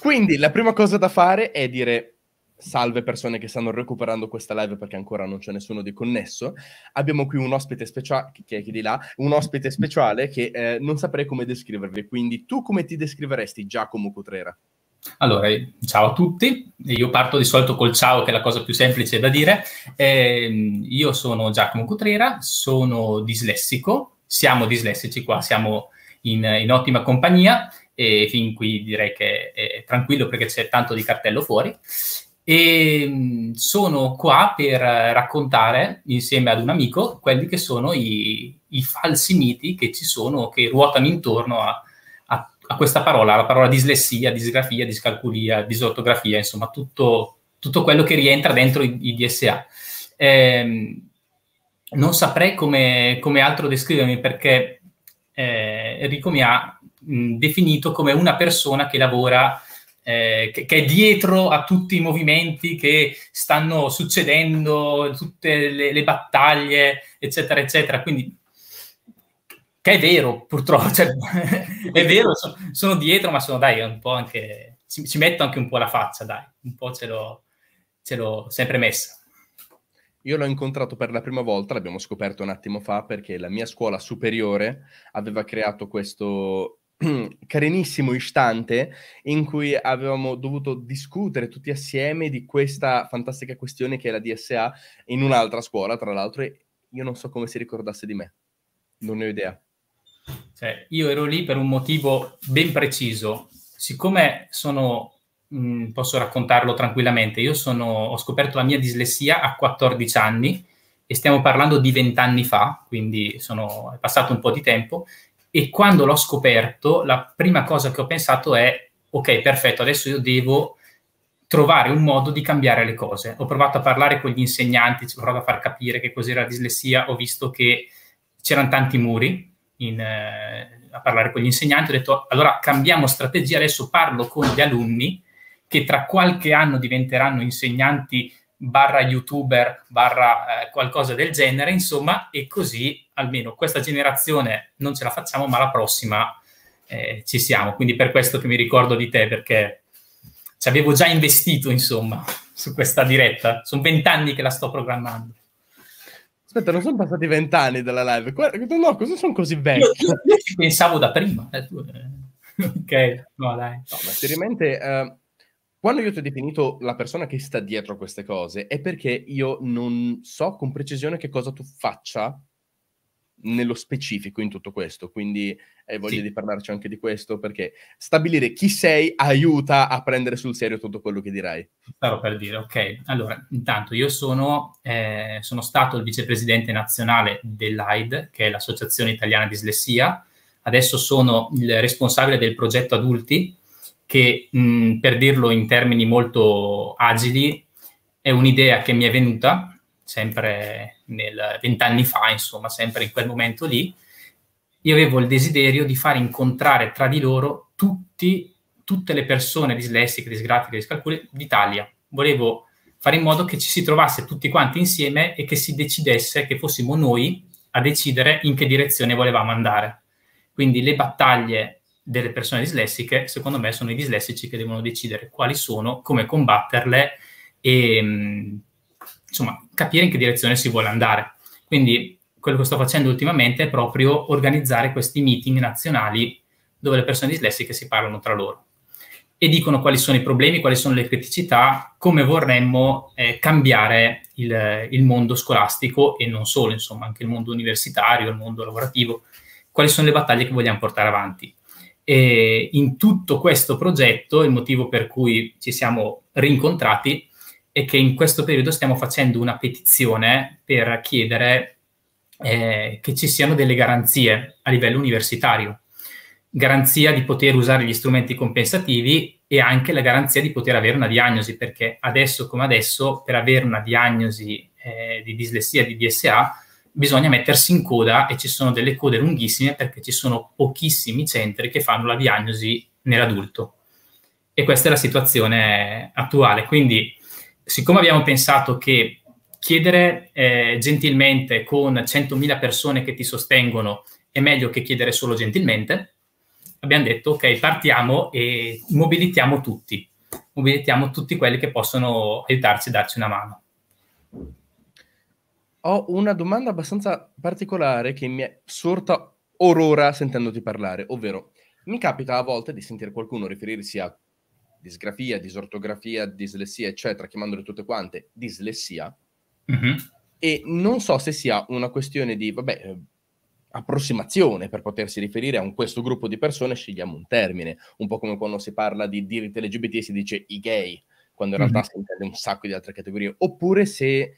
Quindi la prima cosa da fare è dire... Salve persone che stanno recuperando questa live perché ancora non c'è nessuno di connesso. Abbiamo qui un ospite speciale che è di là, un ospite speciale che non saprei come descrivervi. Quindi tu come ti descriveresti, Giacomo Cutrera? Allora, ciao a tutti. Io parto di solito col ciao, che è la cosa più semplice da dire. Io sono Giacomo Cutrera, sono dislessico. Siamo dislessici qua, siamo in ottima compagnia e fin qui direi che è tranquillo perché c'è tanto di cartello fuori. E sono qua per raccontare insieme ad un amico quelli che sono i falsi miti che ci sono, che ruotano intorno a questa parola, la parola dislessia, disgrafia, discalculia, disortografia, insomma tutto quello che rientra dentro i DSA. Non saprei come altro descrivermi perché Enrico mi ha definito come una persona che lavora che è dietro a tutti i movimenti che stanno succedendo, tutte le battaglie, eccetera, eccetera. Quindi, che è vero, purtroppo, cioè, è vero, sono dietro, ma sono, dai, un po' anche, ci metto anche un po' la faccia, dai, un po' ce l'ho sempre messa. Io l'ho incontrato per la prima volta, l'abbiamo scoperto un attimo fa, perché la mia scuola superiore aveva creato questo... carinissimo istante in cui avevamo dovuto discutere tutti assieme di questa fantastica questione che è la DSA in un'altra scuola, tra l'altro, e io non so come si ricordasse di me, non ne ho idea. Cioè, io ero lì per un motivo ben preciso, siccome sono, posso raccontarlo tranquillamente, io ho scoperto la mia dislessia a 14 anni e stiamo parlando di 20 anni fa, quindi è passato un po' di tempo. E quando l'ho scoperto, la prima cosa che ho pensato è, ok, perfetto, adesso io devo trovare un modo di cambiare le cose. Ho provato a parlare con gli insegnanti, ho provato a far capire che cos'era la dislessia, ho visto che c'erano tanti muri a parlare con gli insegnanti, ho detto, allora cambiamo strategia, adesso parlo con gli alunni che tra qualche anno diventeranno insegnanti / youtuber / qualcosa del genere, insomma, e così almeno questa generazione non ce la facciamo, ma la prossima ci siamo. Quindi per questo che mi ricordo di te, perché ci avevo già investito, insomma, su questa diretta. Sono 20 anni che la sto programmando. Aspetta, non sono passati 20 anni dalla live? No, cosa sono così vecchio? Io ci pensavo da prima. Ok, no dai. No, ma seriamente... Quando io ti ho definito la persona che sta dietro a queste cose è perché io non so con precisione che cosa tu faccia nello specifico in tutto questo, quindi voglio di parlarci anche di questo, perché stabilire chi sei aiuta a prendere sul serio tutto quello che dirai. Stavo per dire, ok. Allora, intanto io sono stato il vicepresidente nazionale dell'AID, che è l'Associazione Italiana Dislessia, adesso sono il responsabile del progetto adulti, che per dirlo in termini molto agili è un'idea che mi è venuta sempre 20 anni fa, insomma, sempre in quel momento lì. Io avevo il desiderio di far incontrare tra di loro tutte le persone dislessiche, disgrafiche, discalculi d'Italia. Volevo fare in modo che ci si trovasse tutti quanti insieme e che si decidesse, che fossimo noi a decidere in che direzione volevamo andare. Quindi le battaglie delle persone dislessiche, secondo me, sono i dislessici che devono decidere quali sono, come combatterle e, insomma, capire in che direzione si vuole andare. Quindi quello che sto facendo ultimamente è proprio organizzare questi meeting nazionali dove le persone dislessiche si parlano tra loro e dicono quali sono i problemi, quali sono le criticità, come vorremmo cambiare il mondo scolastico e non solo, insomma, anche il mondo universitario, il mondo lavorativo, quali sono le battaglie che vogliamo portare avanti. E in tutto questo progetto il motivo per cui ci siamo rincontrati è che in questo periodo stiamo facendo una petizione per chiedere che ci siano delle garanzie a livello universitario, garanzia di poter usare gli strumenti compensativi e anche la garanzia di poter avere una diagnosi, perché adesso come adesso per avere una diagnosi di dislessia, di DSA, bisogna mettersi in coda e ci sono delle code lunghissime perché ci sono pochissimi centri che fanno la diagnosi nell'adulto. E questa è la situazione attuale. Quindi, siccome abbiamo pensato che chiedere gentilmente con 100.000 persone che ti sostengono è meglio che chiedere solo gentilmente, abbiamo detto ok, partiamo e mobilitiamo tutti quelli che possono aiutarci e darci una mano. Ho una domanda abbastanza particolare che mi è sorta or ora sentendoti parlare, ovvero mi capita a volte di sentire qualcuno riferirsi a disgrafia, disortografia, dislessia, eccetera, chiamandole tutte quante dislessia, e non so se sia una questione di, vabbè, approssimazione per potersi riferire a questo gruppo di persone, scegliamo un termine, un po' come quando si parla di diritti LGBT si dice i gay, quando in realtà si intende un sacco di altre categorie, oppure se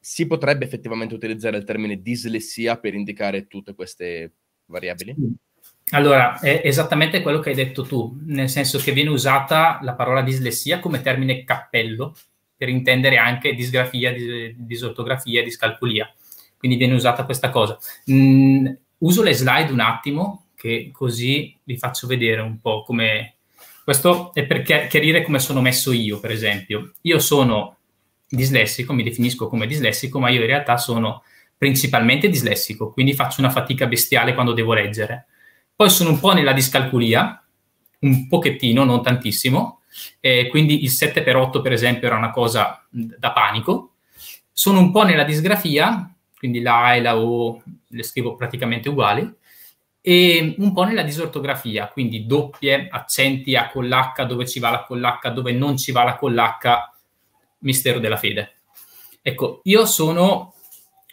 si potrebbe effettivamente utilizzare il termine dislessia per indicare tutte queste variabili? Allora, è esattamente quello che hai detto tu, nel senso che viene usata la parola dislessia come termine cappello per intendere anche disgrafia, disortografia, discalculia. Quindi viene usata questa cosa. Uso le slide un attimo, che così vi faccio vedere un po' come... Questo è per chiarire come sono messo io, per esempio. Io sono dislessico, mi definisco come dislessico, ma io in realtà sono principalmente dislessico, quindi faccio una fatica bestiale quando devo leggere. Poi sono un po' nella discalculia, un pochettino, non tantissimo, quindi il 7x8, per esempio, era una cosa da panico. Sono un po' nella disgrafia, quindi la A e la O le scrivo praticamente uguali, e un po' nella disortografia, quindi doppie, accenti A con l'H, dove ci va la con l'H, dove non ci va la con l'H, mistero della fede. Ecco, io sono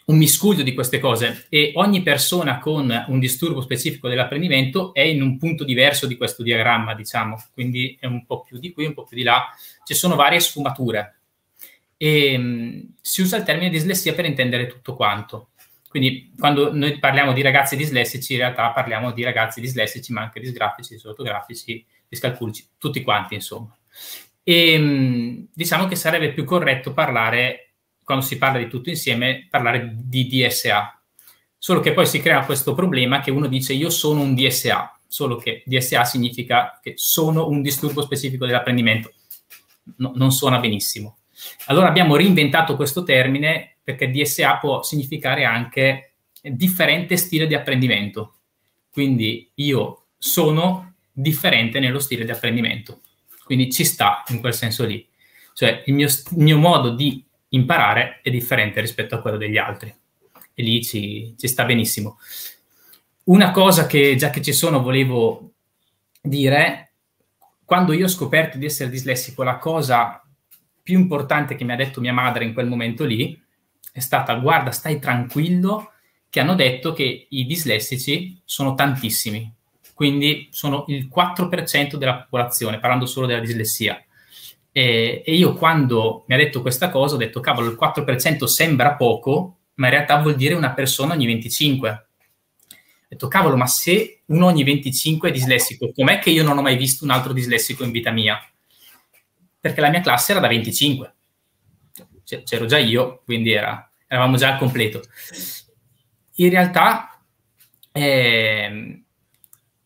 un miscuglio di queste cose e ogni persona con un disturbo specifico dell'apprendimento è in un punto diverso di questo diagramma, diciamo, quindi è un po' più di qui, un po' più di là, ci sono varie sfumature. E si usa il termine dislessia per intendere tutto quanto. Quindi quando noi parliamo di ragazzi dislessici, in realtà parliamo di ragazzi dislessici, ma anche disgrafici, disortografici, discalculici, tutti quanti, insomma. E diciamo che sarebbe più corretto parlare, quando si parla di tutto insieme, parlare di DSA. Solo che poi si crea questo problema che uno dice io sono un DSA, solo che DSA significa che sono un disturbo specifico dell'apprendimento. No, non suona benissimo. Allora abbiamo reinventato questo termine perché DSA può significare anche differente stile di apprendimento. Quindi io sono differente nello stile di apprendimento. Quindi ci sta in quel senso lì. Cioè il mio modo di imparare è differente rispetto a quello degli altri. E lì ci sta benissimo. Una cosa che, già che ci sono, volevo dire, quando io ho scoperto di essere dislessico, la cosa più importante che mi ha detto mia madre in quel momento lì è stata: guarda, stai tranquillo, che hanno detto che i dislessici sono tantissimi, quindi sono il 4% della popolazione, parlando solo della dislessia. E io, quando mi ha detto questa cosa, ho detto cavolo, il 4% sembra poco, ma in realtà vuol dire una persona ogni 25. Ho detto cavolo, ma se uno ogni 25 è dislessico, com'è che io non ho mai visto un altro dislessico in vita mia? Perché la mia classe era da 25, c'ero già io, quindi eravamo già al completo. In realtà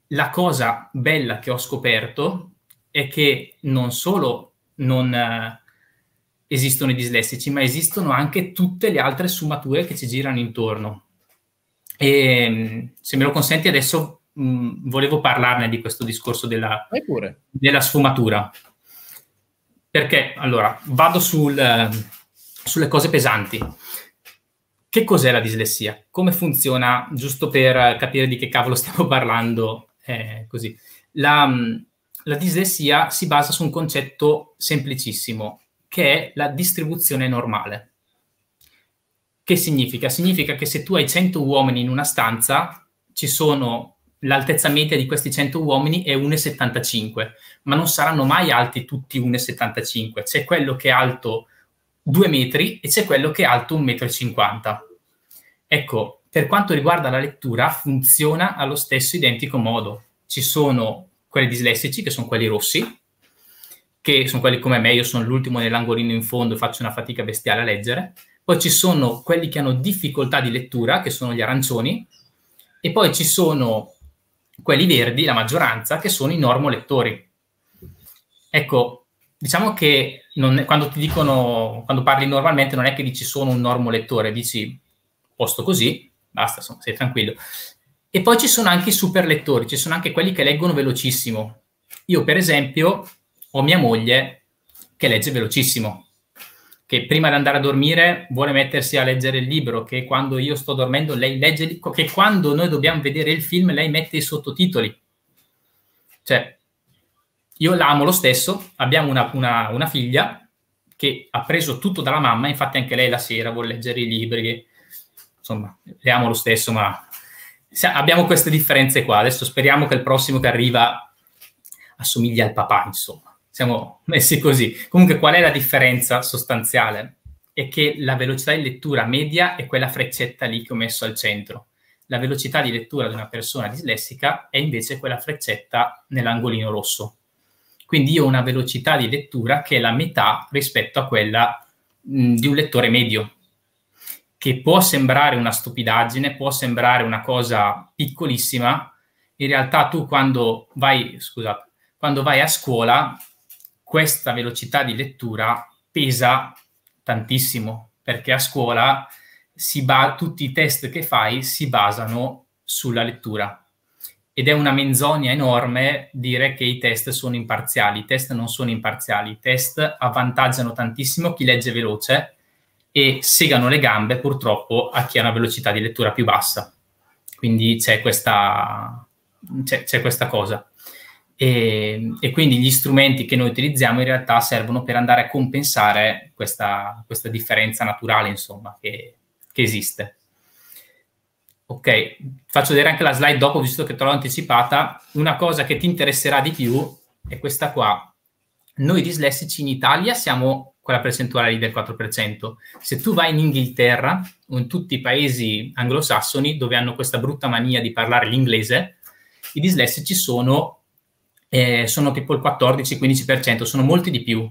la cosa bella che ho scoperto è che non solo non esistono i dislessici, ma esistono anche tutte le altre sfumature che ci girano intorno. E se me lo consenti adesso volevo parlarne di questo discorso della sfumatura. Perché, allora, vado sulle cose pesanti. Che cos'è la dislessia? Come funziona, giusto per capire di che cavolo stiamo parlando, così. La dislessia si basa su un concetto semplicissimo, che è la distribuzione normale. Che significa? Significa che se tu hai 100 uomini in una stanza, ci sono... l'altezza media di questi 100 uomini è 1,75, ma non saranno mai alti tutti 1,75. C'è quello che è alto 2 metri e c'è quello che è alto 1,50 m. Ecco, per quanto riguarda la lettura, funziona allo stesso identico modo. Ci sono quelli dislessici, che sono quelli rossi, che sono quelli come me, io sono l'ultimo nell'angolino in fondo, faccio una fatica bestiale a leggere. Poi ci sono quelli che hanno difficoltà di lettura, che sono gli arancioni, e poi ci sono quelli verdi, la maggioranza, che sono i normolettori. Ecco, diciamo che quando parli normalmente non è che dici sono un normolettore, dici posto così, basta, sei tranquillo. E poi ci sono anche i super lettori, ci sono anche quelli che leggono velocissimo. Io, per esempio, ho mia moglie che legge velocissimo, che prima di andare a dormire vuole mettersi a leggere il libro, che quando io sto dormendo lei legge, che quando noi dobbiamo vedere il film lei mette i sottotitoli. Cioè, io l'amo lo stesso, abbiamo una figlia che ha preso tutto dalla mamma, infatti anche lei la sera vuole leggere i libri, che, insomma, le amo lo stesso, ma abbiamo queste differenze qua. Adesso speriamo che il prossimo che arriva assomigli al papà, insomma. Siamo messi così. Comunque, qual è la differenza sostanziale? È che la velocità di lettura media è quella freccetta lì che ho messo al centro. La velocità di lettura di una persona dislessica è invece quella freccetta nell'angolino rosso. Quindi io ho una velocità di lettura che è la metà rispetto a quella di un lettore medio, che può sembrare una stupidaggine, può sembrare una cosa piccolissima. In realtà tu quando vai a scuola, questa velocità di lettura pesa tantissimo, perché a scuola tutti i test che fai si basano sulla lettura. Ed è una menzogna enorme dire che i test sono imparziali. I test non sono imparziali, i test avvantaggiano tantissimo chi legge veloce e segano le gambe, purtroppo, a chi ha una velocità di lettura più bassa. Quindi c'è questa cosa. E quindi gli strumenti che noi utilizziamo in realtà servono per andare a compensare questa differenza naturale, insomma, che esiste. Ok, faccio vedere anche la slide dopo, visto che te l'ho anticipata. Una cosa che ti interesserà di più è questa qua. Noi dislessici in Italia siamo quella percentuale lì del 4%. Se tu vai in Inghilterra o in tutti i paesi anglosassoni, dove hanno questa brutta mania di parlare l'inglese, i dislessici sono tipo il 14-15%, sono molti di più.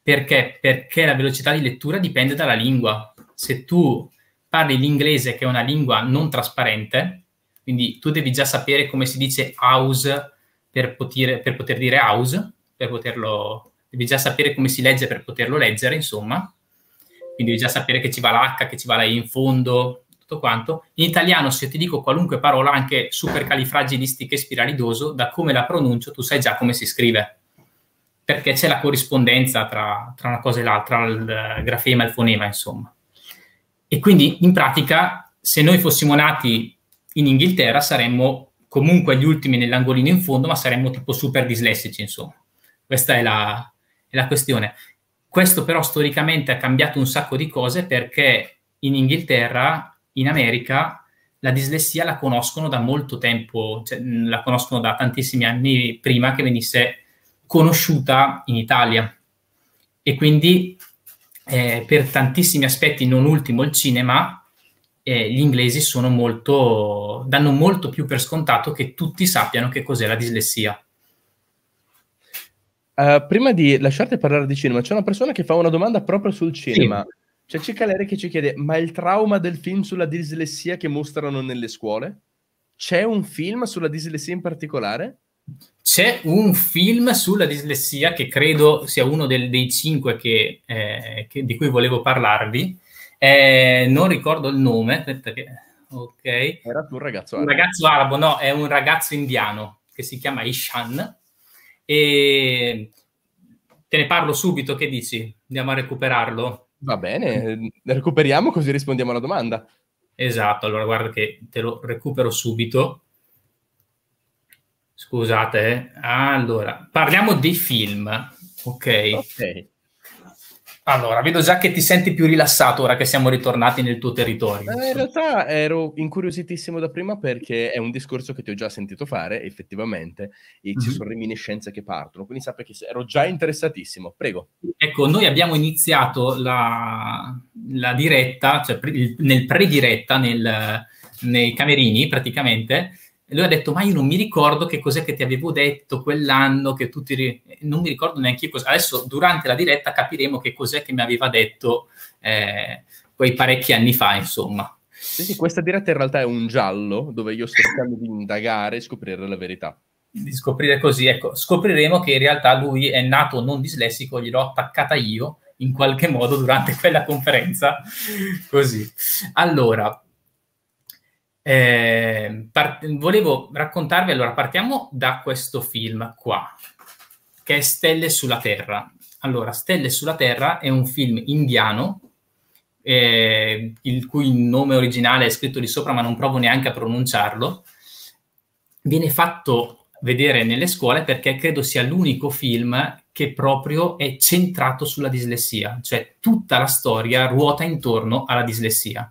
Perché? Perché la velocità di lettura dipende dalla lingua. Se tu parli l'inglese, che è una lingua non trasparente, quindi tu devi già sapere come si dice house per poter dire house, devi già sapere come si legge per poterlo leggere, insomma. Quindi devi già sapere che ci va l'H, che ci va la I in fondo, tutto quanto. In italiano, se ti dico qualunque parola, anche supercalifragilistichespiralidoso, da come la pronuncio tu sai già come si scrive, perché c'è la corrispondenza tra una cosa e l'altra, il grafema e il fonema, insomma. E quindi, in pratica, se noi fossimo nati in Inghilterra, saremmo comunque gli ultimi nell'angolino in fondo, ma saremmo tipo super dislessici, insomma. Questa è la questione. Questo però storicamente ha cambiato un sacco di cose, perché in Inghilterra, in America, la dislessia la conoscono da molto tempo, cioè, la conoscono da tantissimi anni prima che venisse conosciuta in Italia. E quindi per tantissimi aspetti, non ultimo il cinema, gli inglesi danno molto più per scontato che tutti sappiano che cos'è la dislessia. Prima di lasciarti parlare di cinema, c'è una persona che fa una domanda proprio sul cinema. Sì. C'è Cicaleri che ci chiede: ma il trauma del film sulla dislessia che mostrano nelle scuole? C'è un film sulla dislessia in particolare? C'è un film sulla dislessia che credo sia uno dei 5 di cui volevo parlarvi. Non ricordo il nome. Perché, okay. Era un ragazzo arabo. Un ragazzo arabo, no, è un ragazzo indiano che si chiama Ishan. E te ne parlo subito, che dici? Andiamo a recuperarlo? Va bene, recuperiamo così rispondiamo alla domanda. Esatto, allora guarda che te lo recupero subito. Scusate, allora, parliamo dei film, ok? Allora, vedo già che ti senti più rilassato ora che siamo ritornati nel tuo territorio. In realtà ero incuriositissimo da prima, perché è un discorso che ti ho già sentito fare, effettivamente, e ci sono reminiscenze che partono, quindi sappi che ero già interessatissimo. Prego. Ecco, noi abbiamo iniziato la diretta, cioè nel pre-diretta, nei camerini praticamente. Lui ha detto: ma io non mi ricordo che cos'è che ti avevo detto quell'anno, che tutti non mi ricordo neanche io cosa. Adesso durante la diretta capiremo che cos'è che mi aveva detto quei parecchi anni fa, insomma. Sì, sì, questa diretta in realtà è un giallo dove io sto cercando di indagare e scoprire la verità. Di scoprire così, ecco, scopriremo che in realtà lui è nato non dislessico, gliel'ho attaccata io in qualche modo durante quella conferenza. Così. Allora, Volevo raccontarvi, allora partiamo da questo film qua, che è Stelle sulla Terra. Allora, Stelle sulla Terra è un film indiano, il cui nome originale è scritto di sopra, ma non provo neanche a pronunciarlo. Viene fatto vedere nelle scuole perché credo sia l'unico film che proprio è centrato sulla dislessia, cioè tutta la storia ruota intorno alla dislessia.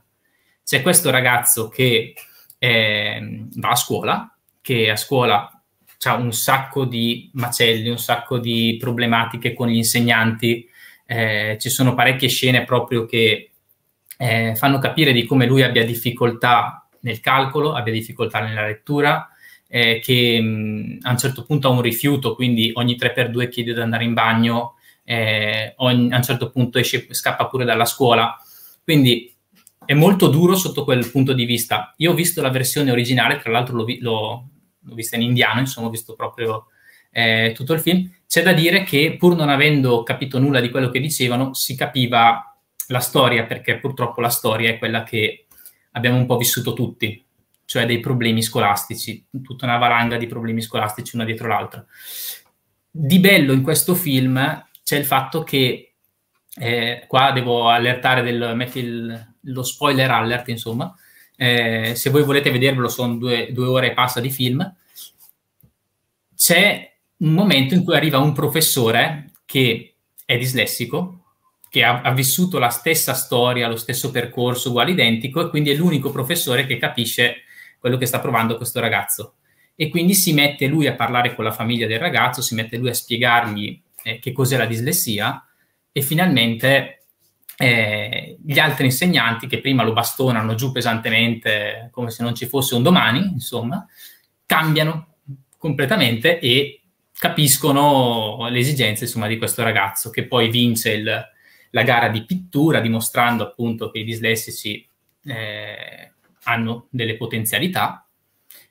C'è questo ragazzo che va a scuola, che a scuola ha un sacco di macelli, un sacco di problematiche con gli insegnanti, ci sono parecchie scene proprio che fanno capire di come lui abbia difficoltà nel calcolo, abbia difficoltà nella lettura, che a un certo punto ha un rifiuto, quindi ogni 3x2 chiede di andare in bagno, a un certo punto esce, scappa pure dalla scuola, quindi è molto duro sotto quel punto di vista. Io ho visto la versione originale, tra l'altro l'ho vista in indiano, insomma ho visto proprio tutto il film. C'è da dire che pur non avendo capito nulla di quello che dicevano, si capiva la storia, perché purtroppo la storia è quella che abbiamo un po' vissuto tutti, cioè dei problemi scolastici, tutta una valanga di problemi scolastici una dietro l'altra. Di bello in questo film c'è il fatto che, qua devo allertare, metti lo spoiler alert, insomma, se voi volete vedervelo sono due ore e passa di film. C'è un momento in cui arriva un professore che è dislessico, che ha vissuto la stessa storia, lo stesso percorso uguale identico, e quindi è l'unico professore che capisce quello che sta provando questo ragazzo, e quindi si mette lui a parlare con la famiglia del ragazzo, si mette lui a spiegargli che cos'è la dislessia, e finalmente gli altri insegnanti che prima lo bastonano giù pesantemente come se non ci fosse un domani, insomma, cambiano completamente e capiscono le esigenze, insomma, di questo ragazzo, che poi vince la gara di pittura, dimostrando appunto che i dislessici hanno delle potenzialità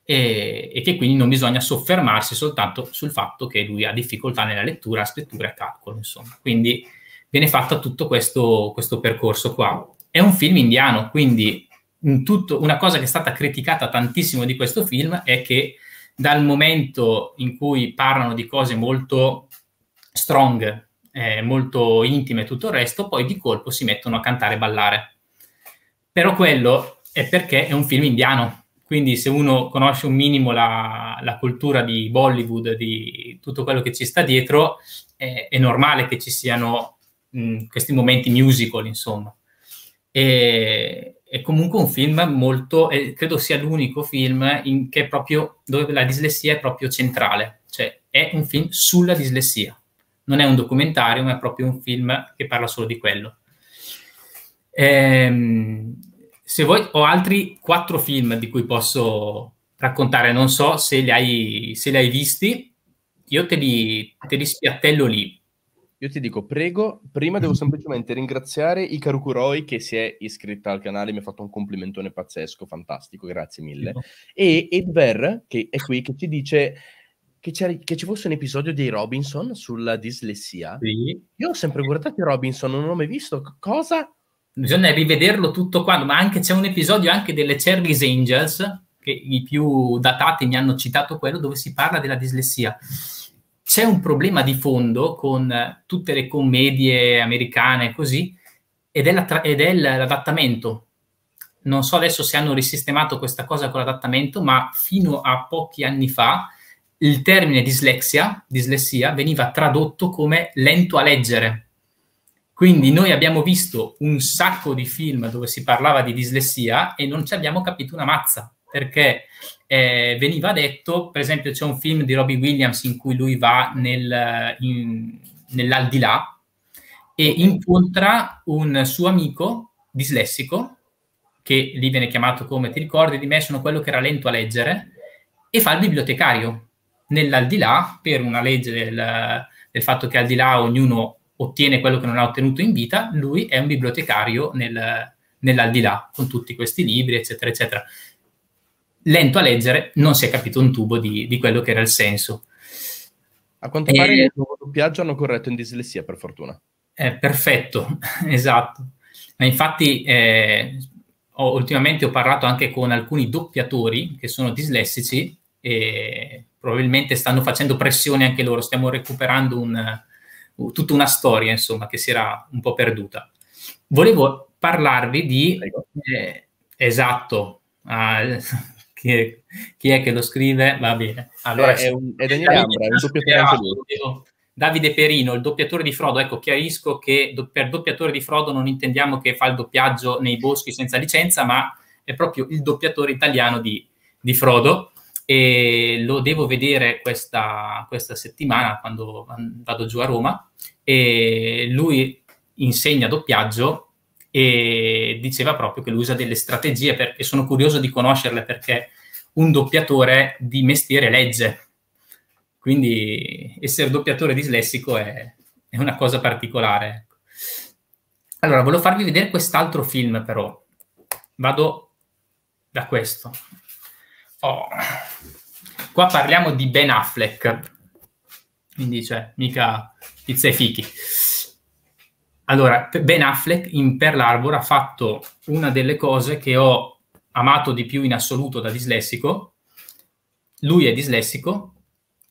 e che quindi non bisogna soffermarsi soltanto sul fatto che lui ha difficoltà nella lettura, scrittura e calcolo, insomma. Quindi viene fatto tutto questo percorso qua. È un film indiano, quindi una cosa che è stata criticata tantissimo di questo film è che dal momento in cui parlano di cose molto strong, molto intime e tutto il resto, poi di colpo si mettono a cantare e ballare. Però quello è perché è un film indiano, quindi se uno conosce un minimo la cultura di Bollywood, di tutto quello che ci sta dietro, è normale che ci siano questi momenti musical, insomma. È comunque un film molto, credo sia l'unico film che è proprio, dove la dislessia è proprio centrale, cioè è un film sulla dislessia. Non è un documentario, ma è proprio un film che parla solo di quello. Se vuoi, ho altri 4 film di cui posso raccontare, non so se li hai visti, io te li spiattello lì. Io ti dico, prego, prima devo semplicemente ringraziare Ikaru Kuroi che si è iscritta al canale, mi ha fatto un complimentone pazzesco, fantastico, grazie mille. No. E Edver, che è qui, che ci dice... Che ci fosse un episodio dei Robinson sulla dislessia. Sì. Io ho sempre guardato i Robinson, non l'ho mai visto. Cosa? Bisogna rivederlo tutto qua, ma anche c'è un episodio anche delle Charlie's Angels, che i più datati mi hanno citato quello, dove si parla della dislessia. C'è un problema di fondo con tutte le commedie americane così, ed è l'adattamento. Non so adesso se hanno risistemato questa cosa con l'adattamento, ma fino a pochi anni fa il termine dislessia veniva tradotto come lento a leggere. Quindi noi abbiamo visto un sacco di film dove si parlava di dislessia e non ci abbiamo capito una mazza, perché veniva detto, per esempio c'è un film di Robbie Williams in cui lui va nell'aldilà e incontra un suo amico dislessico, che lì viene chiamato come ti ricordi di me, sono quello che era lento a leggere, e fa il bibliotecario nell'aldilà, per una legge del fatto che al di là ognuno ottiene quello che non ha ottenuto in vita. Lui è un bibliotecario nell'aldilà, con tutti questi libri, eccetera, eccetera. Lento a leggere, non si è capito un tubo di quello che era il senso. A quanto pare il nuovo doppiaggio hanno corretto in dislessia, per fortuna. Perfetto, esatto. Ma infatti ultimamente ho parlato anche con alcuni doppiatori che sono dislessici e probabilmente stanno facendo pressione anche loro, stiamo recuperando tutta una storia, insomma, che si era un po' perduta. Volevo parlarvi di... esatto, chi è che lo scrive? Va bene. Allora, è Daniele Ambra, il doppiatore anche lui. Davide Perino, il doppiatore di Frodo. Ecco, chiarisco che per doppiatore di Frodo non intendiamo che fa il doppiaggio nei boschi senza licenza, ma è proprio il doppiatore italiano di Frodo, e lo devo vedere questa settimana quando vado giù a Roma, e lui insegna doppiaggio e diceva proprio che lui usa delle strategie, perché sono curioso di conoscerle, perché un doppiatore di mestiere legge. Quindi essere doppiatore dislessico è una cosa particolare. Allora, volevo farvi vedere quest'altro film, però. Vado da questo. Oh. Qua parliamo di Ben Affleck. Quindi, cioè, mica pizza e fichi. Allora, Ben Affleck in Pearl Harbor ha fatto una delle cose che ho amato di più in assoluto da dislessico. Lui è dislessico.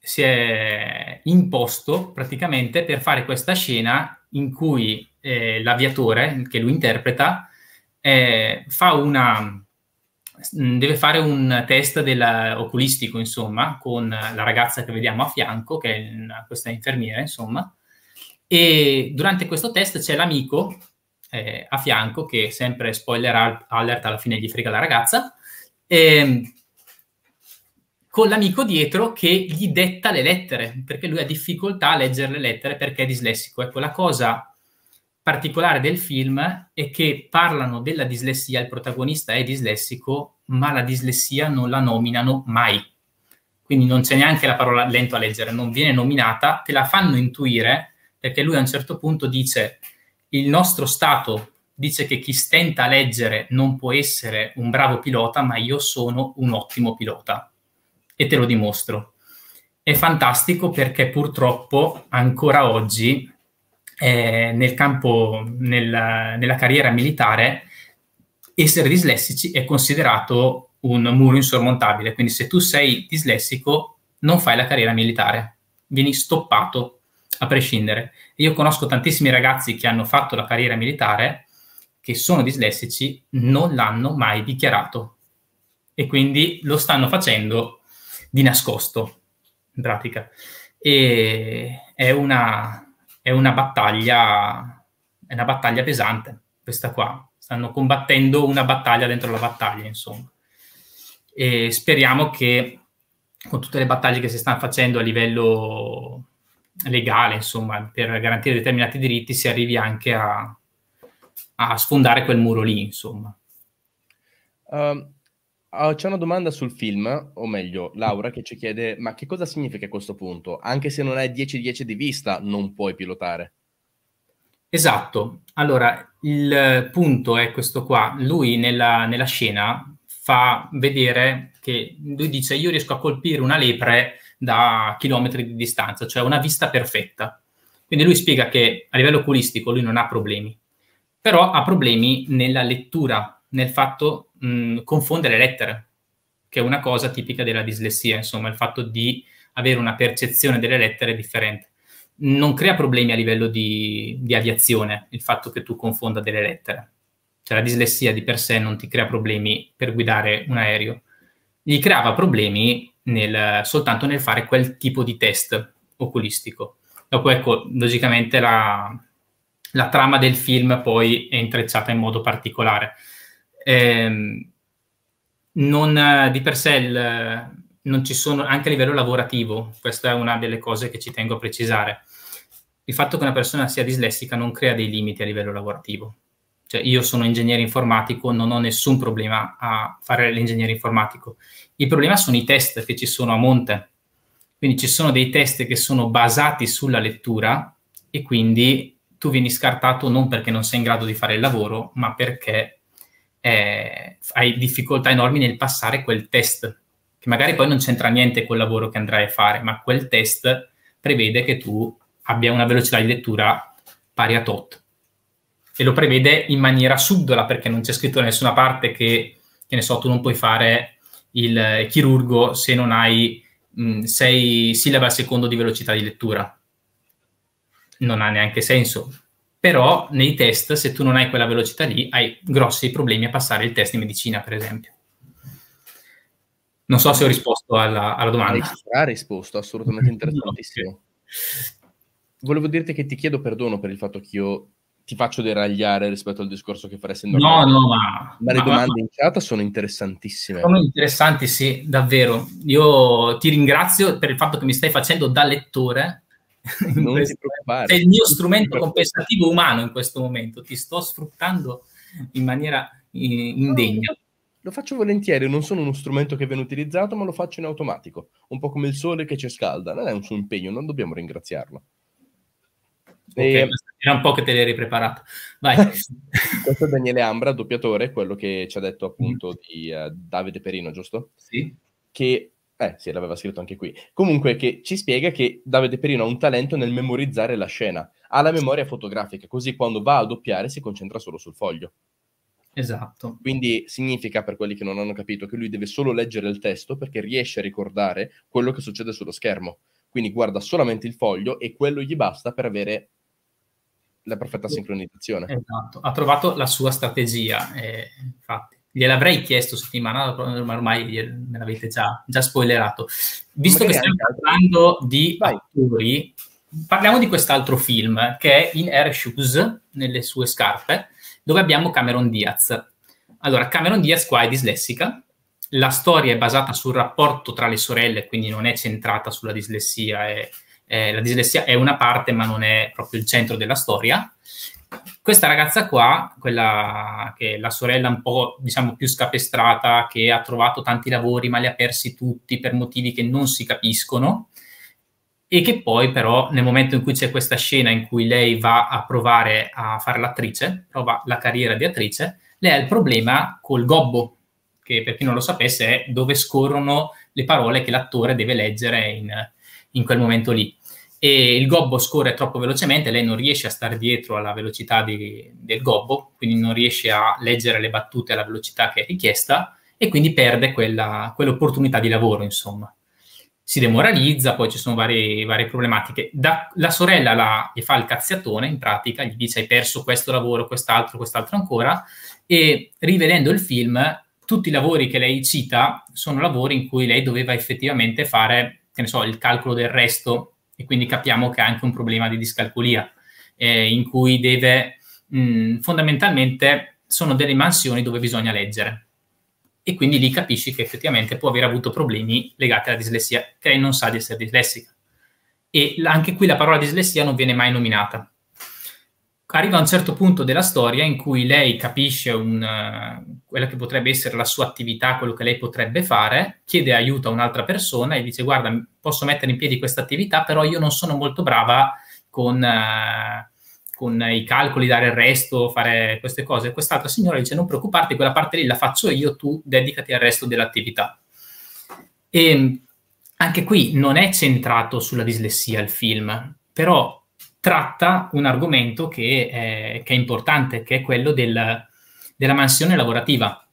Si è imposto praticamente per fare questa scena in cui l'aviatore che lui interpreta deve fare un test oculistico, insomma, con la ragazza che vediamo a fianco, che è questa infermiera, insomma, e durante questo test c'è l'amico a fianco che, sempre spoiler alert, alla fine gli frega la ragazza, con l'amico dietro che gli detta le lettere, perché lui ha difficoltà a leggere le lettere perché è dislessico. Ecco, la cosa particolare del film è che parlano della dislessia, il protagonista è dislessico, ma la dislessia non la nominano mai. Quindi non c'è neanche la parola lento a leggere, non viene nominata, te la fanno intuire, perché lui a un certo punto dice: il nostro Stato dice che chi stenta a leggere non può essere un bravo pilota, ma io sono un ottimo pilota. E te lo dimostro. È fantastico perché purtroppo ancora oggi nella carriera militare essere dislessici è considerato un muro insormontabile, quindi se tu sei dislessico non fai la carriera militare, vieni stoppato a prescindere. Io conosco tantissimi ragazzi che hanno fatto la carriera militare che sono dislessici, non l'hanno mai dichiarato e quindi lo stanno facendo di nascosto, in pratica. E è una battaglia pesante, questa qua. Stanno combattendo una battaglia dentro la battaglia, insomma. E speriamo che con tutte le battaglie che si stanno facendo a livello legale, insomma, per garantire determinati diritti, si arrivi anche a sfondare quel muro lì, insomma. C'è una domanda sul film, o meglio, Laura, che ci chiede: ma che cosa significa a questo punto? Anche se non hai 10-10 di vista, non puoi pilotare. Esatto. Allora, il punto è questo qua. Lui nella scena fa vedere che lui dice: io riesco a colpire una lepre da chilometri di distanza, cioè una vista perfetta. Quindi lui spiega che a livello oculistico lui non ha problemi, però ha problemi nella lettura, nel fatto confondere lettere, che è una cosa tipica della dislessia, insomma, il fatto di avere una percezione delle lettere differente. Non crea problemi a livello di aviazione il fatto che tu confonda delle lettere. Cioè la dislessia di per sé non ti crea problemi per guidare un aereo. Gli creava problemi soltanto nel fare quel tipo di test oculistico. Dopo, ecco, logicamente la trama del film poi è intrecciata in modo particolare. Non di per sé non ci sono, anche a livello lavorativo, questa è una delle cose che ci tengo a precisare, il fatto che una persona sia dislessica non crea dei limiti a livello lavorativo. Cioè, io sono ingegnere informatico, non ho nessun problema a fare l'ingegnere informatico. Il problema sono i test che ci sono a monte, quindi ci sono dei test che sono basati sulla lettura e quindi tu vieni scartato non perché non sei in grado di fare il lavoro, ma perché hai difficoltà enormi nel passare quel test, che magari poi non c'entra niente col lavoro che andrai a fare, ma quel test prevede che tu abbia una velocità di lettura pari a tot. e lo prevede in maniera subdola, perché non c'è scritto da nessuna parte che ne so, tu non puoi fare il chirurgo se non hai 6 sillabe al secondo di velocità di lettura. Non ha neanche senso. Però nei test, se tu non hai quella velocità lì, hai grossi problemi a passare il test di medicina, per esempio. Non so se ho risposto alla domanda. Ha risposto, assolutamente interessantissimo. Volevo dirti che ti chiedo perdono per il fatto che io ti faccio deragliare rispetto al discorso che faresti. Ma le domande in chat sono interessantissime. Sono interessanti, sì, davvero. Io ti ringrazio per il fatto che mi stai facendo da lettore. Non ti preoccupare. Sei il mio strumento compensativo umano in questo momento. Ti sto sfruttando in maniera indegna. Lo faccio volentieri, non sono uno strumento che viene utilizzato, ma lo faccio in automatico. Un po' come il sole che ci scalda. Non è un suo impegno, non dobbiamo ringraziarlo. Okay, era un po' che te l'hai ripreparato. Vai. Questo è Daniele Ambra, doppiatore, quello che ci ha detto appunto di Davide Perino, giusto? Sì. Che, sì, l'aveva scritto anche qui. Comunque, che ci spiega che Davide Perino ha un talento nel memorizzare la scena. Ha la memoria fotografica, così quando va a doppiare si concentra solo sul foglio. Esatto. Quindi significa, per quelli che non hanno capito, che lui deve solo leggere il testo perché riesce a ricordare quello che succede sullo schermo. Quindi guarda solamente il foglio e quello gli basta per avere la perfetta sincronizzazione. Esatto, ha trovato la sua strategia. Infatti, gliel'avrei chiesto settimana, ma ormai me l'avete già spoilerato. Visto che stiamo parlando di attori, parliamo di quest'altro film che è In Her Shoes, nelle sue scarpe, dove abbiamo Cameron Diaz. Allora, Cameron Diaz qua è dislessica. La storia è basata sul rapporto tra le sorelle, quindi non è centrata sulla dislessia. La dislessia è una parte, ma non è proprio il centro della storia. Questa ragazza qua, quella che è la sorella un po', diciamo, più scapestrata, che ha trovato tanti lavori ma li ha persi tutti per motivi che non si capiscono, e che poi però nel momento in cui c'è questa scena in cui lei va a provare a fare l'attrice, prova la carriera di attrice, lei ha il problema col gobbo, che per chi non lo sapesse è dove scorrono le parole che l'attore deve leggere in quel momento lì. E il gobbo scorre troppo velocemente, lei non riesce a stare dietro alla velocità del gobbo, quindi non riesce a leggere le battute alla velocità che è richiesta, e quindi perde quell'opportunità di lavoro, insomma. Si demoralizza, poi ci sono varie problematiche. La sorella gli fa il cazziatone, in pratica, gli dice: hai perso questo lavoro, quest'altro ancora. E rivedendo il film, tutti i lavori che lei cita sono lavori in cui lei doveva effettivamente fare, che ne so, il calcolo del resto, e quindi capiamo che ha anche un problema di discalcolia, in cui deve, fondamentalmente sono delle mansioni dove bisogna leggere, e quindi lì capisci che effettivamente può aver avuto problemi legati alla dislessia, che lei non sa di essere dislessica, e anche qui la parola dislessia non viene mai nominata. Arriva a un certo punto della storia in cui lei capisce quella che potrebbe essere la sua attività, quello che lei potrebbe fare, chiede aiuto a un'altra persona e dice: guarda, posso mettere in piedi questa attività, però io non sono molto brava con i calcoli, dare il resto, fare queste cose. Quest'altra signora dice: non preoccuparti, quella parte lì la faccio io, tu dedicati al resto dell'attività. E anche qui non è centrato sulla dislessia il film, però tratta un argomento che è importante, che è quello della mansione lavorativa.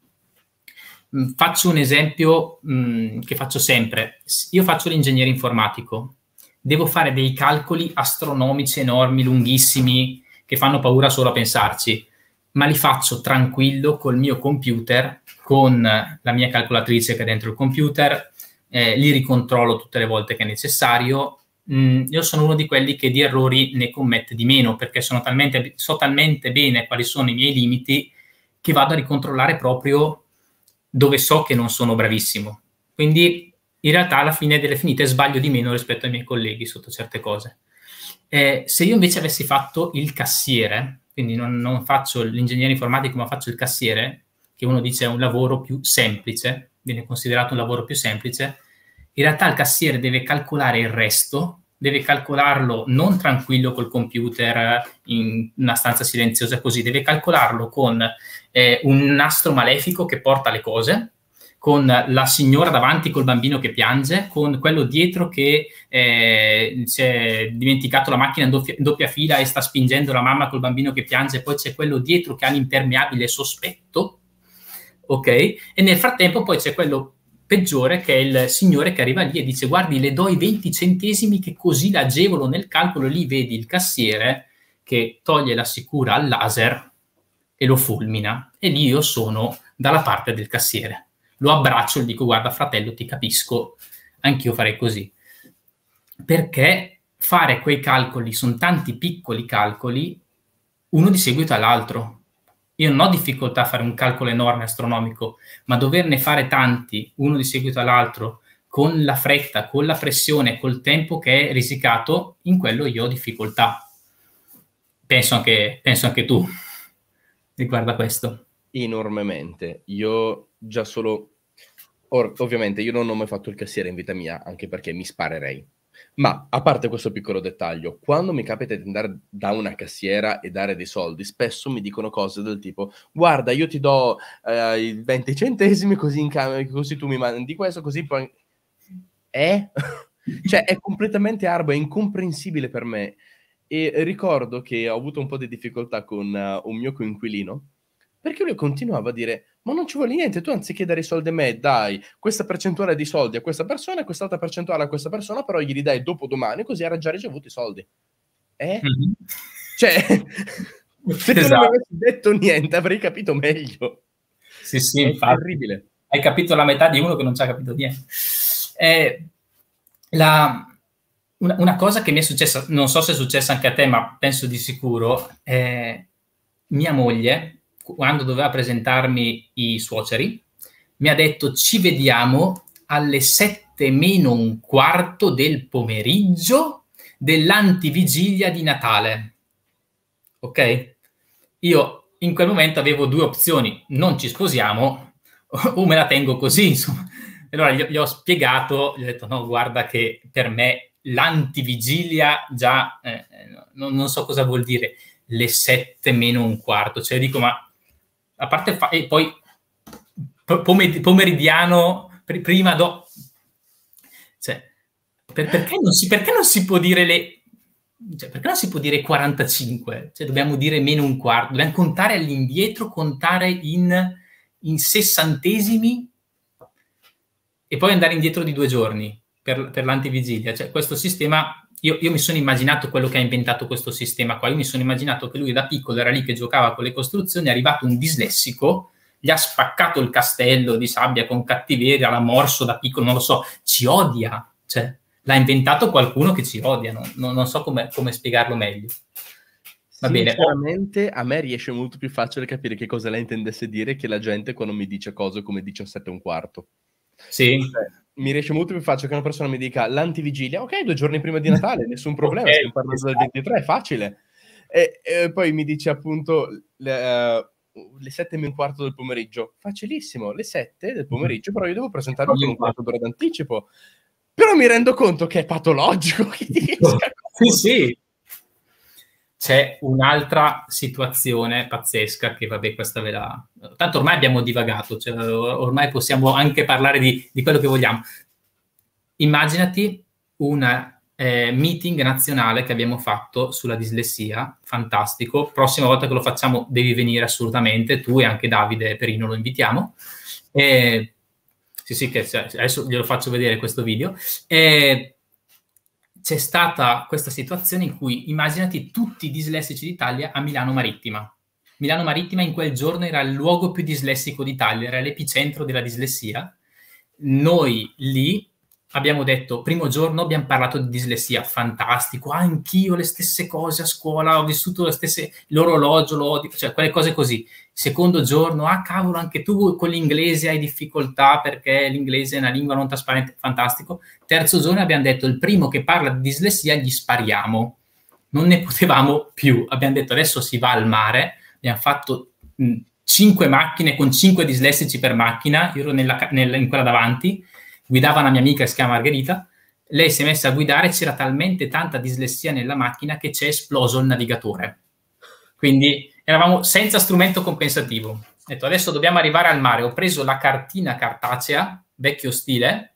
Faccio un esempio che faccio sempre. Io faccio l'ingegnere informatico, devo fare dei calcoli astronomici enormi, lunghissimi, che fanno paura solo a pensarci, ma li faccio tranquillo col mio computer, con la mia calcolatrice che è dentro il computer, li ricontrollo tutte le volte che è necessario. Io sono uno di quelli che di errori ne commette di meno, perché so talmente bene quali sono i miei limiti che vado a ricontrollare proprio dove so che non sono bravissimo. Quindi in realtà alla fine delle finite sbaglio di meno rispetto ai miei colleghi sotto certe cose. Se io invece avessi fatto il cassiere, quindi non faccio l'ingegnere informatico ma faccio il cassiere, che uno dice è un lavoro più semplice, viene considerato un lavoro più semplice, in realtà il cassiere deve calcolare il resto, deve calcolarlo non tranquillo col computer in una stanza silenziosa così, deve calcolarlo con un nastro malefico che porta le cose, con la signora davanti col bambino che piange, con quello dietro che si è dimenticato la macchina in doppia fila e sta spingendo la mamma col bambino che piange, poi c'è quello dietro che ha l'impermeabile sospetto, ok? E nel frattempo poi c'è quello peggiore che è il signore che arriva lì e dice: guardi, le do i 20 centesimi che così l'agevolo nel calcolo. Lì vedi il cassiere che toglie la sicura al laser e lo fulmina, e lì io sono dalla parte del cassiere, lo abbraccio e gli dico: guarda fratello, ti capisco, anch'io farei così, perché fare quei calcoli sono tanti piccoli calcoli uno di seguito all'altro. Io non ho difficoltà a fare un calcolo enorme astronomico, ma doverne fare tanti uno di seguito all'altro con la fretta, con la pressione, col tempo che è risicato, in quello io ho difficoltà. Penso anche tu riguardo a questo. Enormemente. Io già solo... Ovviamente io non ho mai fatto il cassiere in vita mia, anche perché mi sparerei. Ma, a parte questo piccolo dettaglio, quando mi capita di andare da una cassiera e dare dei soldi, spesso mi dicono cose del tipo: guarda, io ti do i 20 centesimi, così tu mi mandi questo, così poi... Cioè, è completamente arbo, è incomprensibile per me. E ricordo che ho avuto un po' di difficoltà con un mio coinquilino, perché lui continuava a dire: ma non ci vuole niente, tu anziché dare i soldi a me dai questa percentuale di soldi a questa persona e quest'altra percentuale a questa persona, però gli dai dopo domani, così era già ricevuto i soldi. Cioè, se tu non avessi detto niente avrei capito meglio. Sì, infatti. È terribile. Hai capito la metà di uno che non ci ha capito niente. Una cosa che mi è successa, non so se è successa anche a te, ma penso di sicuro, mia moglie, quando doveva presentarmi i suoceri, mi ha detto: ci vediamo alle 7:45 del pomeriggio dell'antivigilia di Natale. Ok? Io in quel momento avevo due opzioni: non ci sposiamo o me la tengo così, insomma. Allora gli ho spiegato, gli ho detto: no, guarda che per me l'antivigilia già non so cosa vuol dire, le 7:45, cioè dico, ma a parte e poi pomeridiano prima do, cioè perché non si può dire le, cioè perché non si può dire 45, cioè dobbiamo dire -1/4, dobbiamo contare all'indietro, contare in sessantesimi e poi andare indietro di 2 giorni per l'antivigilia. Cioè questo sistema, io mi sono immaginato quello che ha inventato questo sistema qua. Io mi sono immaginato che lui da piccolo era lì che giocava con le costruzioni, è arrivato un dislessico, gli ha spaccato il castello di sabbia con cattiveria, l'ha morso da piccolo, non lo so, ci odia, cioè l'ha inventato qualcuno che ci odia, non so come spiegarlo meglio. Va bene. Sinceramente a me riesce molto più facile capire che cosa lei intendesse dire che la gente quando mi dice cose come 17:15. Sì. Cioè, mi riesce molto più facile che una persona mi dica l'antivigilia, ok, 2 giorni prima di Natale, nessun problema, okay, stiamo parlando del 23, è facile. E poi mi dice appunto le 7:15 del pomeriggio, facilissimo, le 7 del pomeriggio, però io devo presentarmi con un 4 ore d'anticipo. Però mi rendo conto che è patologico. Che sì. C'è un'altra situazione pazzesca che, vabbè, questa ve la... Tanto ormai abbiamo divagato, cioè ormai possiamo anche parlare di quello che vogliamo. Immaginati una meeting nazionale che abbiamo fatto sulla dislessia, fantastico. Prossima volta che lo facciamo devi venire assolutamente, tu e anche Davide Perino lo invitiamo. Sì, che adesso glielo faccio vedere questo video. C'è stata questa situazione in cui, immaginati tutti i dislessici d'Italia a Milano Marittima. Milano Marittima in quel giorno era il luogo più dislessico d'Italia, era l'epicentro della dislessia. Noi lì abbiamo detto, primo giorno abbiamo parlato di dislessia, fantastico, anch'io le stesse cose a scuola, ho vissuto le stesse, l'orologio, cioè quelle cose così. Secondo giorno, ah cavolo, anche tu con l'inglese hai difficoltà perché l'inglese è una lingua non trasparente, fantastico. Terzo giorno abbiamo detto, il primo che parla di dislessia gli spariamo, non ne potevamo più. Abbiamo detto, adesso si va al mare, abbiamo fatto 5 macchine con 5 dislessici per macchina, io ero in quella davanti, guidava una mia amica che si chiama Margherita, lei si è messa a guidare, c'era talmente tanta dislessia nella macchina che ci è esploso il navigatore. Quindi eravamo senza strumento compensativo. Ho detto, adesso dobbiamo arrivare al mare. Ho preso la cartina cartacea, vecchio stile,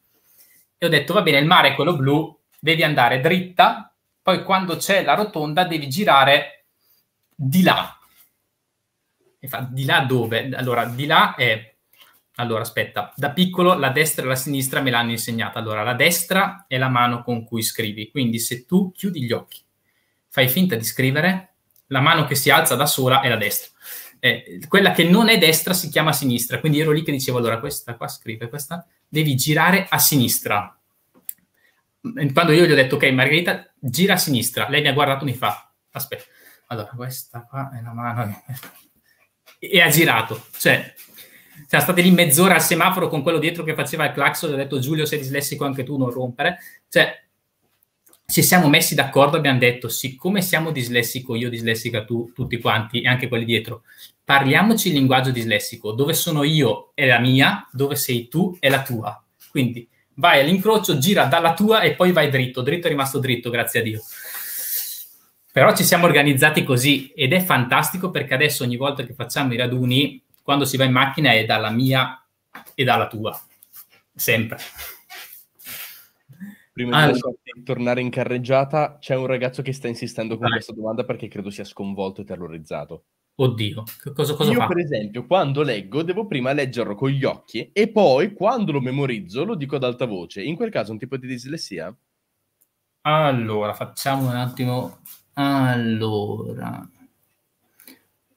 e ho detto, va bene, il mare è quello blu, devi andare dritta, poi quando c'è la rotonda devi girare di là. E fa, di là dove? Allora, di là è... Allora, aspetta, da piccolo la destra e la sinistra me l'hanno insegnata. Allora, la destra è la mano con cui scrivi. Quindi se tu chiudi gli occhi, fai finta di scrivere, la mano che si alza da sola è la destra. Quella che non è destra si chiama sinistra. Quindi ero lì che dicevo, allora, questa qua scrive, questa devi girare a sinistra. Quando io gli ho detto, ok, Margherita, gira a sinistra. Lei mi ha guardato e mi fa, aspetta. Allora, questa qua è la mano. E ha girato, cioè... Siamo stati lì mezz'ora al semaforo con quello dietro che faceva il clacson, ho detto Giulio sei dislessico anche tu, non rompere. Cioè, ci siamo messi d'accordo, abbiamo detto siccome siamo dislessico, io dislessica tu, tutti quanti e anche quelli dietro, parliamoci il linguaggio dislessico, dove sono io è la mia, dove sei tu è la tua. Quindi vai all'incrocio, gira dalla tua e poi vai dritto, dritto è rimasto dritto, grazie a Dio. Però ci siamo organizzati così ed è fantastico perché adesso ogni volta che facciamo i raduni quando si va in macchina è dalla mia e dalla tua, sempre. Prima di tornare in carreggiata, c'è un ragazzo che sta insistendo con questa domanda perché credo sia sconvolto e terrorizzato. Oddio, cosa fa? Io, per esempio, quando leggo, devo prima leggerlo con gli occhi e poi, quando lo memorizzo, lo dico ad alta voce. In quel caso, un tipo di dislessia? Allora, facciamo un attimo... Allora...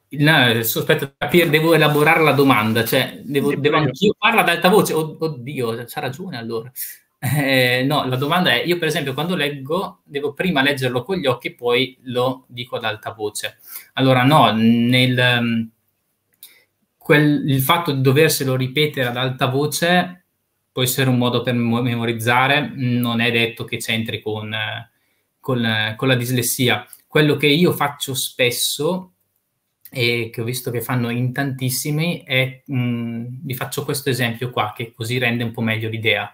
No, aspetta, devo elaborare la domanda, cioè devo anch'io farla ad alta voce. Oddio, c'ha ragione allora. No, la domanda è, io per esempio quando leggo devo prima leggerlo con gli occhi e poi lo dico ad alta voce. Allora no, il fatto di doverselo ripetere ad alta voce può essere un modo per memorizzare, non è detto che c'entri con la dislessia. Quello che io faccio spesso... e che ho visto che fanno in tantissimi, e vi faccio questo esempio qua, che così rende un po' meglio l'idea.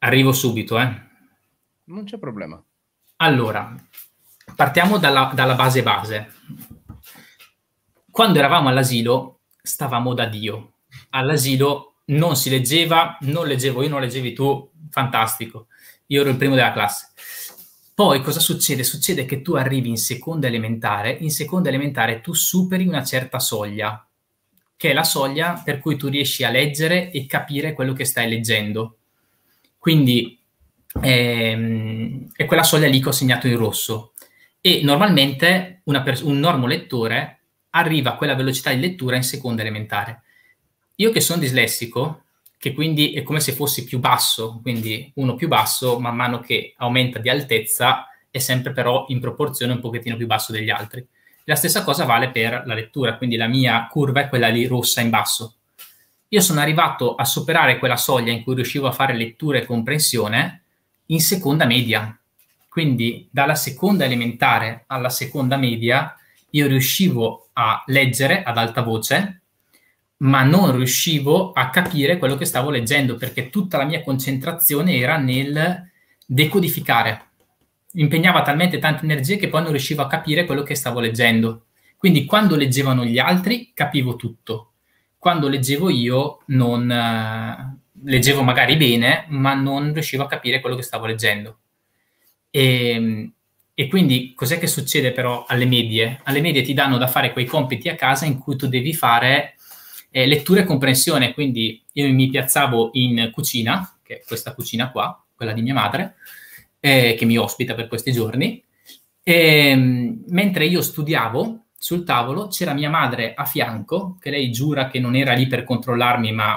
Arrivo subito, Non c'è problema. Allora, partiamo dalla base. Quando eravamo all'asilo, stavamo da Dio. All'asilo non si leggeva, non leggevo io, non leggevi tu, fantastico. Io ero il primo della classe. Poi cosa succede? Succede che tu arrivi in seconda elementare tu superi una certa soglia, che è la soglia per cui tu riesci a leggere e capire quello che stai leggendo. Quindi è quella soglia lì che ho segnato in rosso. E normalmente un normolettore arriva a quella velocità di lettura in seconda elementare. Io che sono dislessico... che quindi è come se fossi più basso, quindi uno più basso, man mano che aumenta di altezza, è sempre però in proporzione un pochettino più basso degli altri. La stessa cosa vale per la lettura, quindi la mia curva è quella lì rossa in basso. Io sono arrivato a superare quella soglia in cui riuscivo a fare lettura e comprensione in seconda media. Quindi dalla seconda elementare alla seconda media io riuscivo a leggere ad alta voce, ma non riuscivo a capire quello che stavo leggendo perché tutta la mia concentrazione era nel decodificare. Impegnava talmente tante energie che poi non riuscivo a capire quello che stavo leggendo. Quindi quando leggevano gli altri capivo tutto. Quando leggevo io non leggevo magari bene, ma non riuscivo a capire quello che stavo leggendo. E quindi cos'è che succede però alle medie? Alle medie ti danno da fare quei compiti a casa in cui tu devi fare... lettura e comprensione, quindi io mi piazzavo in cucina, che è questa cucina qua, quella di mia madre, che mi ospita per questi giorni, mentre io studiavo sul tavolo c'era mia madre a fianco, che lei giura che non era lì per controllarmi, ma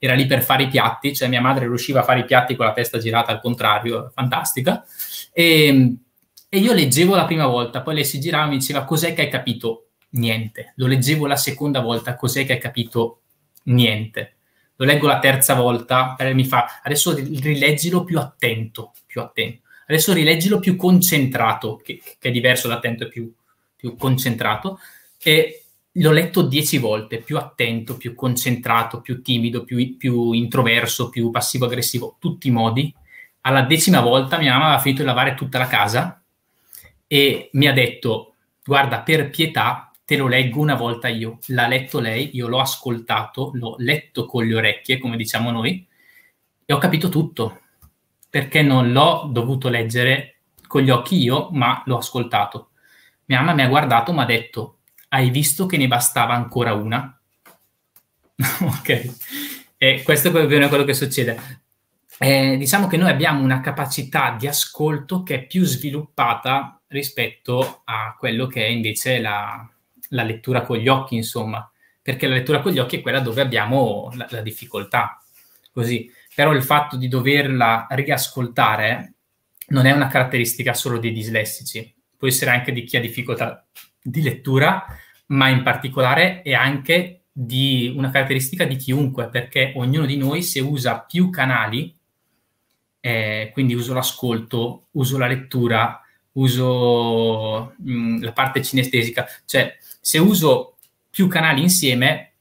era lì per fare i piatti, cioè mia madre riusciva a fare i piatti con la testa girata al contrario, fantastica, e io leggevo la prima volta, poi lei si girava e mi diceva cos'è che hai capito? Niente. Lo leggevo la seconda volta, cos'è che hai capito? Niente. Lo leggo la terza volta, mi fa, adesso rileggilo più attento. Adesso rileggilo più concentrato, che è diverso l'attento, è più concentrato. E l'ho letto 10 volte, più attento, più concentrato, più timido, più introverso, più passivo-aggressivo, tutti i modi. Alla 10ª volta mia mamma aveva finito di lavare tutta la casa e mi ha detto, guarda, per pietà, te lo leggo una volta io, l'ha letto lei, io l'ho ascoltato, l'ho letto con le orecchie, come diciamo noi, e ho capito tutto, perché non l'ho dovuto leggere con gli occhi io, ma l'ho ascoltato. Mia mamma mi ha guardato, mi ha detto, hai visto che ne bastava ancora una? Ok, e questo è proprio quello che succede. Diciamo che noi abbiamo una capacità di ascolto che è più sviluppata rispetto a quello che è invece la lettura con gli occhi, insomma, perché la lettura con gli occhi è quella dove abbiamo la difficoltà, così. Però il fatto di doverla riascoltare non è una caratteristica solo dei dislessici, può essere anche di chi ha difficoltà di lettura, ma in particolare è anche di una caratteristica di chiunque, perché ognuno di noi, se usa più canali, quindi uso l'ascolto, uso la lettura, uso la parte cinestesica, cioè se uso più canali insieme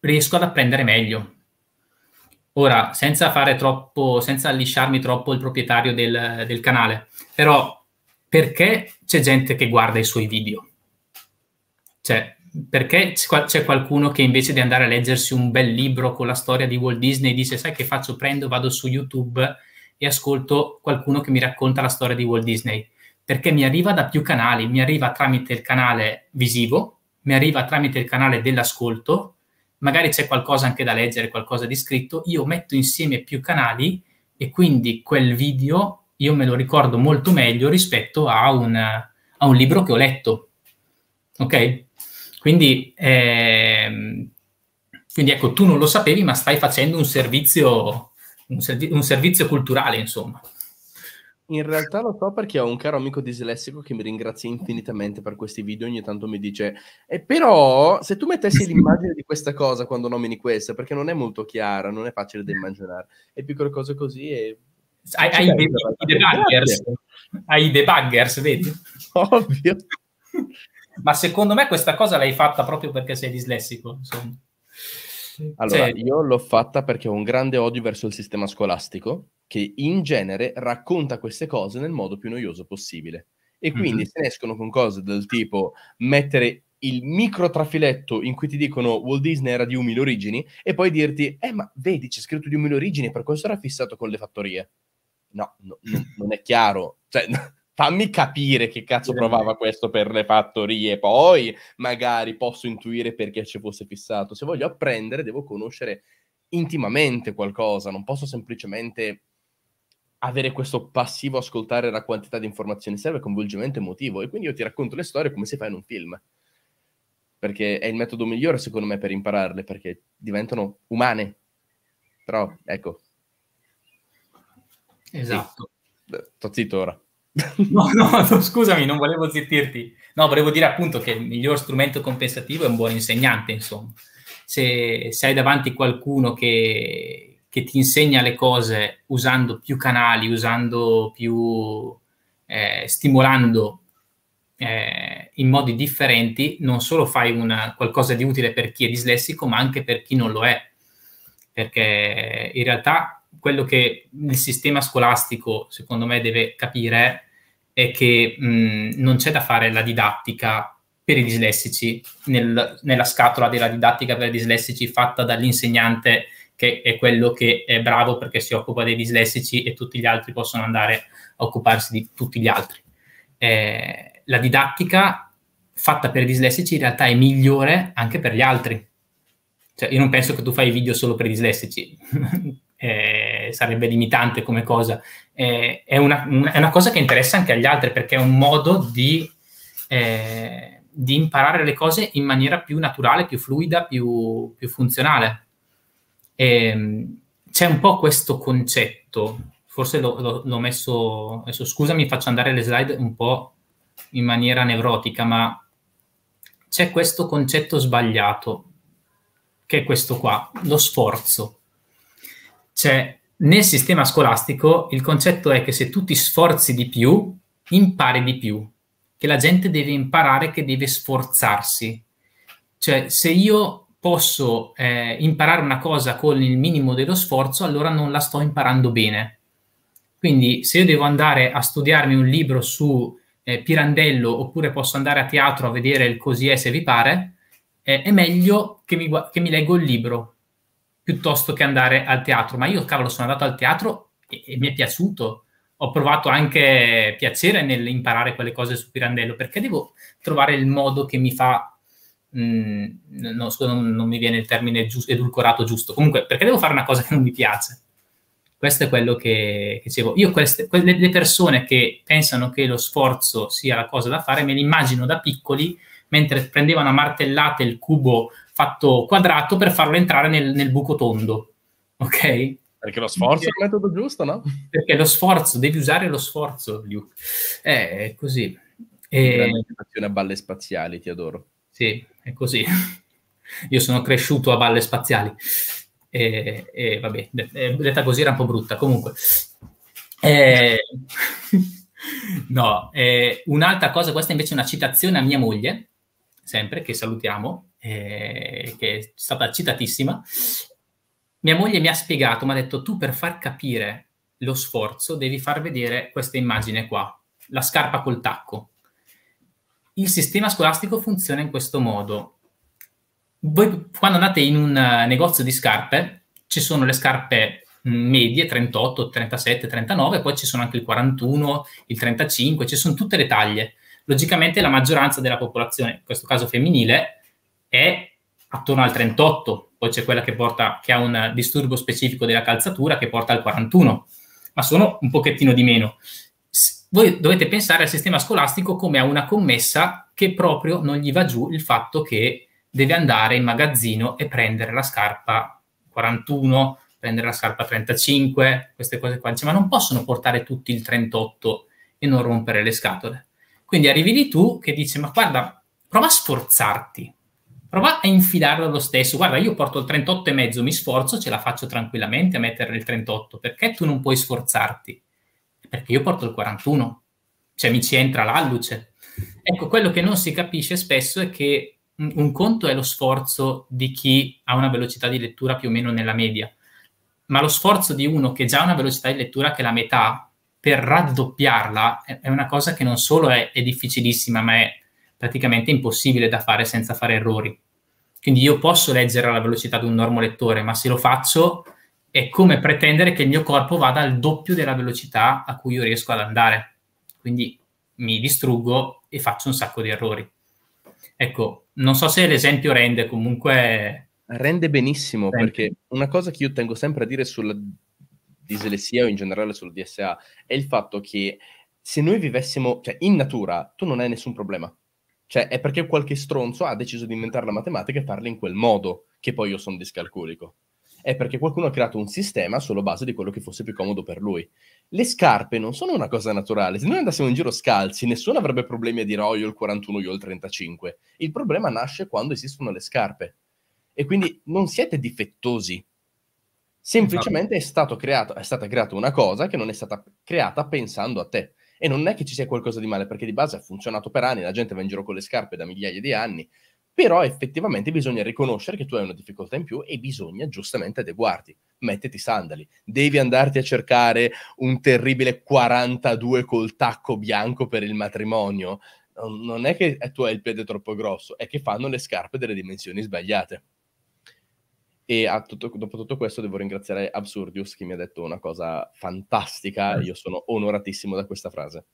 riesco ad apprendere meglio. Ora, senza lisciarmi troppo il proprietario del canale, però perché c'è gente che guarda i suoi video? Cioè, perché c'è qualcuno che invece di andare a leggersi un bel libro con la storia di Walt Disney dice, sai che faccio? Prendo, vado su YouTube e ascolto qualcuno che mi racconta la storia di Walt Disney. Perché mi arriva da più canali, mi arriva tramite il canale visivo, mi arriva tramite il canale dell'ascolto, magari c'è qualcosa anche da leggere, qualcosa di scritto, io metto insieme più canali e quindi quel video io me lo ricordo molto meglio rispetto a un libro che ho letto, ok? Quindi ecco, tu non lo sapevi, ma stai facendo un servizio culturale, insomma. In realtà lo so perché ho un caro amico dislessico che mi ringrazia infinitamente per questi video, ogni tanto mi dice però se tu mettessi l'immagine di questa cosa quando nomini questa, perché non è molto chiara, non è facile da immaginare, è piccole cose così e... Hai i debuggers, vedi? Ovvio. Ma secondo me questa cosa l'hai fatta proprio perché sei dislessico, insomma. Allora, io l'ho fatta perché ho un grande odio verso il sistema scolastico, che in genere racconta queste cose nel modo più noioso possibile. E quindi se ne escono con cose del tipo mettere il micro trafiletto in cui ti dicono Walt Disney era di umili origini e poi dirti, ma vedi c'è scritto di umili origini, per questo era fissato con le fattorie. No, non è chiaro. Cioè... Fammi capire che cazzo provava questo per le fattorie, poi magari posso intuire perché ci fosse fissato. Se voglio apprendere devo conoscere intimamente qualcosa, non posso semplicemente avere questo passivo ascoltare la quantità di informazioni, serve coinvolgimento emotivo e quindi io ti racconto le storie come si fa in un film, perché è il metodo migliore secondo me per impararle, perché diventano umane. Però ecco, esatto, sto zitto ora. No, scusami, non volevo zittirti. No, volevo dire appunto che il miglior strumento compensativo è un buon insegnante, insomma. Se hai davanti qualcuno che ti insegna le cose usando più canali, usando più stimolando in modi differenti, non solo fai qualcosa di utile per chi è dislessico, ma anche per chi non lo è, perché in realtà quello che il sistema scolastico secondo me deve capire è che non c'è da fare la didattica per i dislessici nella scatola della didattica per i dislessici fatta dall'insegnante, che è quello che è bravo perché si occupa dei dislessici e tutti gli altri possono andare a occuparsi di tutti gli altri. La didattica fatta per i dislessici in realtà è migliore anche per gli altri. Cioè, io non penso che tu fai video solo per i dislessici. Sarebbe limitante come cosa, è una cosa che interessa anche agli altri, perché è un modo di imparare le cose in maniera più naturale, più fluida, più funzionale. C'è un po' questo concetto, forse l'ho messo adesso, scusami, faccio andare le slide un po' in maniera nevrotica, ma c'è questo concetto sbagliato che è questo qua, lo sforzo. Cioè, nel sistema scolastico il concetto è che se tu ti sforzi di più, impari di più, che la gente deve imparare che deve sforzarsi. Cioè, se io posso imparare una cosa con il minimo dello sforzo, allora non la sto imparando bene. Quindi, se io devo andare a studiarmi un libro su Pirandello, oppure posso andare a teatro a vedere il Così è se vi pare, è meglio che mi leggo il libro piuttosto che andare al teatro. Ma io, cavolo, sono andato al teatro e mi è piaciuto. Ho provato anche piacere nell'imparare quelle cose su Pirandello, perché devo trovare il modo che mi fa... non mi viene il termine edulcorato giusto. Comunque, perché devo fare una cosa che non mi piace? Questo è quello che dicevo. Io le persone che pensano che lo sforzo sia la cosa da fare, me li immagino da piccoli, mentre prendevano a martellate il cubo fatto quadrato per farlo entrare nel buco tondo. Ok? Perché lo sforzo è il metodo giusto, no? Perché lo sforzo, devi usare lo sforzo, Luke. È così. A balle spaziali, ti adoro. Sì, è così. Io sono cresciuto a balle spaziali. Vabbè, detta così era un po' brutta. Comunque. No, un'altra cosa, questa invece è una citazione a mia moglie, sempre, che salutiamo, che è stata citatissima. Mia moglie mi ha spiegato, mi ha detto: tu per far capire lo sforzo devi far vedere questa immagine qua, la scarpa col tacco. Il sistema scolastico funziona in questo modo. Voi quando andate in un negozio di scarpe, ci sono le scarpe medie, 38, 37, 39, poi ci sono anche il 41, il 35, ci sono tutte le taglie. Logicamente la maggioranza della popolazione, in questo caso femminile, è attorno al 38, poi c'è quella che ha un disturbo specifico della calzatura che porta al 41, ma sono un pochettino di meno. Voi dovete pensare al sistema scolastico come a una commessa che proprio non gli va giù il fatto che deve andare in magazzino e prendere la scarpa 41, prendere la scarpa 35, queste cose qua. Dice, ma non possono portare tutti il 38 e non rompere le scatole. Quindi arrivi lì tu che dici, ma guarda, prova a sforzarti. Prova a infilarlo lo stesso. Guarda, io porto il 38 e mezzo, mi sforzo, ce la faccio tranquillamente a mettere il 38. Perché tu non puoi sforzarti? Perché io porto il 41. Cioè, mi ci entra l'alluce. Ecco, quello che non si capisce spesso è che un conto è lo sforzo di chi ha una velocità di lettura più o meno nella media, ma lo sforzo di uno che già ha una velocità di lettura che è la metà, per raddoppiarla, è una cosa che non solo è difficilissima, ma è praticamente impossibile da fare senza fare errori. Quindi io posso leggere alla velocità di un normolettore, ma se lo faccio è come pretendere che il mio corpo vada al doppio della velocità a cui io riesco ad andare. Quindi mi distruggo e faccio un sacco di errori. Ecco, non so se l'esempio rende, comunque... Rende benissimo, perché una cosa che io tengo sempre a dire sulla dislessia o in generale sul DSA è il fatto che se noi vivessimo... Cioè, in natura tu non hai nessun problema. Cioè, è perché qualche stronzo ha deciso di inventare la matematica e farla in quel modo che poi io sono discalculico. È perché qualcuno ha creato un sistema sulla base di quello che fosse più comodo per lui. Le scarpe non sono una cosa naturale. Se noi andassimo in giro scalzi, nessuno avrebbe problemi a dire, oh, io il 41, io il 35. Il problema nasce quando esistono le scarpe. E quindi non siete difettosi. Semplicemente è stata creata una cosa che non è stata creata pensando a te. E non è che ci sia qualcosa di male, perché di base ha funzionato per anni, la gente va in giro con le scarpe da migliaia di anni, però effettivamente bisogna riconoscere che tu hai una difficoltà in più e bisogna giustamente adeguarti. Mettiti sandali, devi andarti a cercare un terribile 42 col tacco bianco per il matrimonio. Non è che tu hai il piede troppo grosso, è che fanno le scarpe delle dimensioni sbagliate. E dopo tutto questo devo ringraziare Absurdius che mi ha detto una cosa fantastica. Io sono onoratissimo da questa frase.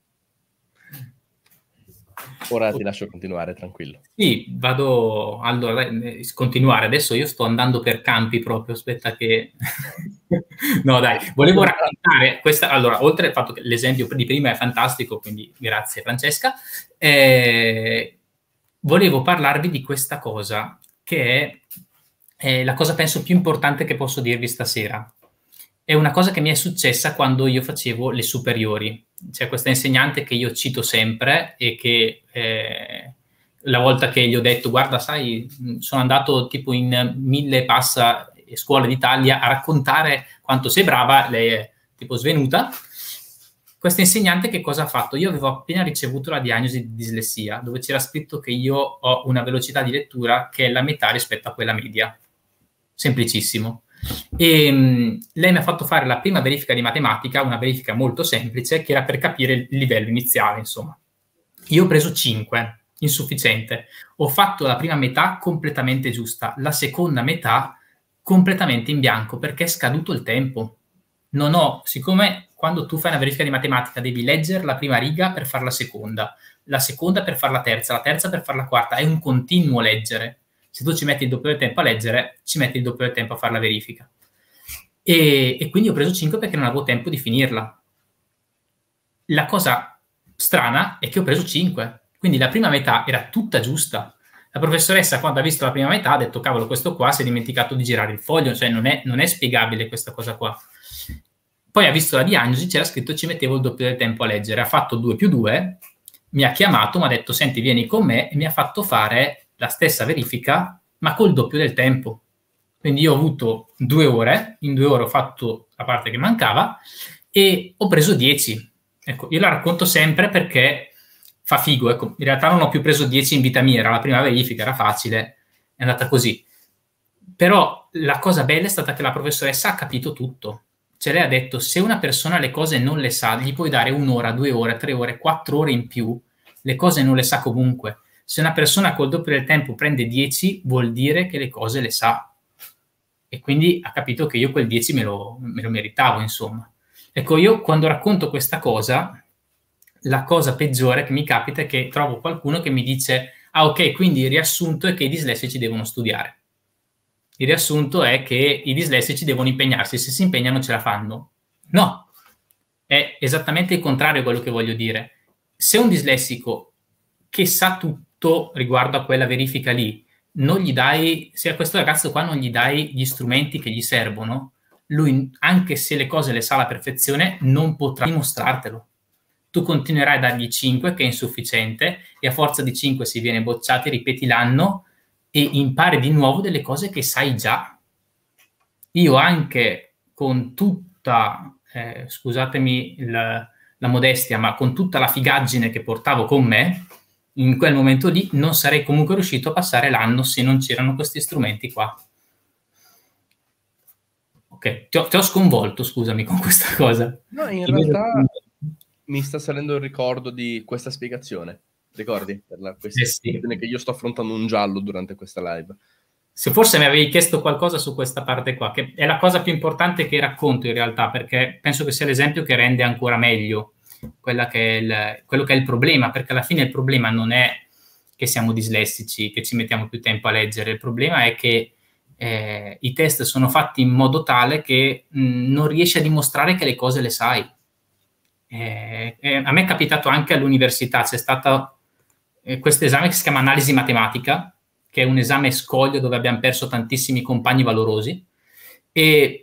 Ora ti lascio continuare, tranquillo. Sì, vado allora continuare. Adesso io sto andando per campi proprio, aspetta che... No dai, volevo raccontare questa... Allora, oltre al fatto che l'esempio di prima è fantastico, quindi grazie Francesca, volevo parlarvi di questa cosa che è la cosa penso più importante che posso dirvi stasera. È una cosa che mi è successa quando io facevo le superiori. C'è questa insegnante che io cito sempre e che la volta che gli ho detto, guarda, sai, sono andato tipo in 1000 e passa scuole d'Italia a raccontare quanto sei brava, lei è tipo svenuta. Questa insegnante che cosa ha fatto? Io avevo appena ricevuto la diagnosi di dislessia, dove c'era scritto che io ho una velocità di lettura che è la metà rispetto a quella media. Semplicissimo. E lei mi ha fatto fare la prima verifica di matematica, una verifica molto semplice che era per capire il livello iniziale, insomma. Io ho preso 5, insufficiente. Ho fatto la prima metà completamente giusta, la seconda metà completamente in bianco perché è scaduto il tempo. Non ho, siccome quando tu fai una verifica di matematica devi leggere la prima riga per fare la seconda per fare la terza per fare la quarta, è un continuo leggere. Se tu ci metti il doppio del tempo a leggere, ci metti il doppio del tempo a fare la verifica. E quindi ho preso 5 perché non avevo tempo di finirla. La cosa strana è che ho preso 5, quindi la prima metà era tutta giusta. La professoressa, quando ha visto la prima metà, ha detto, cavolo, questo qua si è dimenticato di girare il foglio, cioè non è spiegabile questa cosa qua. Poi ha visto la diagnosi, c'era scritto ci mettevo il doppio del tempo a leggere, ha fatto 2+2, mi ha chiamato, mi ha detto senti vieni con me e mi ha fatto fare la stessa verifica ma col doppio del tempo. Quindi io ho avuto 2 ore, in 2 ore ho fatto la parte che mancava e ho preso 10. Ecco, io la racconto sempre perché fa figo, ecco, in realtà non ho più preso 10 in vita mia, era la prima verifica, era facile, è andata così. Però la cosa bella è stata che la professoressa ha capito tutto. Cioè lei ha detto, se una persona le cose non le sa, gli puoi dare 1 ora, 2 ore, 3 ore, 4 ore in più, le cose non le sa comunque. Se una persona col doppio del tempo prende 10, vuol dire che le cose le sa. E quindi ha capito che io quel 10 me lo meritavo, insomma. Ecco, io quando racconto questa cosa, la cosa peggiore che mi capita è che trovo qualcuno che mi dice, ah ok, quindi il riassunto è che i dislessici devono studiare. Il riassunto è che i dislessici devono impegnarsi, se si impegnano ce la fanno. No, è esattamente il contrario a quello che voglio dire. Se un dislessico che sa tutto riguardo a quella verifica lì, non gli dai, se a questo ragazzo qua non gli dai gli strumenti che gli servono, lui, anche se le cose le sa alla perfezione, non potrà dimostrartelo. Tu continuerai a dargli 5, che è insufficiente, e a forza di 5 si viene bocciati, ripeti l'anno, e impari di nuovo delle cose che sai già. Io anche con tutta, scusatemi la modestia, ma con tutta la figaggine che portavo con me, in quel momento lì non sarei comunque riuscito a passare l'anno se non c'erano questi strumenti qua. Ok, ti ho sconvolto, scusami, con questa cosa. No, in realtà mi sta salendo il ricordo di questa spiegazione. Ricordi? Per la questione che io sto affrontando un giallo durante questa live. Se forse mi avevi chiesto qualcosa su questa parte qua, che è la cosa più importante che racconto in realtà, perché penso che sia l'esempio che rende ancora meglio quello che è il problema, perché alla fine il problema non è che siamo dislessici, che ci mettiamo più tempo a leggere, il problema è che i test sono fatti in modo tale che non riesci a dimostrare che le cose le sai. A me è capitato anche all'università, c'è stato questo esame che si chiama analisi matematica, che è un esame scoglio dove abbiamo perso tantissimi compagni valorosi, e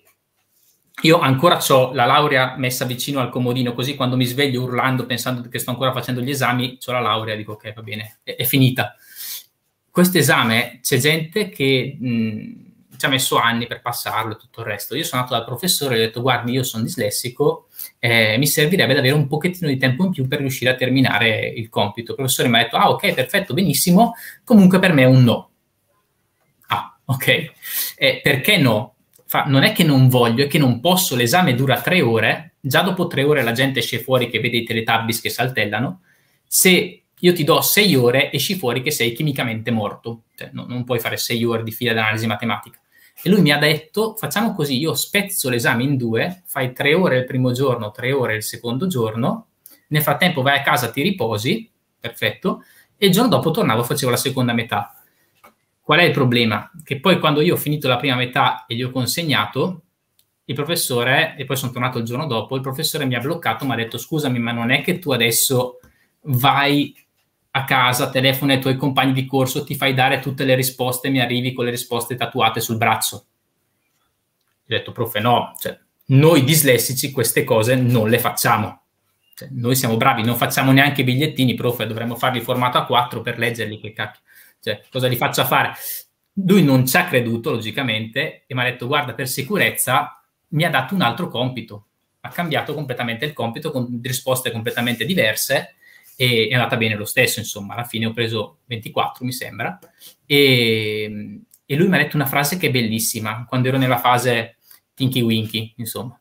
io ancora ho la laurea messa vicino al comodino, così quando mi sveglio urlando pensando che sto ancora facendo gli esami, ho la laurea, dico ok, va bene, è finita. Questo esame c'è gente che ci ha messo anni per passarlo e tutto il resto. Io sono andato dal professore e gli ho detto guardi, io sono dislessico, mi servirebbe ad avere un pochettino di tempo in più per riuscire a terminare il compito. Il professore mi ha detto ah ok, perfetto, benissimo, comunque per me è un no. Ah ok, perché no? Non è che non voglio, è che non posso, l'esame dura 3 ore, già dopo 3 ore la gente esce fuori che vede i teletubbies che saltellano, se io ti do 6 ore esci fuori che sei chimicamente morto, cioè, non puoi fare 6 ore di fila di analisi matematica. E lui mi ha detto, facciamo così, io spezzo l'esame in 2, fai 3 ore il primo giorno, 3 ore il secondo giorno, nel frattempo vai a casa, ti riposi, perfetto, e il giorno dopo tornavo e facevo la seconda metà. Qual è il problema? Che poi quando io ho finito la prima metà e gli ho consegnato, il professore, e poi sono tornato il giorno dopo, il professore mi ha bloccato, mi ha detto, scusami, ma non è che tu adesso vai a casa, telefoni ai tuoi compagni di corso, ti fai dare tutte le risposte e mi arrivi con le risposte tatuate sul braccio. Gli ho detto, prof, no, cioè, noi dislessici queste cose non le facciamo. Cioè, noi siamo bravi, non facciamo neanche i bigliettini, prof, dovremmo farli formato A4 per leggerli, che cacchio. Cioè, cosa li faccio a fare? Lui non ci ha creduto, logicamente, e mi ha detto, guarda, per sicurezza mi ha dato un altro compito. Ha cambiato completamente il compito con risposte completamente diverse, e è andata bene lo stesso, insomma, alla fine ho preso 24, mi sembra, e lui mi ha detto una frase che è bellissima, quando ero nella fase Tinky Winky, insomma,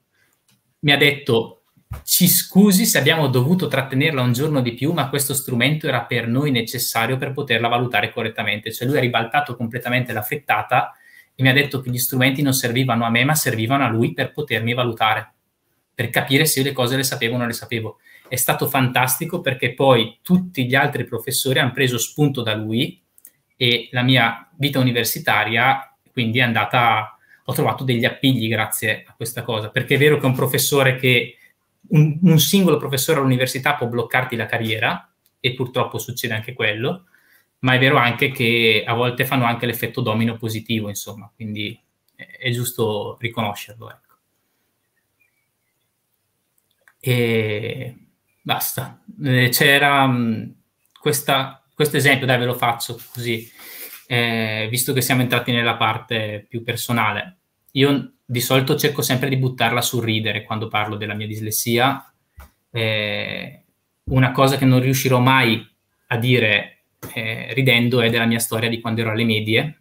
mi ha detto, Ci scusi se abbiamo dovuto trattenerla un giorno di più, ma questo strumento era per noi necessario per poterla valutare correttamente. Cioè lui ha ribaltato completamente la frittata e mi ha detto che gli strumenti non servivano a me, ma servivano a lui per potermi valutare, per capire se io le cose le sapevo o non le sapevo. È stato fantastico perché poi tutti gli altri professori hanno preso spunto da lui e la mia vita universitaria quindi è andata, ho trovato degli appigli grazie a questa cosa, perché è vero che un professore che un singolo professore all'università può bloccarti la carriera, e purtroppo succede anche quello, ma è vero anche che a volte fanno anche l'effetto domino positivo, insomma, quindi è giusto riconoscerlo, ecco. E basta, c'era questo esempio, dai, ve lo faccio così, visto che siamo entrati nella parte più personale. Io di solito cerco sempre di buttarla sul ridere quando parlo della mia dislessia. Una cosa che non riuscirò mai a dire ridendo è della mia storia di quando ero alle medie.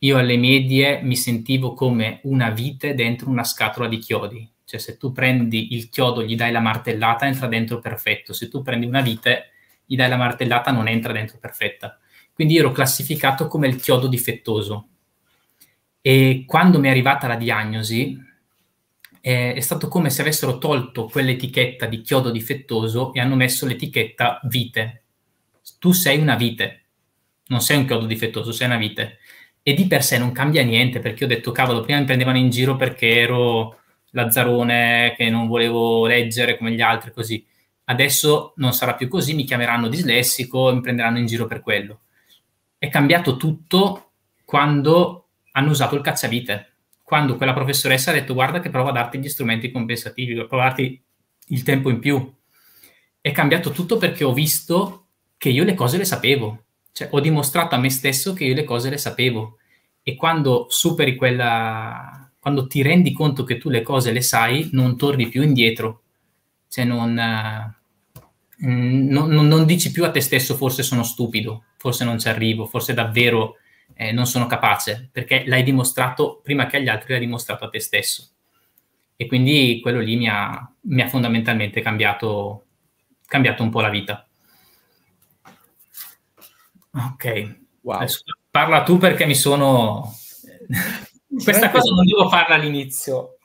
Io alle medie mi sentivo come una vite dentro una scatola di chiodi. Cioè se tu prendi il chiodo, gli dai la martellata, entra dentro perfetto. Se tu prendi una vite, gli dai la martellata, non entra dentro perfetta. Quindi io ero classificato come il chiodo difettoso. E quando mi è arrivata la diagnosi è stato come se avessero tolto quell'etichetta di chiodo difettoso e hanno messo l'etichetta vite. Tu sei una vite, non sei un chiodo difettoso, sei una vite. E di per sé non cambia niente, perché ho detto, cavolo, prima mi prendevano in giro perché ero lazzarone, che non volevo leggere come gli altri, così. Adesso non sarà più così, mi chiameranno dislessico e mi prenderanno in giro per quello. È cambiato tutto quando hanno usato il cacciavite, quando quella professoressa ha detto, guarda che prova a darti gli strumenti compensativi, prova a darti il tempo in più. È cambiato tutto perché ho visto che io le cose le sapevo, cioè ho dimostrato a me stesso che io le cose le sapevo, e quando superi quando ti rendi conto che tu le cose le sai, non torni più indietro, cioè non dici più a te stesso forse sono stupido, forse non ci arrivo, forse davvero non sono capace, perché l'hai dimostrato prima che agli altri, l'hai dimostrato a te stesso. E quindi quello lì mi ha fondamentalmente cambiato un po' la vita. Ok, wow. Adesso, parla tu perché mi sono... Questa cosa non devo farla all'inizio.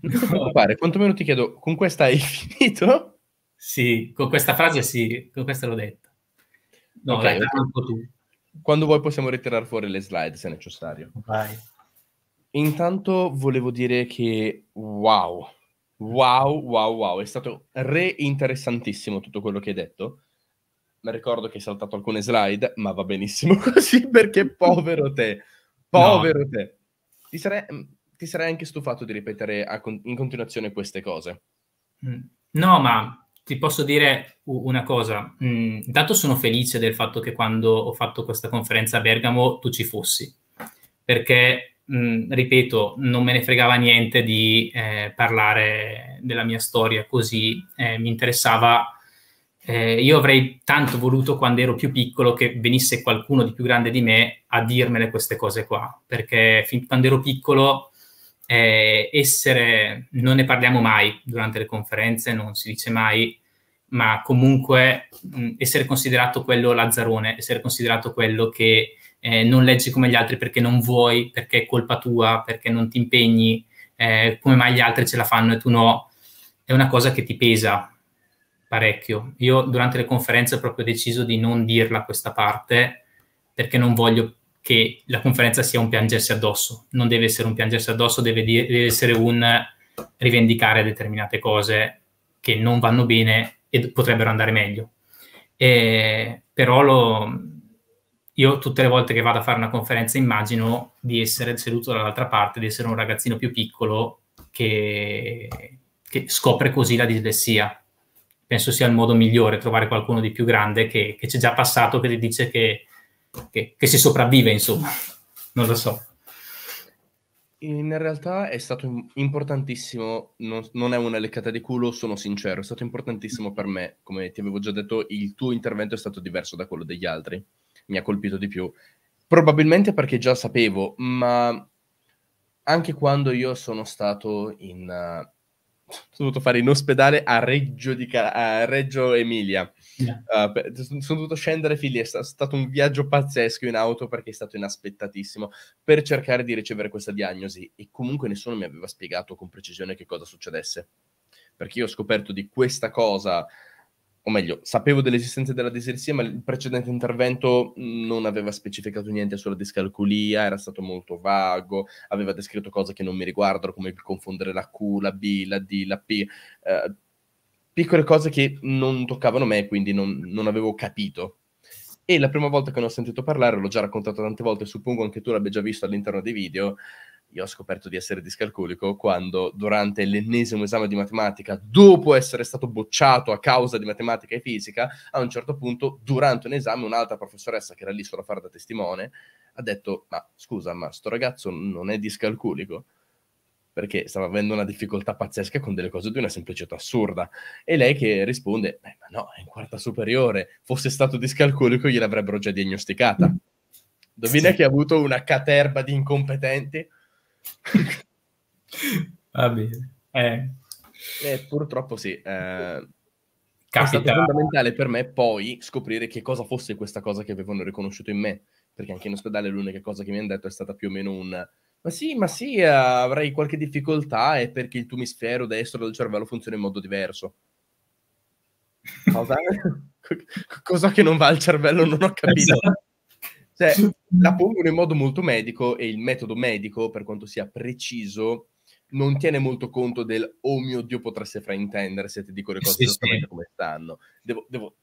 Non ti preoccupare, quantomeno ti chiedo, con questa hai finito? Sì, con questa frase sì, con questa l'ho detta. No, okay, dai, un po' tu. Quando vuoi possiamo ritirare fuori le slide se necessario. Vai. Intanto volevo dire che wow, è stato interessantissimo tutto quello che hai detto. Mi ricordo che hai saltato alcune slide, ma va benissimo così, perché povero te, povero no. Te. Ti sarei anche stufato di ripetere in continuazione queste cose. No, ma... Ti posso dire una cosa, intanto sono felice del fatto che quando ho fatto questa conferenza a Bergamo tu ci fossi, perché, ripeto, non me ne fregava niente di parlare della mia storia così, mi interessava, io avrei tanto voluto quando ero più piccolo che venisse qualcuno di più grande di me a dirmele queste cose qua, perché fin quando ero piccolo... non ne parliamo mai durante le conferenze, non si dice mai, ma comunque essere considerato quello lazzarone, essere considerato quello che non leggi come gli altri perché non vuoi, perché è colpa tua, perché non ti impegni, come mai gli altri ce la fanno e tu no, è una cosa che ti pesa parecchio. Io durante le conferenze ho proprio deciso di non dirla questa parte, perché non voglio che la conferenza sia un piangersi addosso. Non deve essere un piangersi addosso, deve essere un rivendicare determinate cose che non vanno bene e potrebbero andare meglio. Però io tutte le volte che vado a fare una conferenza immagino di essere seduto dall'altra parte, di essere un ragazzino più piccolo che scopre così la dislessia. Penso sia il modo migliore, trovare qualcuno di più grande che c'è già passato, che ti dice che si sopravvive, insomma, non lo so. In realtà è stato importantissimo, non è una leccata di culo, sono sincero, è stato importantissimo per me. Come ti avevo già detto, il tuo intervento è stato diverso da quello degli altri, mi ha colpito di più, probabilmente perché già sapevo, ma anche quando io sono stato in sono dovuto fare in ospedale a Reggio Emilia. Sono dovuto scendere figli, è stato un viaggio pazzesco in auto perché è stato inaspettatissimo, per cercare di ricevere questa diagnosi, e comunque nessuno mi aveva spiegato con precisione che cosa succedesse, perché io ho scoperto di questa cosa, o meglio, sapevo dell'esistenza della dislessia, ma il precedente intervento non aveva specificato niente sulla discalculia, era stato molto vago, aveva descritto cose che non mi riguardano, come confondere la Q, la B, la D, la P, piccole cose che non toccavano me, quindi non avevo capito. E la prima volta che ne ho sentito parlare, l'ho già raccontato tante volte, suppongo anche tu l'abbia già visto all'interno dei video, io ho scoperto di essere discalculico quando, durante l'ennesimo esame di matematica, dopo essere stato bocciato a causa di matematica e fisica, a un certo punto, durante un esame, un'altra professoressa che era lì solo a fare da testimone, ha detto, ma scusa, ma sto ragazzo non è discalculico, perché stava avendo una difficoltà pazzesca con delle cose di una semplicità assurda. E lei che risponde, beh, ma no, è in quarta superiore, fosse stato discalculico gliel'avrebbero già diagnosticata. Indovina che ha avuto una caterba di incompetenti. Va bene, purtroppo sì, è stato fondamentale per me poi scoprire che cosa fosse questa cosa che avevano riconosciuto in me, perché anche in ospedale l'unica cosa che mi hanno detto è stata più o meno un ma sì, avrei qualche difficoltà, è perché il tuo emisfero destro del cervello funziona in modo diverso. Cosa che non va al cervello non ho capito. Cioè, la pongono in modo molto medico, e il metodo medico, per quanto sia preciso, non tiene molto conto del oh mio Dio, potreste fraintendere se ti dico le cose esattamente come stanno. Devo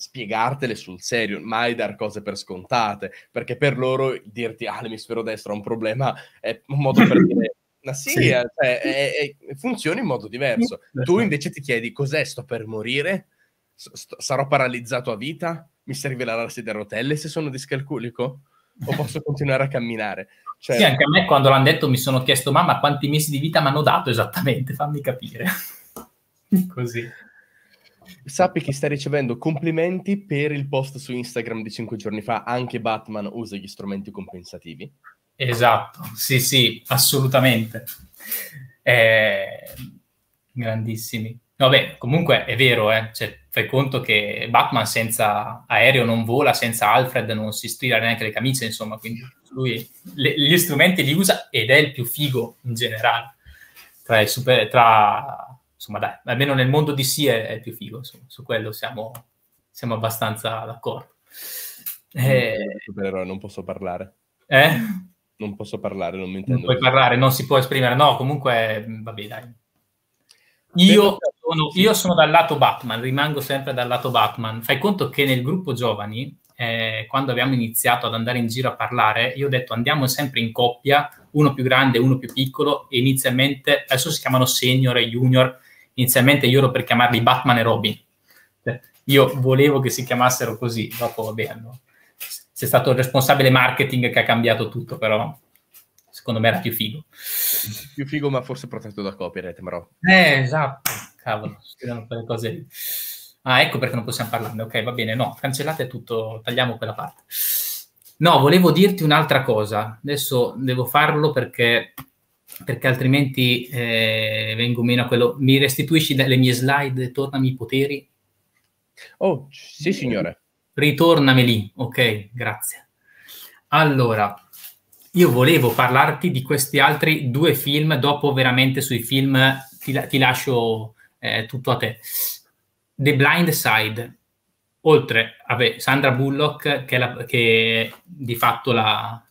spiegartele sul serio, mai dar cose per scontate, perché per loro dirti l'emisfero destro ha un problema è un modo per dire ma sì, cioè, funziona in modo diverso. Tu invece ti chiedi cos'è, sto per morire? Sarò paralizzato a vita? Mi serve la sedia a rotelle se sono discalculico? O posso continuare a camminare? Cioè... Sì, anche a me quando l'hanno detto mi sono chiesto, mamma, quanti mesi di vita mi hanno dato esattamente? Fammi capire. Così. Sappi che sta ricevendo complimenti per il post su Instagram di 5 giorni fa. Anche Batman usa gli strumenti compensativi. Esatto, sì, sì, assolutamente. Grandissimi. Vabbè, comunque è vero, cioè, fai conto che Batman senza aereo non vola, senza Alfred non si stira neanche le camicie, insomma, quindi lui gli strumenti li usa ed è il più figo in generale. Insomma, dai, almeno nel mondo DC è il più figo, insomma, su quello siamo abbastanza d'accordo. Supereroe, non posso parlare. Non posso parlare, non mi intendo. Non puoi parlare, non si può esprimere, no, comunque, vabbè, dai. Io sono dal lato Batman, rimango sempre dal lato Batman. Fai conto che nel gruppo giovani, quando abbiamo iniziato ad andare in giro a parlare, io ho detto andiamo sempre in coppia, uno più grande, uno più piccolo, e inizialmente, adesso si chiamano senior e junior, inizialmente io ero per chiamarli Batman e Robin. Io volevo che si chiamassero così, dopo va bene. No? C'è stato il responsabile marketing che ha cambiato tutto, però... Secondo me era più figo. Più figo, ma forse protetto da copyright, però. Esatto. Cavolo, erano quelle cose lì. Ah, ecco perché non possiamo parlarne. Ok, va bene, no, cancellate tutto, tagliamo quella parte. No, volevo dirti un'altra cosa. Adesso devo farlo perché altrimenti vengo meno a quello. Mi restituisci le mie slide, tornami i poteri. Oh, sì, signore. Ritornami lì, ok, grazie. Allora... Io volevo parlarti di questi altri 2 film, dopo veramente sui film ti lascio tutto a te. The Blind Side, oltre a Sandra Bullock, che è di fatto la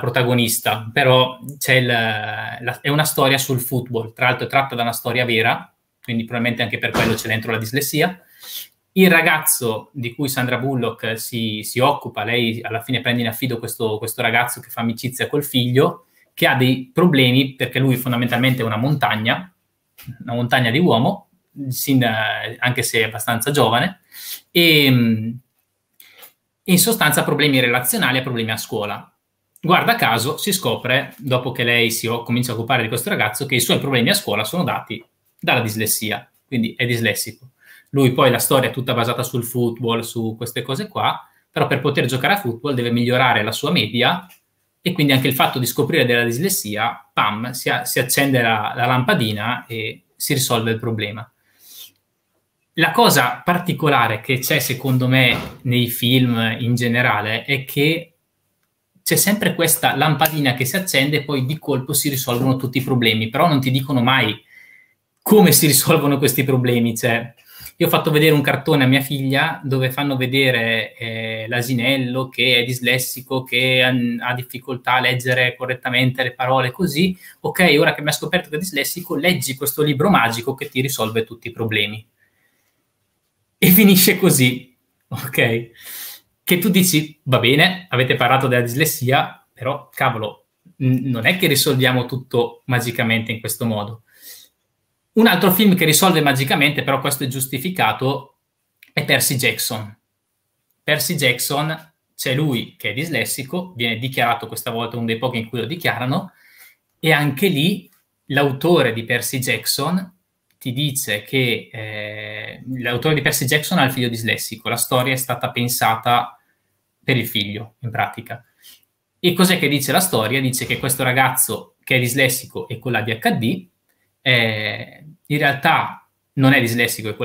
protagonista, però è una storia sul football, tra l'altro è tratta da una storia vera, quindi probabilmente anche per quello c'è dentro la dislessia. Il ragazzo di cui Sandra Bullock si occupa, lei alla fine prende in affido questo ragazzo che fa amicizia col figlio, che ha dei problemi perché lui fondamentalmente è una montagna di uomo, anche se è abbastanza giovane, e in sostanza ha problemi relazionali e problemi a scuola. Guarda caso si scopre, dopo che lei comincia a occupare di questo ragazzo, che i suoi problemi a scuola sono dati dalla dislessia, quindi è dislessico. Lui poi la storia è tutta basata sul football, su queste cose qua, però per poter giocare a football deve migliorare la sua media e quindi anche il fatto di scoprire della dislessia, pam, si accende la lampadina e si risolve il problema. La cosa particolare che c'è, secondo me, nei film in generale è che c'è sempre questa lampadina che si accende e poi di colpo si risolvono tutti i problemi, però non ti dicono mai come si risolvono questi problemi. Cioè, io ho fatto vedere un cartone a mia figlia dove fanno vedere l'asinello che è dislessico, che ha difficoltà a leggere correttamente le parole, così. Ok, ora che mi ha scoperto che è dislessico, leggi questo libro magico che ti risolve tutti i problemi. E finisce così, ok? Che tu dici, va bene, avete parlato della dislessia, però, cavolo, non è che risolviamo tutto magicamente in questo modo. Un altro film che risolve magicamente, però questo è giustificato, è Percy Jackson. Percy Jackson, c'è lui che è dislessico, viene dichiarato, questa volta uno dei pochi in cui lo dichiarano, e anche lì l'autore di Percy Jackson ti dice che l'autore di Percy Jackson ha il figlio dislessico, la storia è stata pensata per il figlio, in pratica. E cos'è che dice la storia? Dice che questo ragazzo che è dislessico e con l'ADHD, in realtà non è dislessico e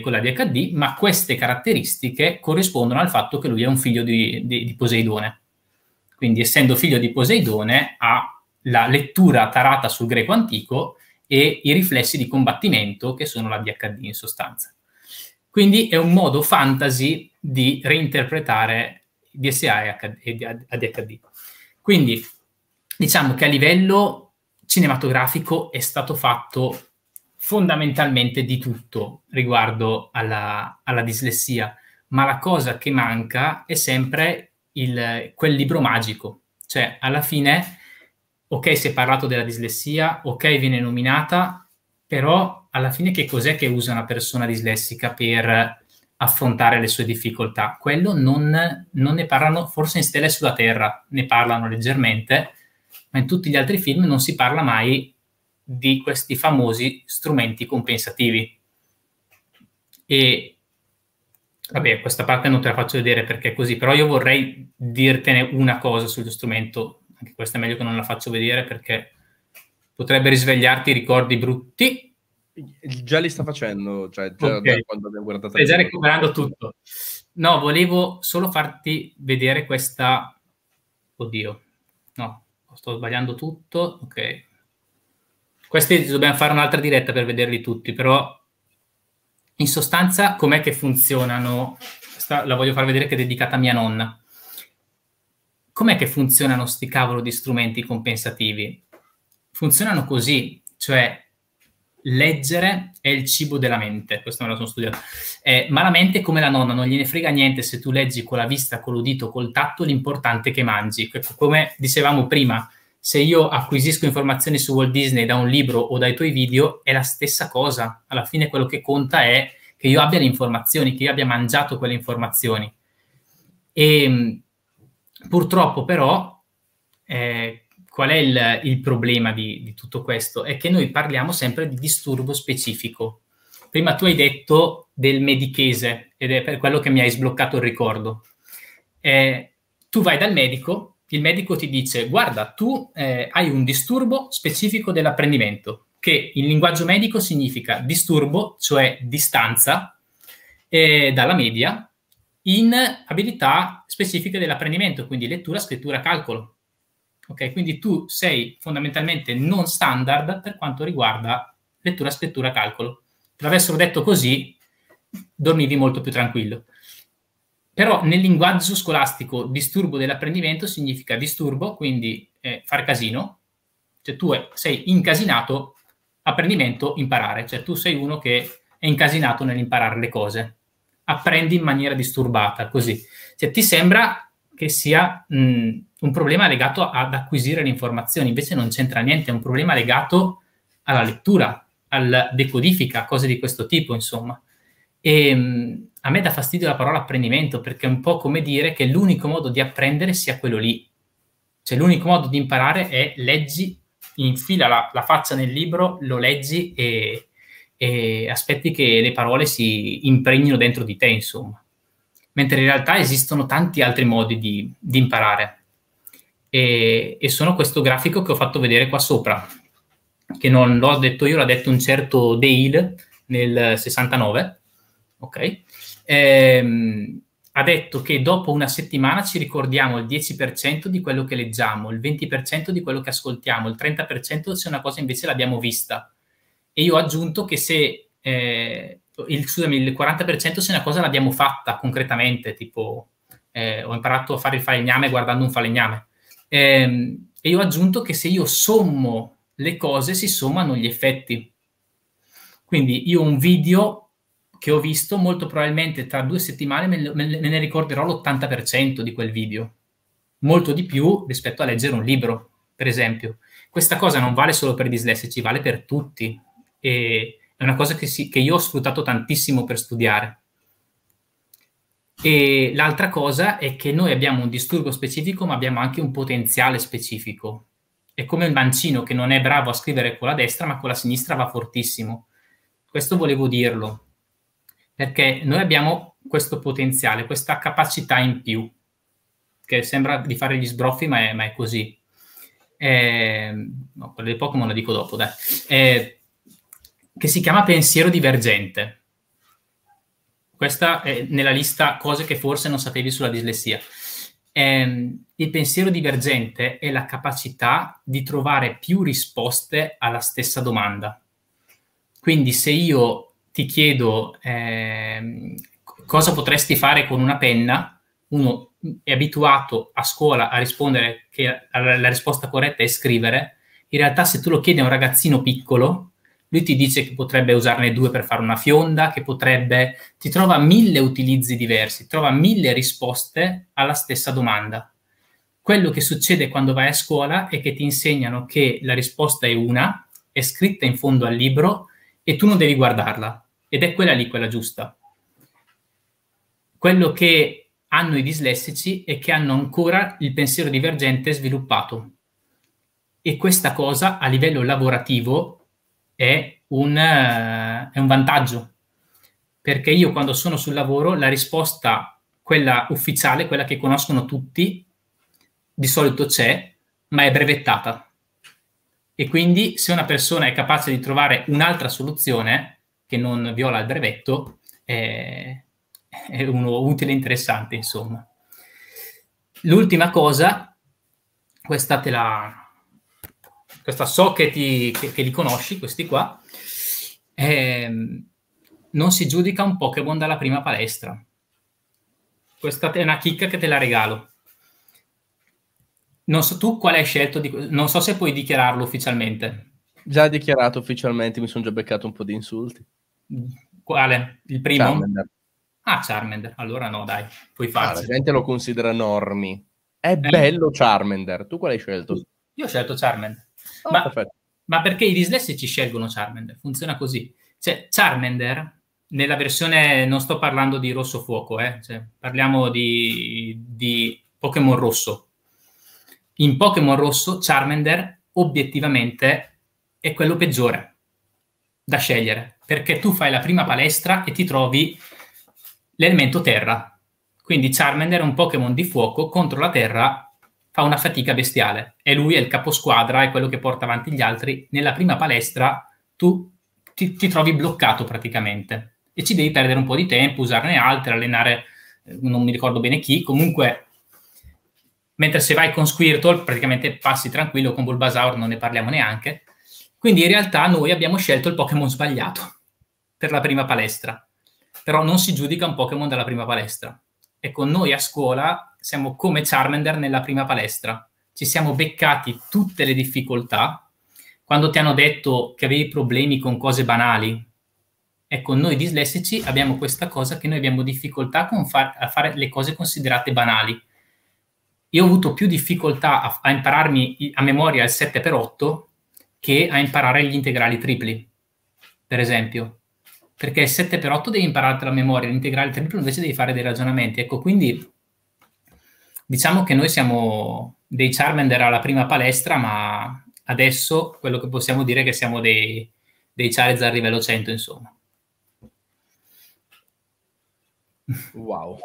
con l'ADHD, ma queste caratteristiche corrispondono al fatto che lui è un figlio di Poseidone. Quindi, essendo figlio di Poseidone, ha la lettura tarata sul greco antico e i riflessi di combattimento che sono l'ADHD in sostanza. Quindi è un modo fantasy di reinterpretare DSA e ADHD. Quindi diciamo che a livello cinematografico è stato fatto fondamentalmente di tutto riguardo alla dislessia, ma la cosa che manca è sempre quel libro magico. Cioè, alla fine, ok, si è parlato della dislessia, ok, viene nominata, però alla fine che cos'è che usa una persona dislessica per affrontare le sue difficoltà? Quello non ne parlano, forse in Stelle sulla Terra ne parlano leggermente, ma in tutti gli altri film non si parla mai di questi famosi strumenti compensativi. E vabbè, questa parte non te la faccio vedere perché è così, però io vorrei dirtene una cosa sullo strumento. Anche questa è meglio che non la faccio vedere perché potrebbe risvegliarti ricordi brutti. Già li sta facendo, cioè già okay. Da quando abbiamo guardato. Stai già recuperando tutto. No, volevo solo farti vedere questa... Oddio, no, sto sbagliando tutto. Ok. Questi dobbiamo fare un'altra diretta per vederli tutti, però in sostanza com'è che funzionano? Questa la voglio far vedere che è dedicata a mia nonna. Com'è che funzionano sti cavolo di strumenti compensativi? Funzionano così, cioè leggere è il cibo della mente, questo me lo sono studiato, ma la mente come la nonna, non gliene frega niente se tu leggi con la vista, con l'udito, col tatto, l'importante è che mangi. Come dicevamo prima, se io acquisisco informazioni su Walt Disney da un libro o dai tuoi video, è la stessa cosa. Alla fine quello che conta è che io abbia le informazioni, che io abbia mangiato quelle informazioni. E... purtroppo però, qual è il problema di tutto questo? È che noi parliamo sempre di disturbo specifico. Prima tu hai detto del medichese, ed è per quello che mi hai sbloccato il ricordo. Tu vai dal medico, il medico ti dice, guarda, tu hai un disturbo specifico dell'apprendimento, che in linguaggio medico significa disturbo, cioè distanza, dalla media, in abilità specifiche dell'apprendimento, quindi lettura, scrittura, calcolo. Ok, quindi tu sei fondamentalmente non standard per quanto riguarda lettura, scrittura, calcolo. Te l'avessero detto così, dormivi molto più tranquillo. Però nel linguaggio scolastico disturbo dell'apprendimento significa disturbo, quindi far casino, cioè tu sei incasinato, apprendimento, imparare, cioè tu sei uno che è incasinato nell'imparare le cose. Apprendi in maniera disturbata, così. Cioè, ti sembra che sia un problema legato ad acquisire le informazioni, invece non c'entra niente, è un problema legato alla lettura, alla decodifica, cose di questo tipo, insomma. E a me dà fastidio la parola apprendimento, perché è un po' come dire che l'unico modo di apprendere sia quello lì. Cioè, l'unico modo di imparare è leggi, infila la faccia nel libro, lo leggi e aspetti che le parole si impregnino dentro di te, insomma. Mentre in realtà esistono tanti altri modi di imparare. e sono questo grafico che ho fatto vedere qua sopra, che non l'ho detto io, l'ha detto un certo Dale nel 69, ok? Ha detto che dopo una settimana ci ricordiamo il 10% di quello che leggiamo, il 20% di quello che ascoltiamo, il 30% se una cosa invece l'abbiamo vista. E io ho aggiunto che se il 40% se una cosa l'abbiamo fatta concretamente, tipo ho imparato a fare il falegname guardando un falegname. E io ho aggiunto che se io sommo le cose si sommano gli effetti. Quindi io un video che ho visto, molto probabilmente tra 2 settimane me ne ricorderò l'80% di quel video, molto di più rispetto a leggere un libro, per esempio. Questa cosa non vale solo per i dislessici, vale per tutti. E è una cosa che io ho sfruttato tantissimo per studiare. E l'altra cosa è che noi abbiamo un disturbo specifico, ma abbiamo anche un potenziale specifico. È come un mancino che non è bravo a scrivere con la destra, ma con la sinistra va fortissimo. Questo volevo dirlo, perché noi abbiamo questo potenziale, questa capacità in più, che sembra di fare gli sbroffi, ma è così. No, quello dei Pokémon lo dico dopo, dai. Che si chiama pensiero divergente. Questa è nella lista cose che forse non sapevi sulla dislessia. Il pensiero divergente è la capacità di trovare più risposte alla stessa domanda. Quindi se io ti chiedo cosa potresti fare con una penna, uno è abituato a scuola a rispondere che la risposta corretta è scrivere. In realtà se tu lo chiedi a un ragazzino piccolo, lui ti dice che potrebbe usarne 2 per fare una fionda, che potrebbe... ti trova 1000 utilizzi diversi, trova 1000 risposte alla stessa domanda. Quello che succede quando vai a scuola è che ti insegnano che la risposta è una, è scritta in fondo al libro, e tu non devi guardarla, ed è quella lì, quella giusta. Quello che hanno i dislessici è che hanno ancora il pensiero divergente sviluppato, e questa cosa a livello lavorativo è un vantaggio, perché io quando sono sul lavoro la risposta, quella ufficiale, quella che conoscono tutti, di solito c'è, ma è brevettata. E quindi se una persona è capace di trovare un'altra soluzione che non viola il brevetto, è uno utile e interessante, insomma. L'ultima cosa, questa so che li conosci, questi qua, non si giudica un Pokémon dalla prima palestra. Questa è una chicca che te la regalo. Non so tu quale hai scelto, non so se puoi dichiararlo ufficialmente. Già dichiarato ufficialmente, mi sono già beccato un po' di insulti. Quale? Il primo? Charmander. Ah, Charmander, allora no, dai, puoi farci. La gente lo considera normi. È bello Charmander, tu quale hai scelto? Io ho scelto Charmander. Oh, ma perché i dislessici scelgono Charmander? Funziona così. Cioè, Charmander, nella versione, non sto parlando di rosso fuoco, cioè, parliamo di Pokémon rosso. In Pokémon rosso, Charmander obiettivamente è quello peggiore da scegliere, perché tu fai la prima palestra e ti trovi l'elemento terra. Quindi Charmander è un Pokémon di fuoco, contro la terra fa una fatica bestiale. E lui è il caposquadra, è quello che porta avanti gli altri. Nella prima palestra tu ti trovi bloccato praticamente e ci devi perdere un po' di tempo, usarne altre, allenare, non mi ricordo bene chi, comunque... Mentre se vai con Squirtle praticamente passi tranquillo, con Bulbasaur non ne parliamo neanche. Quindi in realtà noi abbiamo scelto il Pokémon sbagliato per la prima palestra. Però non si giudica un Pokémon dalla prima palestra. Ecco, noi a scuola siamo come Charmander nella prima palestra. Ci siamo beccati tutte le difficoltà. Quando ti hanno detto che avevi problemi con cose banali, ecco, noi dislessici abbiamo questa cosa che noi abbiamo difficoltà a fare le cose considerate banali. Io ho avuto più difficoltà a impararmi a memoria il 7x8 che a imparare gli integrali tripli, per esempio. Perché il 7x8 devi imparartelo a memoria, l'integrale triplo invece devi fare dei ragionamenti. Ecco, quindi diciamo che noi siamo dei Charmander alla prima palestra, ma adesso quello che possiamo dire è che siamo dei Charizard livello 100, insomma. Wow.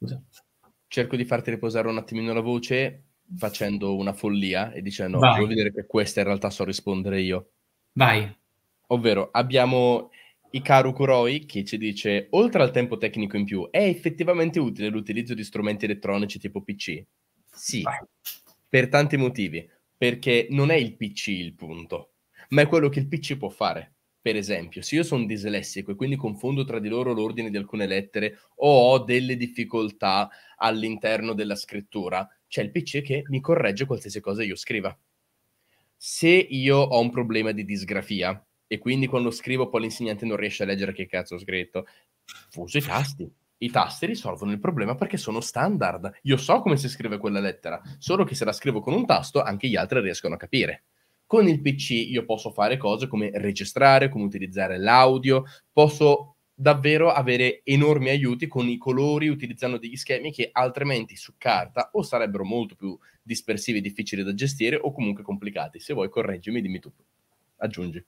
Scusa. cerco di farti riposare un attimino la voce facendo una follia e dicendo no, devo vedere che questa in realtà so rispondere io. Vai. Ovvero, abbiamo Hikaru Kuroi che ci dice: oltre al tempo tecnico in più, è effettivamente utile l'utilizzo di strumenti elettronici tipo PC? Sì, per tanti motivi, perché non è il PC il punto, ma è quello che il PC può fare. Per esempio, se io sono dislessico e quindi confondo tra di loro l'ordine di alcune lettere o ho delle difficoltà all'interno della scrittura, c'è il PC che mi corregge qualsiasi cosa io scriva. Se io ho un problema di disgrafia e quindi quando scrivo poi l'insegnante non riesce a leggere che cazzo ho scritto, uso i tasti. I tasti risolvono il problema perché sono standard. Io so come si scrive quella lettera, solo che se la scrivo con un tasto anche gli altri riescono a capire. Con il PC io posso fare cose come registrare, come utilizzare l'audio, posso davvero avere enormi aiuti con i colori, utilizzando degli schemi che altrimenti su carta o sarebbero molto più dispersivi e difficili da gestire o comunque complicati. Se vuoi correggimi, dimmi tu. Aggiungi.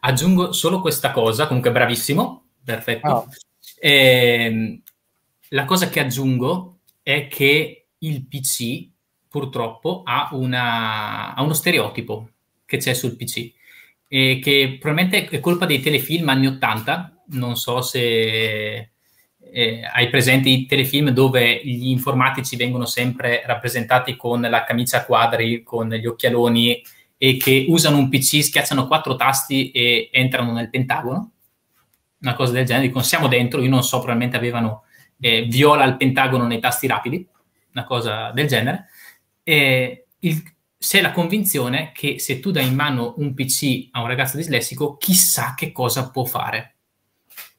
Aggiungo solo questa cosa, comunque bravissimo, perfetto. La cosa che aggiungo è che il PC purtroppo ha uno stereotipo che c'è sul PC e che probabilmente è colpa dei telefilm anni 80, non so se hai presente i telefilm dove gli informatici vengono sempre rappresentati con la camicia a quadri, con gli occhialoni e che usano un PC, schiacciano 4 tasti e entrano nel Pentagono, una cosa del genere, dicono siamo dentro, io non so, probabilmente avevano viola al Pentagono nei tasti rapidi, una cosa del genere. C'è la convinzione che se tu dai in mano un PC a un ragazzo dislessico chissà che cosa può fare,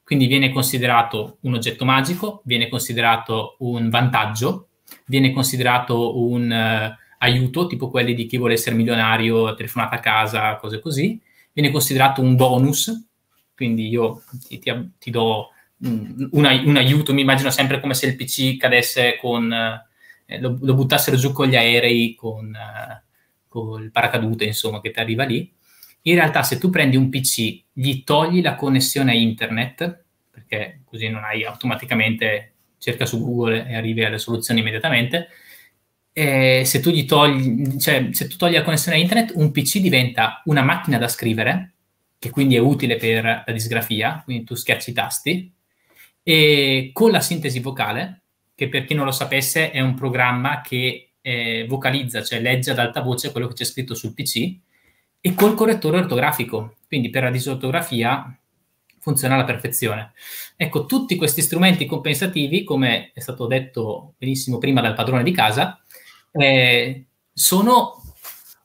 quindi viene considerato un oggetto magico, viene considerato un vantaggio, viene considerato un aiuto, tipo quelli di chi vuole essere milionario, telefonata a casa, cose così, viene considerato un bonus, quindi io ti do un aiuto, mi immagino sempre come se il PC cadesse con... Lo buttassero giù con gli aerei, con il paracadute, insomma, che ti arriva lì. In realtà, se tu prendi un PC, gli togli la connessione a internet, perché così non hai automaticamente, cerca su Google e arrivi alle soluzioni immediatamente, e se tu gli togli, cioè, se tu togli la connessione a internet, un PC diventa una macchina da scrivere, che quindi è utile per la disgrafia, quindi tu schiacci i tasti, e con la sintesi vocale, che per chi non lo sapesse è un programma che vocalizza, cioè legge ad alta voce quello che c'è scritto sul PC, e col correttore ortografico, quindi per la disortografia funziona alla perfezione. Ecco, tutti questi strumenti compensativi, come è stato detto benissimo prima dal padrone di casa, sono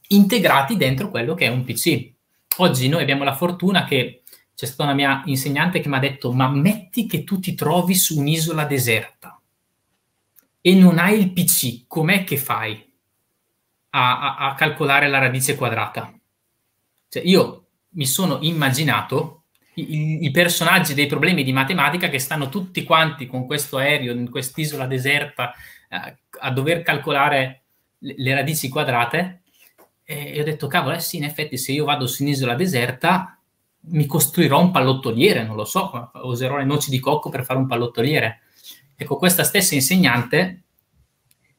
integrati dentro quello che è un PC. Oggi noi abbiamo la fortuna che c'è stata una mia insegnante che mi ha detto ma metti che tu ti trovi su un'isola deserta e non hai il PC, com'è che fai a calcolare la radice quadrata? Cioè, io mi sono immaginato i personaggi dei problemi di matematica che stanno tutti quanti con questo aereo in quest'isola deserta a dover calcolare le radici quadrate, e ho detto, cavolo, sì, in effetti, se io vado su un'isola deserta mi costruirò un pallottoliere, non lo so, userò le noci di cocco per fare un pallottoliere. Ecco, questa stessa insegnante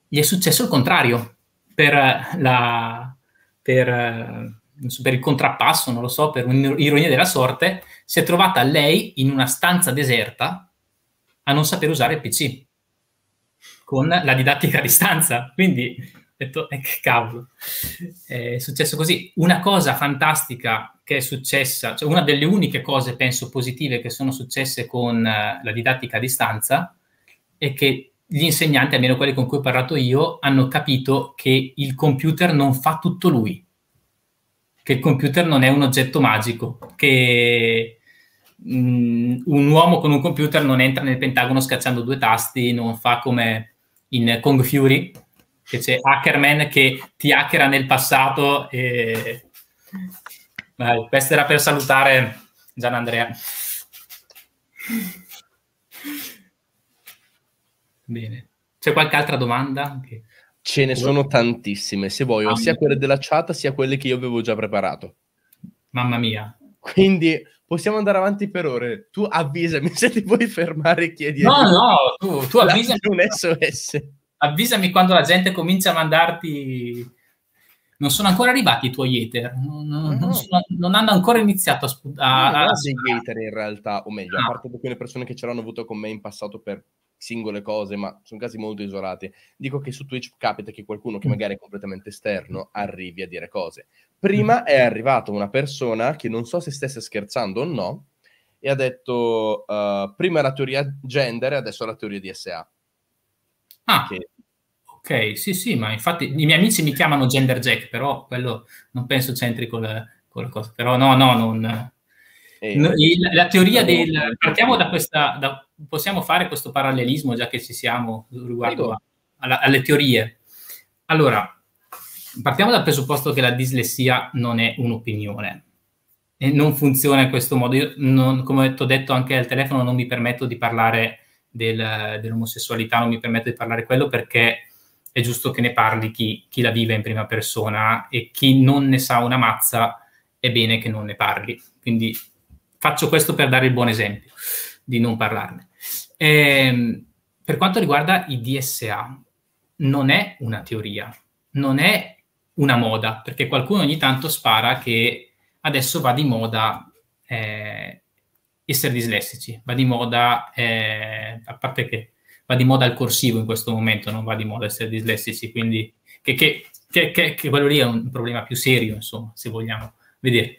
gli è successo il contrario per il contrappasso, non lo so, per un'ironia della sorte, si è trovata lei in una stanza deserta a non saper usare il PC con la didattica a distanza. Quindi ho detto, che cavolo, è successo così. Una cosa fantastica che è successa, cioè una delle uniche cose, penso, positive che sono successe con la didattica a distanza, è che gli insegnanti, almeno quelli con cui ho parlato io, hanno capito che il computer non fa tutto lui, che il computer non è un oggetto magico, che un uomo con un computer non entra nel Pentagono schiacciando 2 tasti, non fa come in Kong Fury, che c'è Hackerman che ti hackera nel passato. Questo era per salutare Gianandrea. Bene. C'è qualche altra domanda? Ce ne sono tantissime, se vuoi, sia quelle della chat, sia quelle che io avevo già preparato. Mamma mia. Quindi possiamo andare avanti per ore. Tu avvisami se ti vuoi fermare e chiedi. No, tu avvisami. Un SOS. Avvisami quando la gente comincia a mandarti... Non sono ancora arrivati i tuoi hater. Non hanno ancora iniziato a sputare. Dei hater in realtà, o meglio, a parte alcune persone che ce l'hanno avuto con me in passato per singole cose, ma sono casi molto isolati. Dico che su Twitch capita che qualcuno che magari è completamente esterno arrivi a dire cose. Prima è arrivata una persona che non so se stesse scherzando o no, e ha detto prima la teoria gender e adesso la teoria DSA. Ok, sì, ma infatti i miei amici mi chiamano Gender Jack, però quello non penso c'entri con la cosa. Però la teoria del... Partiamo da questa... possiamo fare questo parallelismo, già che ci siamo, riguardo alle teorie. Allora, partiamo dal presupposto che la dislessia non è un'opinione e non funziona in questo modo. Io, come ti ho detto anche al telefono, non mi permetto di parlare dell'omosessualità, non mi permetto di parlare quello, perché è giusto che ne parli chi la vive in prima persona, e chi non ne sa una mazza è bene che non ne parli. Quindi faccio questo per dare il buon esempio di non parlarne. Per quanto riguarda i DSA, non è una teoria, non è una moda, perché qualcuno ogni tanto spara che adesso va di moda essere dislessici, va di moda, a parte che va di moda il corsivo in questo momento, non va di moda essere dislessici, quindi che quello lì è un problema più serio, insomma, se vogliamo vedere.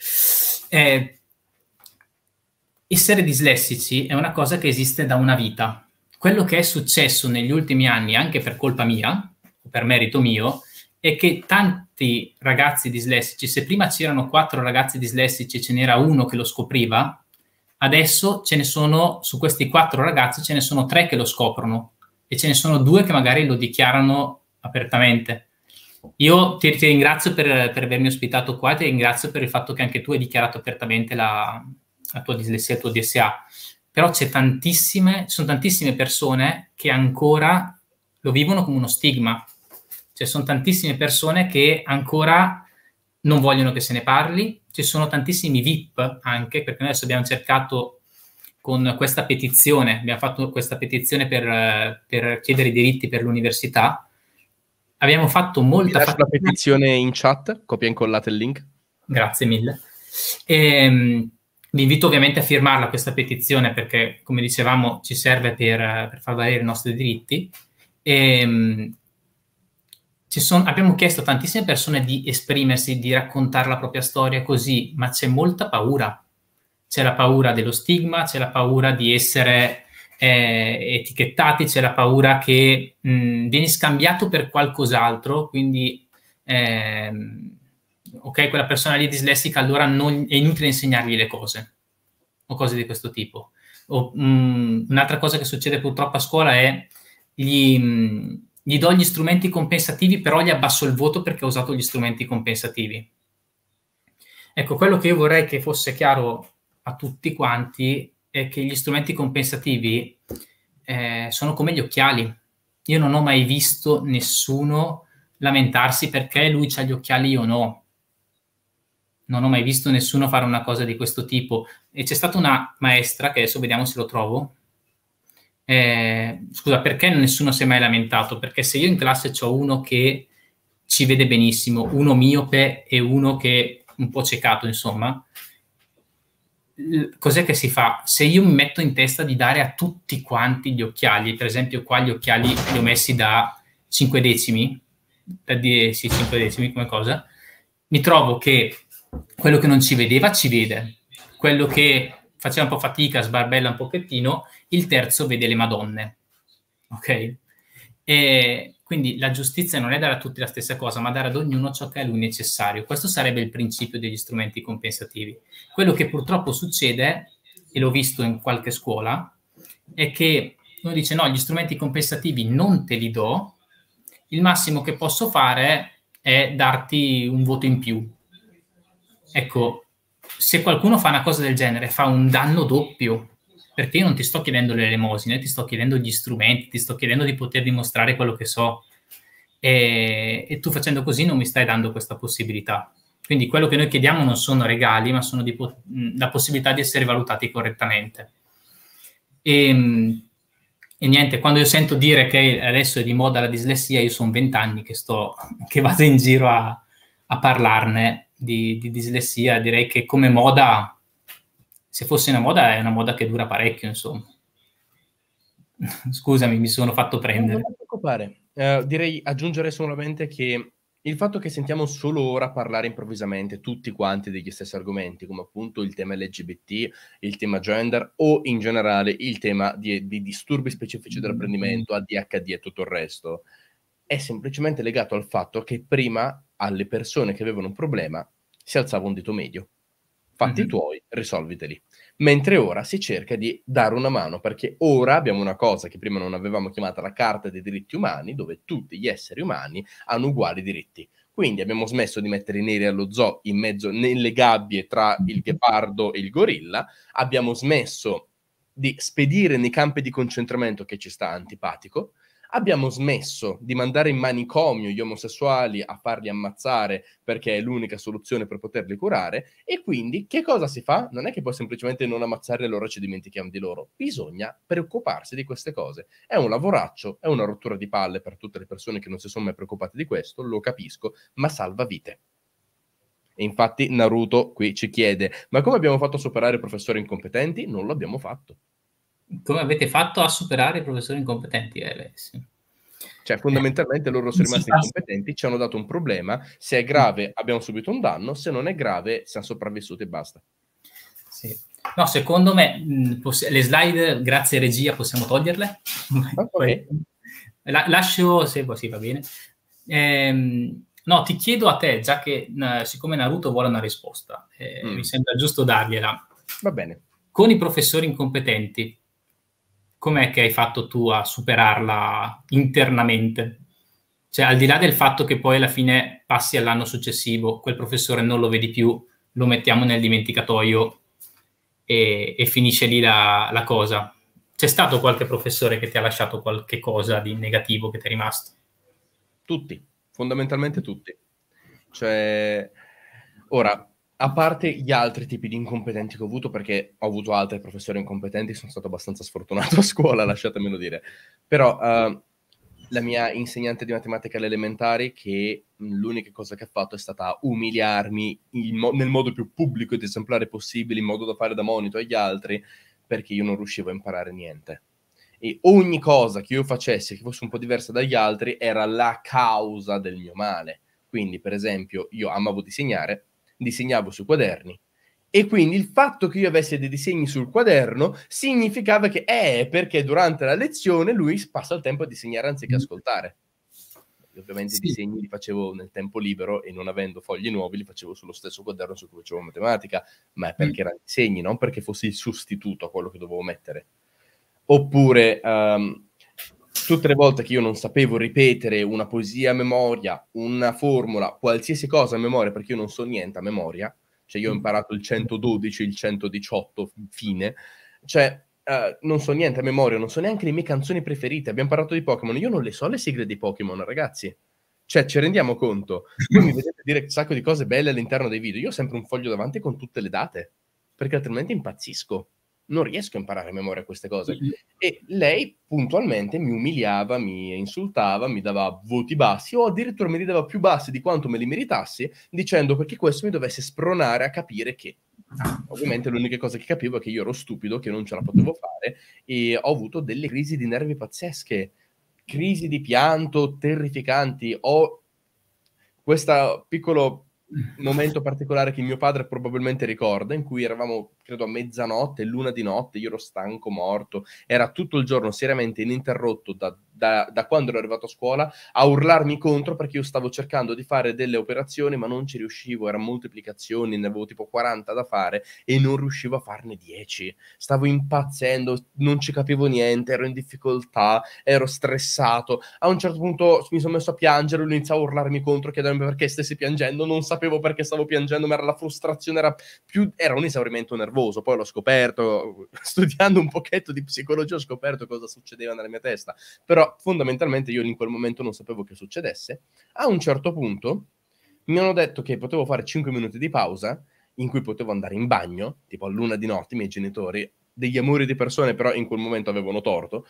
Essere dislessici è una cosa che esiste da una vita. Quello che è successo negli ultimi anni, anche per colpa mia, o per merito mio, è che tanti ragazzi dislessici, se prima c'erano 4 ragazzi dislessici e ce n'era uno che lo scopriva, adesso ce ne sono, su questi 4 ragazzi, ce ne sono 3 che lo scoprono e ce ne sono 2 che magari lo dichiarano apertamente. Io ti ringrazio per avermi ospitato qua, ti ringrazio per il fatto che anche tu hai dichiarato apertamente la tua dislessia, il tuo DSA, però ci sono tantissime persone che ancora lo vivono come uno stigma. Cioè, sono tantissime persone che ancora non vogliono che se ne parli. Ci sono tantissimi VIP anche, perché noi adesso abbiamo cercato con questa petizione, abbiamo fatto questa petizione per chiedere i diritti per l'università. Abbiamo fatto molta fatica. La petizione in chat, copia e incollate il link. Grazie mille. Vi invito ovviamente a firmarla questa petizione, perché, come dicevamo, ci serve per far valere i nostri diritti. Abbiamo chiesto a tantissime persone di esprimersi, di raccontare la propria storia così, ma c'è molta paura. C'è la paura dello stigma, c'è la paura di essere etichettati, c'è la paura che vieni scambiato per qualcos'altro, quindi ok, quella persona lì è dislessica, allora è inutile insegnargli le cose, o cose di questo tipo. Un'altra cosa che succede purtroppo a scuola è gli do gli strumenti compensativi, però gli abbasso il voto perché ho usato gli strumenti compensativi. Ecco, quello che io vorrei che fosse chiaro a tutti quanti è che gli strumenti compensativi sono come gli occhiali. Io non ho mai visto nessuno lamentarsi perché lui ha gli occhiali, io no. Non ho mai visto nessuno fare una cosa di questo tipo. E c'è stata una maestra, che adesso vediamo se lo trovo, scusa, perché nessuno si è mai lamentato? Perché se io in classe c'ho uno che ci vede benissimo, uno miope e uno che è un po' ciecato, insomma, cos'è che si fa? Se io mi metto in testa di dare a tutti quanti gli occhiali, per esempio qua gli occhiali li ho messi da 5 decimi, da 10, 5 decimi come cosa, mi trovo che quello che non ci vedeva ci vede, quello che faceva un po' fatica, sbarbella un pochettino, il terzo vede le Madonne, ok? E quindi la giustizia non è dare a tutti la stessa cosa, ma dare ad ognuno ciò che è lui necessario. Questo sarebbe il principio degli strumenti compensativi. Quello che purtroppo succede, e l'ho visto in qualche scuola, è che uno dice no, gli strumenti compensativi non te li do, il massimo che posso fare è darti un voto in più. Ecco, se qualcuno fa una cosa del genere, fa un danno doppio, perché io non ti sto chiedendo l'elemosina, ti sto chiedendo gli strumenti, ti sto chiedendo di poter dimostrare quello che so, e tu facendo così non mi stai dando questa possibilità. Quindi quello che noi chiediamo non sono regali, ma sono la possibilità di essere valutati correttamente. E niente, quando io sento dire che adesso è di moda la dislessia, io sono 20 anni che vado in giro a parlarne di dislessia. Direi che come moda, se fosse una moda, è una moda che dura parecchio, insomma. Scusami, mi sono fatto prendere. Non ti preoccupare. Direi aggiungere solamente che il fatto che sentiamo solo ora parlare improvvisamente tutti quanti degli stessi argomenti, come appunto il tema LGBT, il tema gender o in generale il tema di disturbi specifici dell'apprendimento, ADHD e tutto il resto, è semplicemente legato al fatto che prima alle persone che avevano un problema si alzava un dito medio. Fatti i tuoi, risolviteli. Mentre ora si cerca di dare una mano, perché ora abbiamo una cosa che prima non avevamo chiamata la Carta dei diritti umani, dove tutti gli esseri umani hanno uguali diritti. Quindi abbiamo smesso di mettere i neri allo zoo in mezzo nelle gabbie tra il ghepardo e il gorilla, abbiamo smesso di spedire nei campi di concentramento che ci sta antipatico, abbiamo smesso di mandare in manicomio gli omosessuali a farli ammazzare perché è l'unica soluzione per poterli curare, e quindi che cosa si fa? Non è che puoi semplicemente non ammazzarli e allora ci dimentichiamo di loro. Bisogna preoccuparsi di queste cose. È un lavoraccio, è una rottura di palle per tutte le persone che non si sono mai preoccupate di questo, lo capisco, ma salva vite. E infatti Naruto qui ci chiede: ma come abbiamo fatto a superare i professori incompetenti? Non l'abbiamo fatto. Come avete fatto a superare i professori incompetenti? Sì. Cioè fondamentalmente loro sono rimasti incompetenti, ci hanno dato un problema, se è grave abbiamo subito un danno, se non è grave siamo sopravvissuti e basta. Sì. No, secondo me le slide, grazie regia, possiamo toglierle? Okay. Lascio, se sì, va bene. No, ti chiedo a te, già che siccome Naruto vuole una risposta, mi sembra giusto dargliela. Va bene. Con i professori incompetenti, com'è che hai fatto tu a superarla internamente? Cioè, al di là del fatto che poi alla fine passi all'anno successivo, quel professore non lo vedi più, lo mettiamo nel dimenticatoio e finisce lì la cosa. C'è stato qualche professore che ti ha lasciato qualche cosa di negativo che ti è rimasto? Tutti, fondamentalmente tutti. Cioè, ora, a parte gli altri tipi di incompetenti che ho avuto, perché ho avuto altri professori incompetenti, sono stato abbastanza sfortunato a scuola, lasciatemelo dire. Però la mia insegnante di matematica alle elementari, che l'unica cosa che ha fatto è stata umiliarmi nel modo più pubblico ed esemplare possibile, in modo da fare da monito agli altri, perché io non riuscivo a imparare niente. E ogni cosa che io facessi che fosse un po' diversa dagli altri era la causa del mio male. Quindi, per esempio, io amavo disegnare, disegnavo sui quaderni, e quindi il fatto che io avessi dei disegni sul quaderno significava che perché durante la lezione lui passa il tempo a disegnare anziché ascoltare. Ovviamente sì, i disegni li facevo nel tempo libero e non avendo fogli nuovi li facevo sullo stesso quaderno su cui facevo matematica, ma è perché erano disegni, non perché fosse il sostituto a quello che dovevo mettere. Oppure tutte le volte che io non sapevo ripetere una poesia a memoria, una formula, qualsiasi cosa a memoria, perché io non so niente a memoria, cioè io ho imparato il 112, il 118, fine, cioè non so niente a memoria, non so neanche le mie canzoni preferite, abbiamo parlato di Pokémon, io non le so le sigle di Pokémon, ragazzi, cioè ci rendiamo conto, voi mi vedete dire un sacco di cose belle all'interno dei video, io ho sempre un foglio davanti con tutte le date, perché altrimenti impazzisco. Non riesco a imparare a memoria queste cose. E lei puntualmente mi umiliava, mi insultava, mi dava voti bassi o addirittura mi li dava più bassi di quanto me li meritassi, dicendo perché questo mi dovesse spronare a capire che. Ovviamente l'unica cosa che capivo è che io ero stupido, che non ce la potevo fare, e ho avuto delle crisi di nervi pazzesche, crisi di pianto terrificanti. Ho questo piccolo momento particolare che mio padre probabilmente ricorda, in cui eravamo credo a mezzanotte, l'una di notte, io ero stanco morto, era tutto il giorno seriamente ininterrotto da quando ero arrivato a scuola a urlarmi contro perché io stavo cercando di fare delle operazioni ma non ci riuscivo, erano moltiplicazioni, ne avevo tipo 40 da fare e non riuscivo a farne 10, stavo impazzendo, non ci capivo niente, ero in difficoltà, ero stressato, a un certo punto mi sono messo a piangere, lui iniziava a urlarmi contro chiedendomi perché stessi piangendo, non sapevo perché stavo piangendo, ma era la frustrazione, era un esaurimento nervoso. Poi l'ho scoperto, studiando un pochetto di psicologia ho scoperto cosa succedeva nella mia testa, però fondamentalmente io in quel momento non sapevo che succedesse. A un certo punto mi hanno detto che potevo fare 5 minuti di pausa in cui potevo andare in bagno, tipo all'una di notte, i miei genitori, degli amori di persone, però in quel momento avevano torto.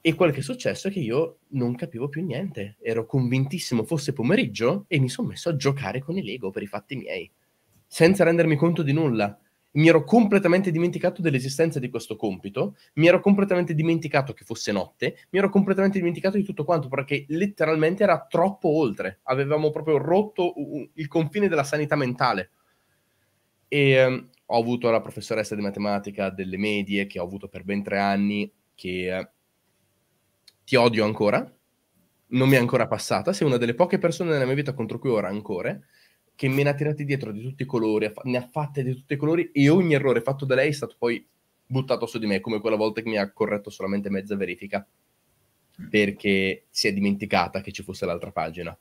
E quel che è successo è che io non capivo più niente, ero convintissimo fosse pomeriggio e mi sono messo a giocare con i Lego per i fatti miei, senza rendermi conto di nulla. Mi ero completamente dimenticato dell'esistenza di questo compito, mi ero completamente dimenticato che fosse notte, mi ero completamente dimenticato di tutto quanto, perché letteralmente era troppo oltre. Avevamo proprio rotto il confine della sanità mentale. E ho avuto la professoressa di matematica delle medie, che ho avuto per ben 3 anni, che ti odio ancora, non mi è ancora passata, sei una delle poche persone nella mia vita contro cui ho rancore, che me ne ha tirati dietro di tutti i colori, ne ha fatte di tutti i colori, e ogni errore fatto da lei è stato poi buttato su di me, come quella volta che mi ha corretto solamente mezza verifica, perché si è dimenticata che ci fosse l'altra pagina.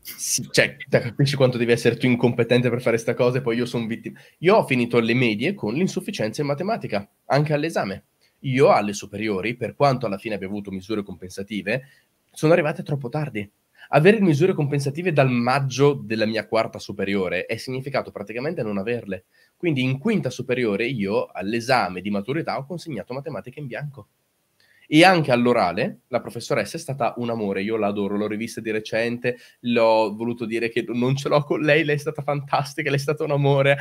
Sì, cioè, capisci quanto devi essere tu incompetente per fare sta cosa, e poi io sono vittima. Io ho finito le medie con l'insufficienza in matematica, anche all'esame. Io alle superiori, per quanto alla fine abbia avuto misure compensative, sono arrivate troppo tardi. Avere misure compensative dal maggio della mia 4ª superiore è significato praticamente non averle. Quindi in 5ª superiore io all'esame di maturità ho consegnato matematica in bianco. E anche all'orale la professoressa è stata un amore, io la adoro, l'ho rivista di recente, l'ho voluto dire che non ce l'ho con lei, lei è stata fantastica, lei è stata un amore,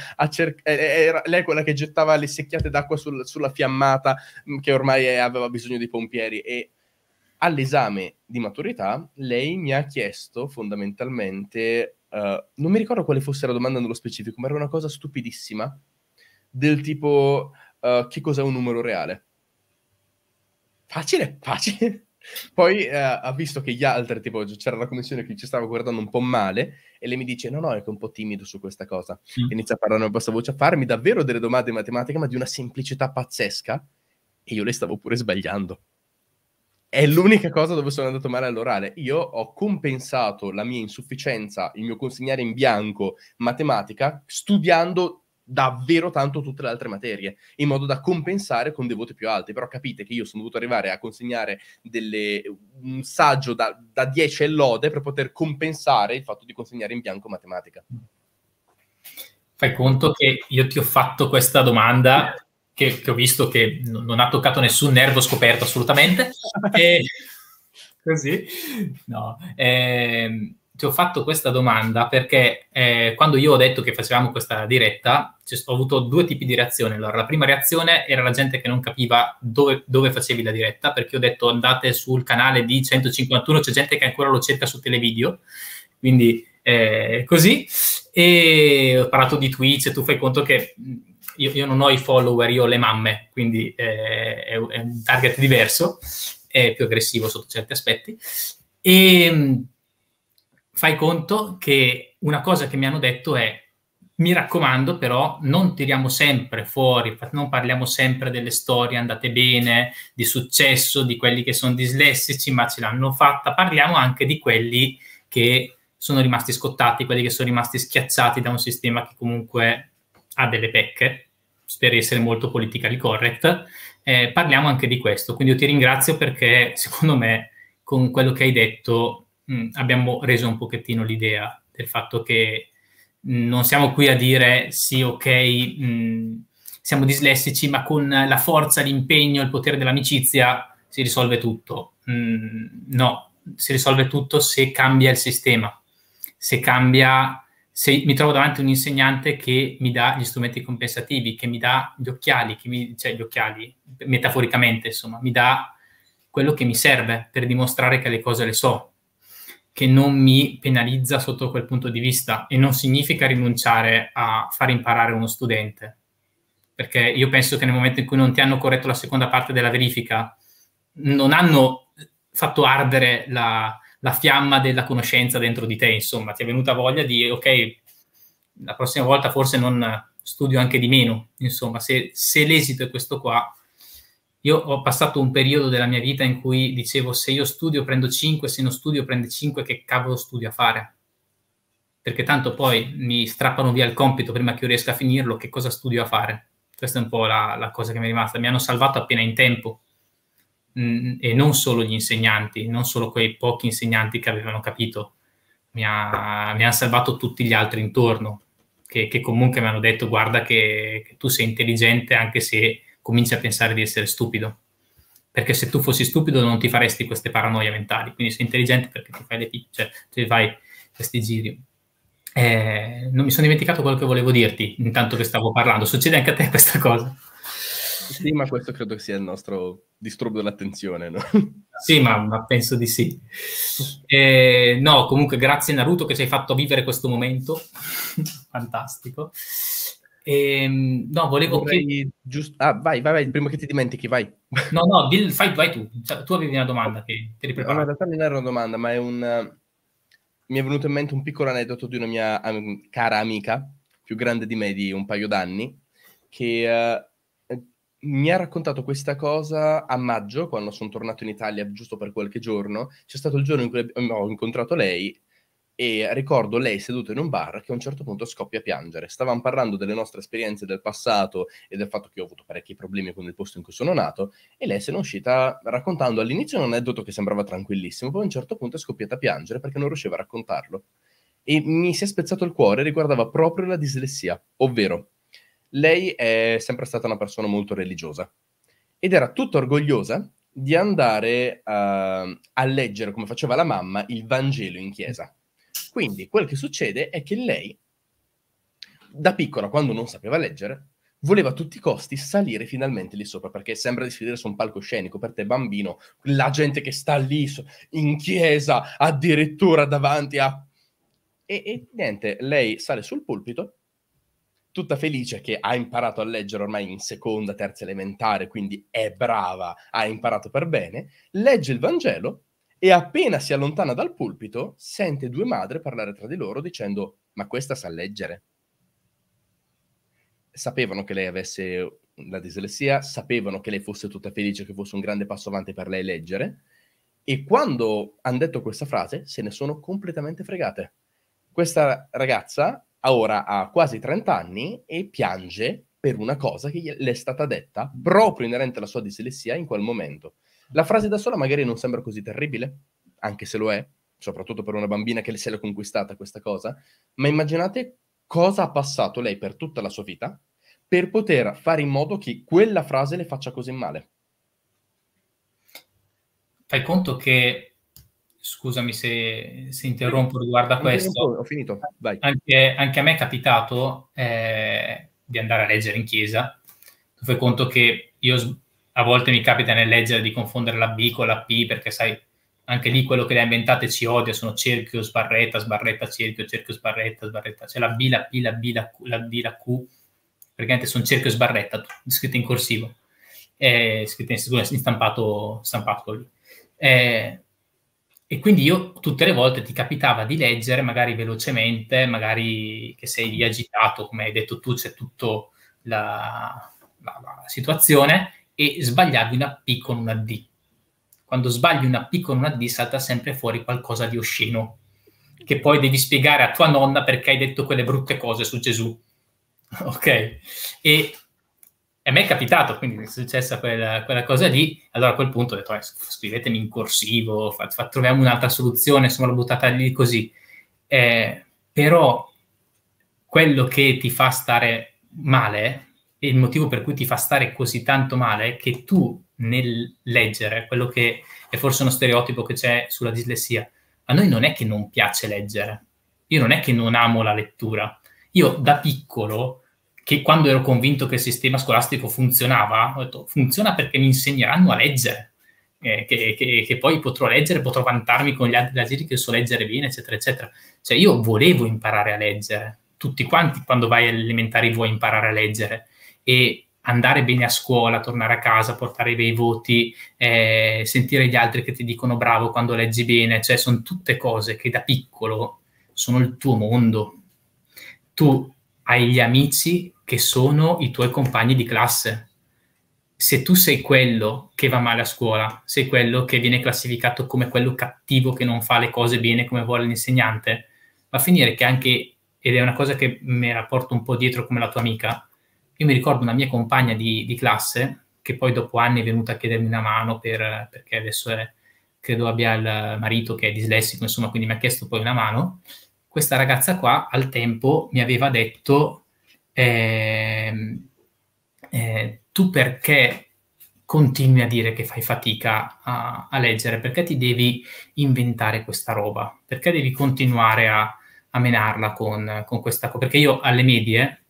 lei è quella che gettava le secchiate d'acqua sulla fiammata, che ormai aveva bisogno di pompieri. E all'esame di maturità lei mi ha chiesto fondamentalmente, non mi ricordo quale fosse la domanda nello specifico, ma era una cosa stupidissima, del tipo che cos'è un numero reale? Facile, facile. Poi ha visto che gli altri, tipo c'era la commissione che ci stava guardando un po' male, e lei mi dice no, è che è un po' timido su questa cosa. Inizia a parlare a bassa voce, a farmi davvero delle domande matematiche, ma di una semplicità pazzesca, e io le stavo pure sbagliando. È l'unica cosa dove sono andato male all'orale. Io ho compensato la mia insufficienza, il mio consegnare in bianco matematica, studiando davvero tanto tutte le altre materie, in modo da compensare con dei voti più alti. Però capite che io sono dovuto arrivare a consegnare un saggio da 10 e lode per poter compensare il fatto di consegnare in bianco matematica. Fai conto che io ti ho fatto questa domanda... Che ho visto che non ha toccato nessun nervo scoperto assolutamente. Così? No. Ti ho fatto questa domanda perché quando io ho detto che facevamo questa diretta, ho avuto 2 tipi di reazione. Allora, la prima reazione era la gente che non capiva dove facevi la diretta, perché ho detto andate sul canale di 151, c'è gente che ancora lo cerca su Televideo, quindi così. E ho parlato di Twitch, e tu fai conto che... Io non ho i follower, io ho le mamme, quindi è un target diverso, è più aggressivo sotto certi aspetti. E fai conto che una cosa che mi hanno detto è: mi raccomando, però non tiriamo sempre fuori, non parliamo sempre delle storie andate bene, di successo, di quelli che sono dislessici ma ce l'hanno fatta, parliamo anche di quelli che sono rimasti scottati, quelli che sono rimasti schiacciati da un sistema che comunque ha delle pecche. Per essere molto politically correct, parliamo anche di questo. Quindi io ti ringrazio, perché secondo me con quello che hai detto abbiamo reso un pochettino l'idea del fatto che non siamo qui a dire sì, ok, siamo dislessici, ma con la forza, l'impegno, il potere dell'amicizia si risolve tutto. No, si risolve tutto se cambia il sistema, se cambia... Se mi trovo davanti a un insegnante che mi dà gli strumenti compensativi, che mi dà gli occhiali, cioè gli occhiali, metaforicamente, insomma, mi dà quello che mi serve per dimostrare che le cose le so, che non mi penalizza sotto quel punto di vista, e non significa rinunciare a far imparare uno studente. Perché io penso che nel momento in cui non ti hanno corretto la seconda parte della verifica, non hanno fatto ardere la fiamma della conoscenza dentro di te, insomma, ti è venuta voglia di, ok, la prossima volta forse non studio anche di meno, insomma, se l'esito è questo qua. Io ho passato un periodo della mia vita in cui dicevo: se io studio prendo 5, se non studio prendo 5, che cavolo studio a fare? Perché tanto poi mi strappano via il compito prima che io riesca a finirlo, che cosa studio a fare? Questa è un po' la cosa che mi è rimasta, mi hanno salvato appena in tempo. E non solo gli insegnanti, non solo quei pochi insegnanti che avevano capito, mi ha salvato tutti gli altri intorno, che comunque mi hanno detto: guarda che tu sei intelligente anche se cominci a pensare di essere stupido, perché se tu fossi stupido non ti faresti queste paranoie mentali, quindi sei intelligente perché ti fai le picce, cioè fai questi giri. Non mi sono dimenticato quello che volevo dirti intanto che stavo parlando. Succede anche a te questa cosa? Sì, ma questo credo sia il nostro disturbo dell'attenzione, no? Sì, ma penso di sì. No, comunque grazie Naruto che ci hai fatto vivere questo momento fantastico. No, volevo che... Vai, prima che ti dimentichi, vai. No, vai tu. Tu avevi una domanda che ti ripreparo. No, in realtà non era una domanda, ma è un... Mi è venuto in mente un piccolo aneddoto di una mia cara amica, più grande di me di un paio d'anni, che... mi ha raccontato questa cosa a maggio, quando sono tornato in Italia giusto per qualche giorno. C'è stato il giorno in cui ho incontrato lei e ricordo lei seduta in un bar che a un certo punto scoppia a piangere. Stavamo parlando delle nostre esperienze del passato e del fatto che ho avuto parecchi problemi con il posto in cui sono nato, e lei se n'è uscita raccontando all'inizio un aneddoto che sembrava tranquillissimo, poi a un certo punto è scoppiata a piangere perché non riusciva a raccontarlo. E mi si è spezzato il cuore, riguardava proprio la dislessia, ovvero... Lei è sempre stata una persona molto religiosa ed era tutta orgogliosa di andare a leggere, come faceva la mamma, il Vangelo in chiesa. Quindi quel che succede è che lei, da piccola, quando non sapeva leggere, voleva a tutti i costi salire finalmente lì sopra, perché sembra di salire su un palcoscenico. Per te bambino, la gente che sta lì in chiesa, addirittura davanti a... E niente, lei sale sul pulpito tutta felice che ha imparato a leggere ormai in seconda, terza elementare, quindi è brava, ha imparato per bene, legge il Vangelo e appena si allontana dal pulpito sente due madri parlare tra di loro dicendo: ma questa sa leggere. Sapevano che lei avesse la dislessia, sapevano che lei fosse tutta felice, che fosse un grande passo avanti per lei leggere, e quando hanno detto questa frase se ne sono completamente fregate. Questa ragazza... ora ha quasi 30 anni e piange per una cosa che le è stata detta proprio inerente alla sua dislessia in quel momento. La frase da sola magari non sembra così terribile, anche se lo è, soprattutto per una bambina che se l'è conquistata questa cosa, ma immaginate cosa ha passato lei per tutta la sua vita per poter fare in modo che quella frase le faccia così male. Fai conto che... Scusami se interrompo riguardo a questo. Ho finito, vai. Anche a me è capitato di andare a leggere in chiesa. Tu fai conto che io a volte mi capita nel leggere di confondere la B con la P, perché sai, anche lì quello che le ha inventate ci odia, sono cerchio, sbarretta, sbarretta, cerchio, sbarretta, sbarretta. C'è la B, la P, la B, la D, la Q. Praticamente sono cerchio e sbarretta, scritte in corsivo. Scritte in stampato lì. E quindi io tutte le volte ti capitava di leggere, magari velocemente, magari che sei agitato, come hai detto tu, c'è tutta la situazione, e sbagliavi una P con una D. Quando sbagli una P con una D salta sempre fuori qualcosa di osceno, che poi devi spiegare a tua nonna perché hai detto quelle brutte cose su Gesù. Ok? E a me è capitato, quindi è successa quella cosa lì. Allora a quel punto ho detto: scrivetemi in corsivo, troviamo un'altra soluzione, insomma l'ho buttata lì così. Però quello che ti fa stare male, e il motivo per cui ti fa stare così tanto male, è che tu nel leggere, quello che è forse uno stereotipo che c'è sulla dislessia, a noi non è che non piace leggere, io non è che non amo la lettura, io da piccolo... che quando ero convinto che il sistema scolastico funzionava, ho detto: funziona perché mi insegneranno a leggere, che poi potrò leggere, potrò vantarmi con gli altri che so leggere bene, eccetera, eccetera. Cioè io volevo imparare a leggere, tutti quanti quando vai alle elementari vuoi imparare a leggere, e andare bene a scuola, tornare a casa, portare bei voti, sentire gli altri che ti dicono bravo quando leggi bene, cioè sono tutte cose che da piccolo sono il tuo mondo. Tu hai gli amici che sono i tuoi compagni di classe. Se tu sei quello che va male a scuola, sei quello che viene classificato come quello cattivo che non fa le cose bene come vuole l'insegnante, va a finire che anche, ed è una cosa che mi rapporto un po' dietro come la tua amica, io mi ricordo una mia compagna di classe, che poi dopo anni è venuta a chiedermi una mano perché adesso credo abbia il marito che è dislessico, insomma, quindi mi ha chiesto poi una mano. Questa ragazza qua al tempo mi aveva detto tu perché continui a dire che fai fatica a leggere, perché ti devi inventare questa roba, perché devi continuare a menarla con questa cosa, perché io alle medie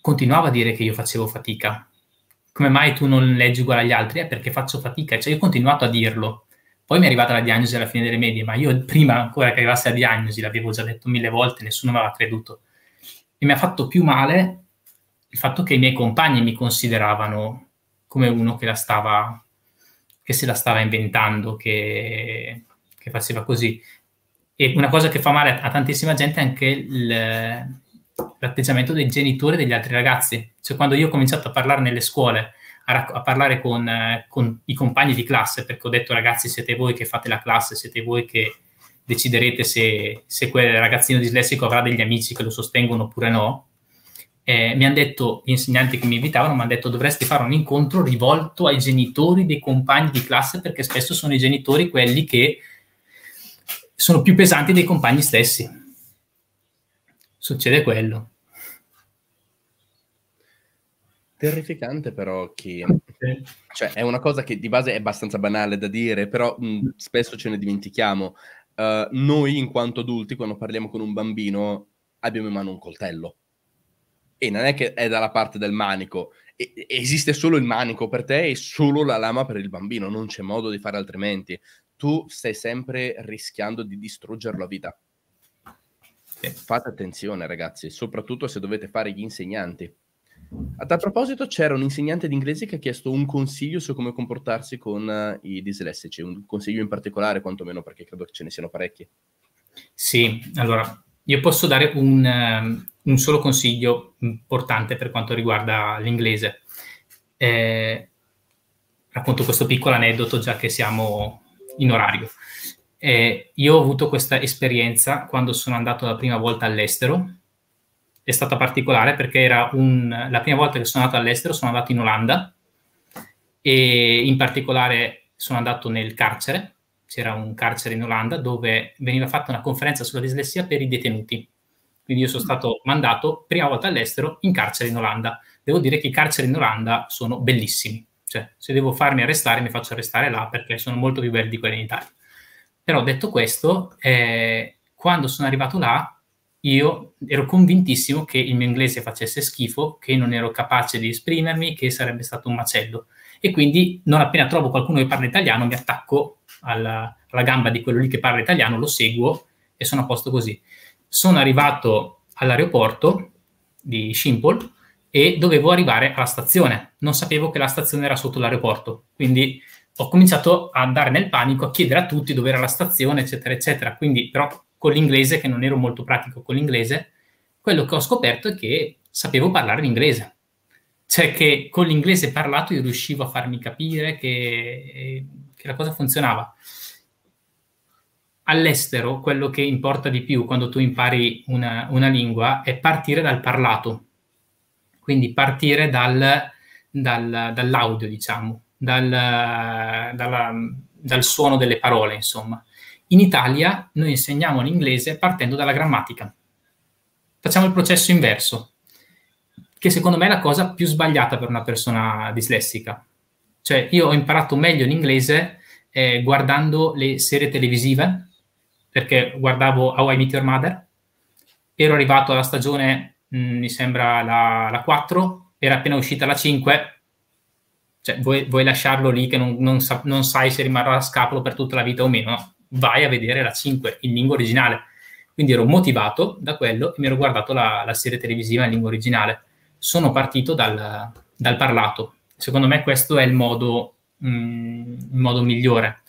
continuavo a dire che io facevo fatica. Come mai tu non leggi uguale agli altri? Perché faccio fatica, cioè io ho continuato a dirlo. Poi mi è arrivata la diagnosi alla fine delle medie, ma io prima ancora che arrivasse la diagnosi l'avevo già detto 1000 volte, nessuno mi aveva creduto. E mi ha fatto più male il fatto che i miei compagni mi consideravano come uno che se la stava inventando, che faceva così. E una cosa che fa male a tantissima gente è anche l'atteggiamento dei genitori degli altri ragazzi. Cioè, quando io ho cominciato a parlare nelle scuole, a parlare con i compagni di classe, perché ho detto ragazzi siete voi che fate la classe, siete voi che deciderete se quel ragazzino dislessico avrà degli amici che lo sostengono oppure no, mi hanno detto, gli insegnanti che mi invitavano mi hanno detto dovresti fare un incontro rivolto ai genitori dei compagni di classe, perché spesso sono i genitori quelli che sono più pesanti dei compagni stessi. Succede quello. Terrificante però che... Cioè, è una cosa che di base è abbastanza banale da dire, però spesso ce ne dimentichiamo. Noi in quanto adulti, quando parliamo con un bambino, abbiamo in mano un coltello. E non è che è dalla parte del manico. Esiste solo il manico per te e solo la lama per il bambino. Non c'è modo di fare altrimenti. Tu stai sempre rischiando di distruggerlo a vita. Fate attenzione, ragazzi, soprattutto se dovete fare gli insegnanti. A tal proposito c'era un insegnante d'inglese che ha chiesto un consiglio su come comportarsi con i dislessici. Un consiglio in particolare, quantomeno, perché credo che ce ne siano parecchi. Sì, allora, io posso dare un solo consiglio importante per quanto riguarda l'inglese. Racconto questo piccolo aneddoto già che siamo in orario. Io ho avuto questa esperienza quando sono andato la prima volta all'estero. È stata particolare perché era la prima volta che sono andato all'estero, sono andato in Olanda e in particolare sono andato nel carcere. C'era un carcere in Olanda dove veniva fatta una conferenza sulla dislessia per i detenuti. Quindi io sono stato mandato prima volta all'estero in carcere in Olanda. Devo dire che i carceri in Olanda sono bellissimi. Cioè, se devo farmi arrestare, mi faccio arrestare là perché sono molto più belli di quelli in Italia. Però detto questo, quando sono arrivato là, io ero convintissimo che il mio inglese facesse schifo, che non ero capace di esprimermi, che sarebbe stato un macello. E quindi non appena trovo qualcuno che parla italiano, mi attacco alla gamba di quello lì che parla italiano, lo seguo e sono a posto così. Sono arrivato all'aeroporto di Schiphol e dovevo arrivare alla stazione. Non sapevo che la stazione era sotto l'aeroporto, quindi ho cominciato a andare nel panico, a chiedere a tutti dove era la stazione, eccetera, eccetera. Quindi, però, con l'inglese, che non ero molto pratico con l'inglese, quello che ho scoperto è che sapevo parlare l'inglese. Cioè che con l'inglese parlato io riuscivo a farmi capire che la cosa funzionava. All'estero quello che importa di più quando tu impari una lingua è partire dal parlato, quindi partire dall'audio, diciamo, dal suono delle parole, insomma. In Italia noi insegniamo l'inglese partendo dalla grammatica. Facciamo il processo inverso, che secondo me è la cosa più sbagliata per una persona dislessica. Cioè io ho imparato meglio l'inglese guardando le serie televisive, perché guardavo How I Met Your Mother, ero arrivato alla stagione, mi sembra la 4, era appena uscita la 5, cioè vuoi lasciarlo lì che non sai se rimarrà a scapolo per tutta la vita o meno, no? Vai a vedere la 5 in lingua originale. Quindi ero motivato da quello e mi ero guardato la serie televisiva in lingua originale. Sono partito dal parlato. Secondo me questo è il modo migliore.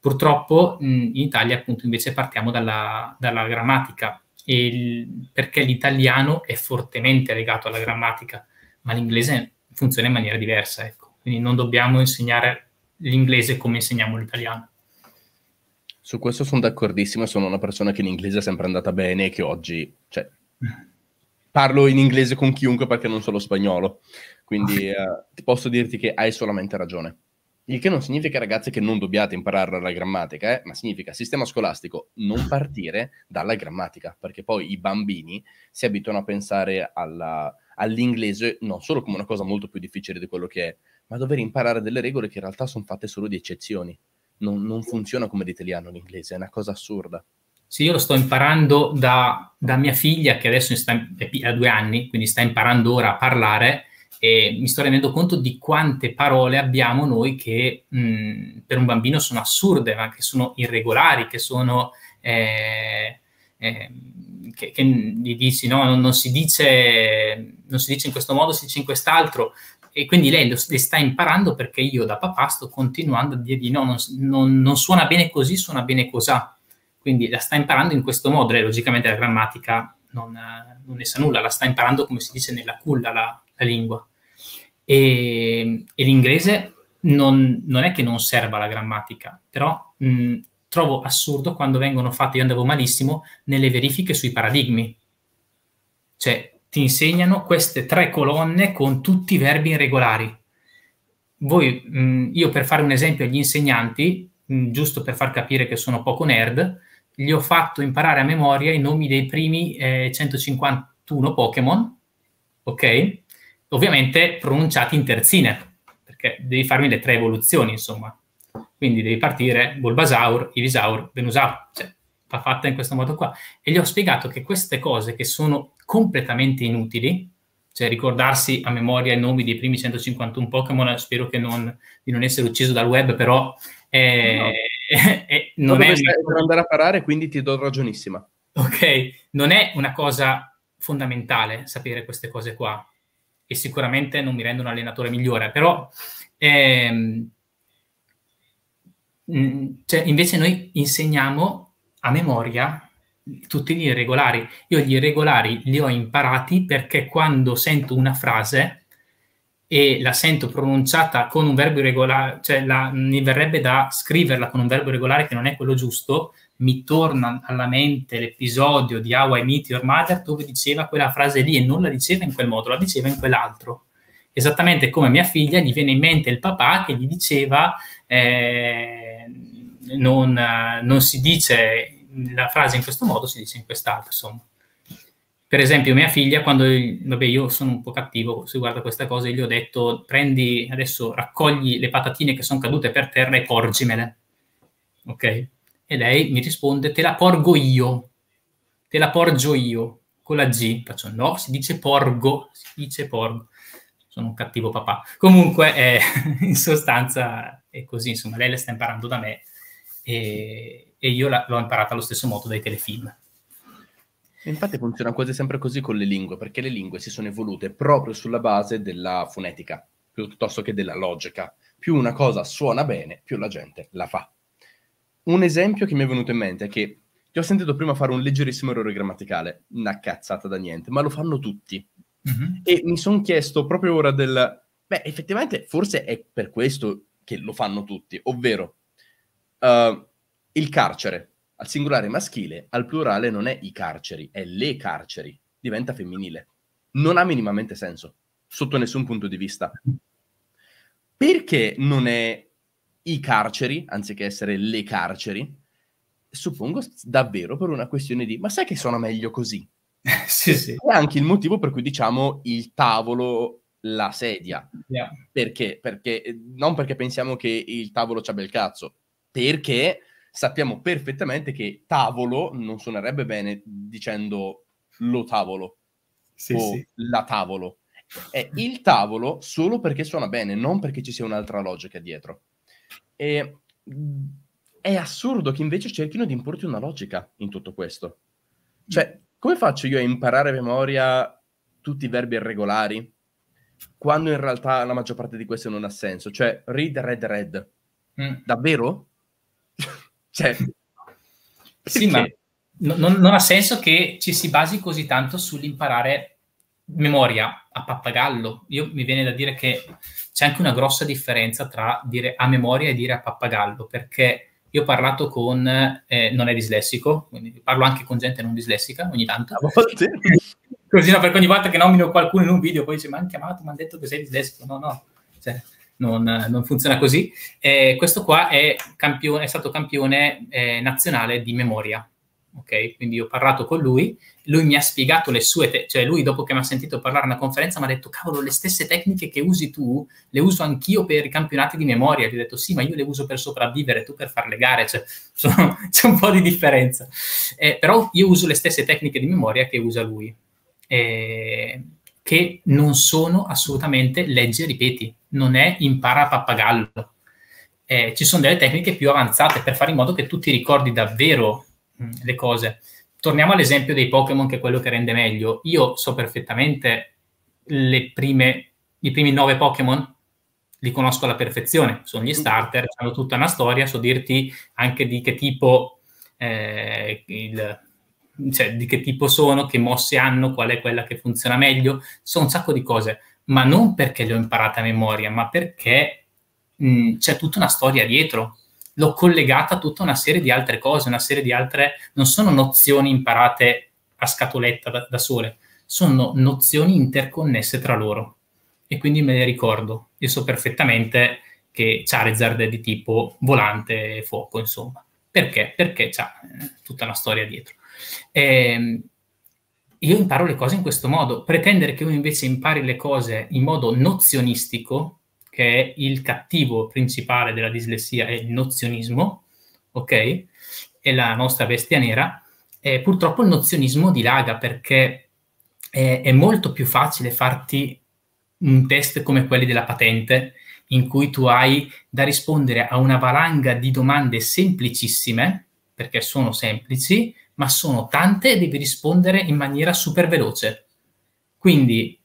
Purtroppo in Italia appunto invece partiamo dalla grammatica, perché l'italiano è fortemente legato alla grammatica, ma l'inglese funziona in maniera diversa, ecco. Quindi non dobbiamo insegnare l'inglese come insegniamo l'italiano. Su questo sono d'accordissimo e sono una persona che in inglese è sempre andata bene e che oggi, cioè, parlo in inglese con chiunque perché non so lo spagnolo, quindi posso dirti che hai solamente ragione. Il che non significa, ragazzi, che non dobbiate imparare la grammatica, ma significa, sistema scolastico, non partire dalla grammatica, perché poi i bambini si abituano a pensare all'inglese non solo come una cosa molto più difficile di quello che è, ma dover imparare delle regole che in realtà sono fatte solo di eccezioni. Non funziona come l'italiano l'inglese, è una cosa assurda. Sì, io lo sto imparando da mia figlia, che adesso ha 2 anni, quindi sta imparando ora a parlare, e mi sto rendendo conto di quante parole abbiamo noi che per un bambino sono assurde, ma che sono irregolari, che sono che gli dici no, non si dice in questo modo, si dice in quest'altro, e quindi lei le sta imparando perché io da papà sto continuando a dirgli no, non suona bene così, suona bene cos'ha, quindi la sta imparando in questo modo. Lei logicamente la grammatica non ne sa nulla, la sta imparando come si dice nella culla la lingua, e l'inglese non è che non serva la grammatica, però trovo assurdo quando vengono fatte, io andavo malissimo nelle verifiche sui paradigmi, cioè ti insegnano queste 3 colonne con tutti i verbi irregolari. Voi, io per fare un esempio agli insegnanti, giusto per far capire che sono poco nerd, gli ho fatto imparare a memoria i nomi dei primi 151 Pokémon, ok? Ovviamente pronunciati in terzine, perché devi farmi le 3 evoluzioni, insomma. Quindi devi partire Bulbasaur, Ivysaur, Venusaur, cioè va fatta in questo modo qua. E gli ho spiegato che queste cose che sono completamente inutili, cioè ricordarsi a memoria i nomi dei primi 151 Pokémon, spero che di non essere ucciso dal web, però non è... Per andare a parare, quindi ti do ragionissima. Ok, non è una cosa fondamentale sapere queste cose qua, e sicuramente non mi rendo un allenatore migliore, però cioè, invece noi insegniamo a memoria tutti gli irregolari. Io gli irregolari li ho imparati perché quando sento una frase e la sento pronunciata con un verbo irregolare, cioè mi verrebbe da scriverla con un verbo irregolare che non è quello giusto, mi torna alla mente l'episodio di How I Met Your Mother, dove diceva quella frase lì e non la diceva in quel modo, la diceva in quell'altro. Esattamente come mia figlia, gli viene in mente il papà che gli diceva non si dice la frase in questo modo, si dice in quest'altro, insomma. Per esempio mia figlia, quando, vabbè, io sono un po' cattivo, se guarda questa cosa, gli ho detto prendi, adesso raccogli le patatine che sono cadute per terra e porgimele, ok? E lei mi risponde, te la porgo io, con la G. Faccio, no, si dice porgo. Sono un cattivo papà. Comunque, in sostanza è così, insomma, lei la sta imparando da me e io l'ho imparata allo stesso modo dai telefilm. Infatti funziona quasi sempre così con le lingue, perché le lingue si sono evolute proprio sulla base della fonetica, piuttosto che della logica. Più una cosa suona bene, più la gente la fa. Un esempio che mi è venuto in mente è che ti ho sentito prima fare un leggerissimo errore grammaticale, una cazzata da niente, ma lo fanno tutti. Mm-hmm. E mi sono chiesto proprio ora beh, effettivamente forse è per questo che lo fanno tutti, ovvero il carcere, al singolare maschile, al plurale non è i carceri, è le carceri, diventa femminile. Non ha minimamente senso, sotto nessun punto di vista. Perché non è... i carceri, anziché essere le carceri, suppongo davvero per una questione di ma sai che suona meglio così? Sì, sì. È anche il motivo per cui diciamo il tavolo, la sedia. Yeah. Perché? Perché non perché pensiamo che il tavolo c'ha bel cazzo, perché sappiamo perfettamente che tavolo non suonerebbe bene dicendo lo tavolo, sì, o sì, la tavolo. È il tavolo solo perché suona bene, non perché ci sia un'altra logica dietro. E è assurdo che invece cerchino di importi una logica in tutto questo. Cioè, come faccio io a imparare a memoria tutti i verbi irregolari quando in realtà la maggior parte di questi non ha senso? Cioè, read. Davvero? Cioè, sì, ma non ha senso che ci si basi così tanto sull'imparare memoria a pappagallo. Io mi viene da dire che c'è anche una grossa differenza tra dire a memoria e dire a pappagallo, perché io ho parlato con, non è dislessico, quindi parlo anche con gente non dislessica ogni tanto. A volte. Così, no, perché ogni volta che nomino qualcuno in un video poi dice, ma hanno chiamato, mi hanno detto che sei dislessico. No, no. Cioè, non funziona così. Questo qua è stato campione nazionale di memoria. Okay? Quindi ho parlato con lui mi ha spiegato le sue, cioè lui dopo che mi ha sentito parlare a una conferenza mi ha detto, cavolo, le stesse tecniche che usi tu le uso anch'io per i campionati di memoria. Gli ho detto, sì, ma io le uso per sopravvivere, tu per fare le gare, cioè, c'è un po' di differenza. Però io uso le stesse tecniche di memoria che usa lui, che non sono assolutamente leggi e ripeti, non è impara a pappagallo. Ci sono delle tecniche più avanzate per fare in modo che tu ti ricordi davvero le cose. Torniamo all'esempio dei Pokémon, che è quello che rende meglio. Io so perfettamente i primi 9 Pokémon, li conosco alla perfezione, sono gli starter, hanno tutta una storia, so dirti anche di che tipo sono, che mosse hanno, qual è quella che funziona meglio, so un sacco di cose, ma non perché le ho imparate a memoria, ma perché c'è tutta una storia dietro. L'ho collegata a tutta una serie di altre cose, una serie di altre... Non sono nozioni imparate a scatoletta da sole, sono nozioni interconnesse tra loro. E quindi me le ricordo. Io so perfettamente che Charizard è di tipo volante e fuoco, insomma. Perché? Perché c'è tutta una storia dietro. Io imparo le cose in questo modo. Pretendere che uno invece impari le cose in modo nozionistico, che è il cattivo principale della dislessia, è il nozionismo, ok? È la nostra bestia nera. Purtroppo il nozionismo dilaga, perché è molto più facile farti un test come quelli della patente, in cui tu hai da rispondere a una valanga di domande semplicissime, perché sono semplici, ma sono tante e devi rispondere in maniera super veloce. Quindi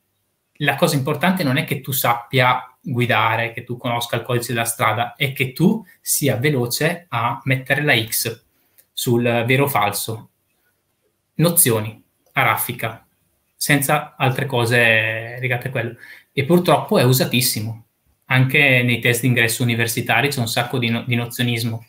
la cosa importante non è che tu sappia guidare, che tu conosca il codice della strada, e che tu sia veloce a mettere la X sul vero o falso. Nozioni, a raffica, senza altre cose legate a quello. E purtroppo è usatissimo. Anche nei test d'ingresso universitari c'è un sacco di nozionismo.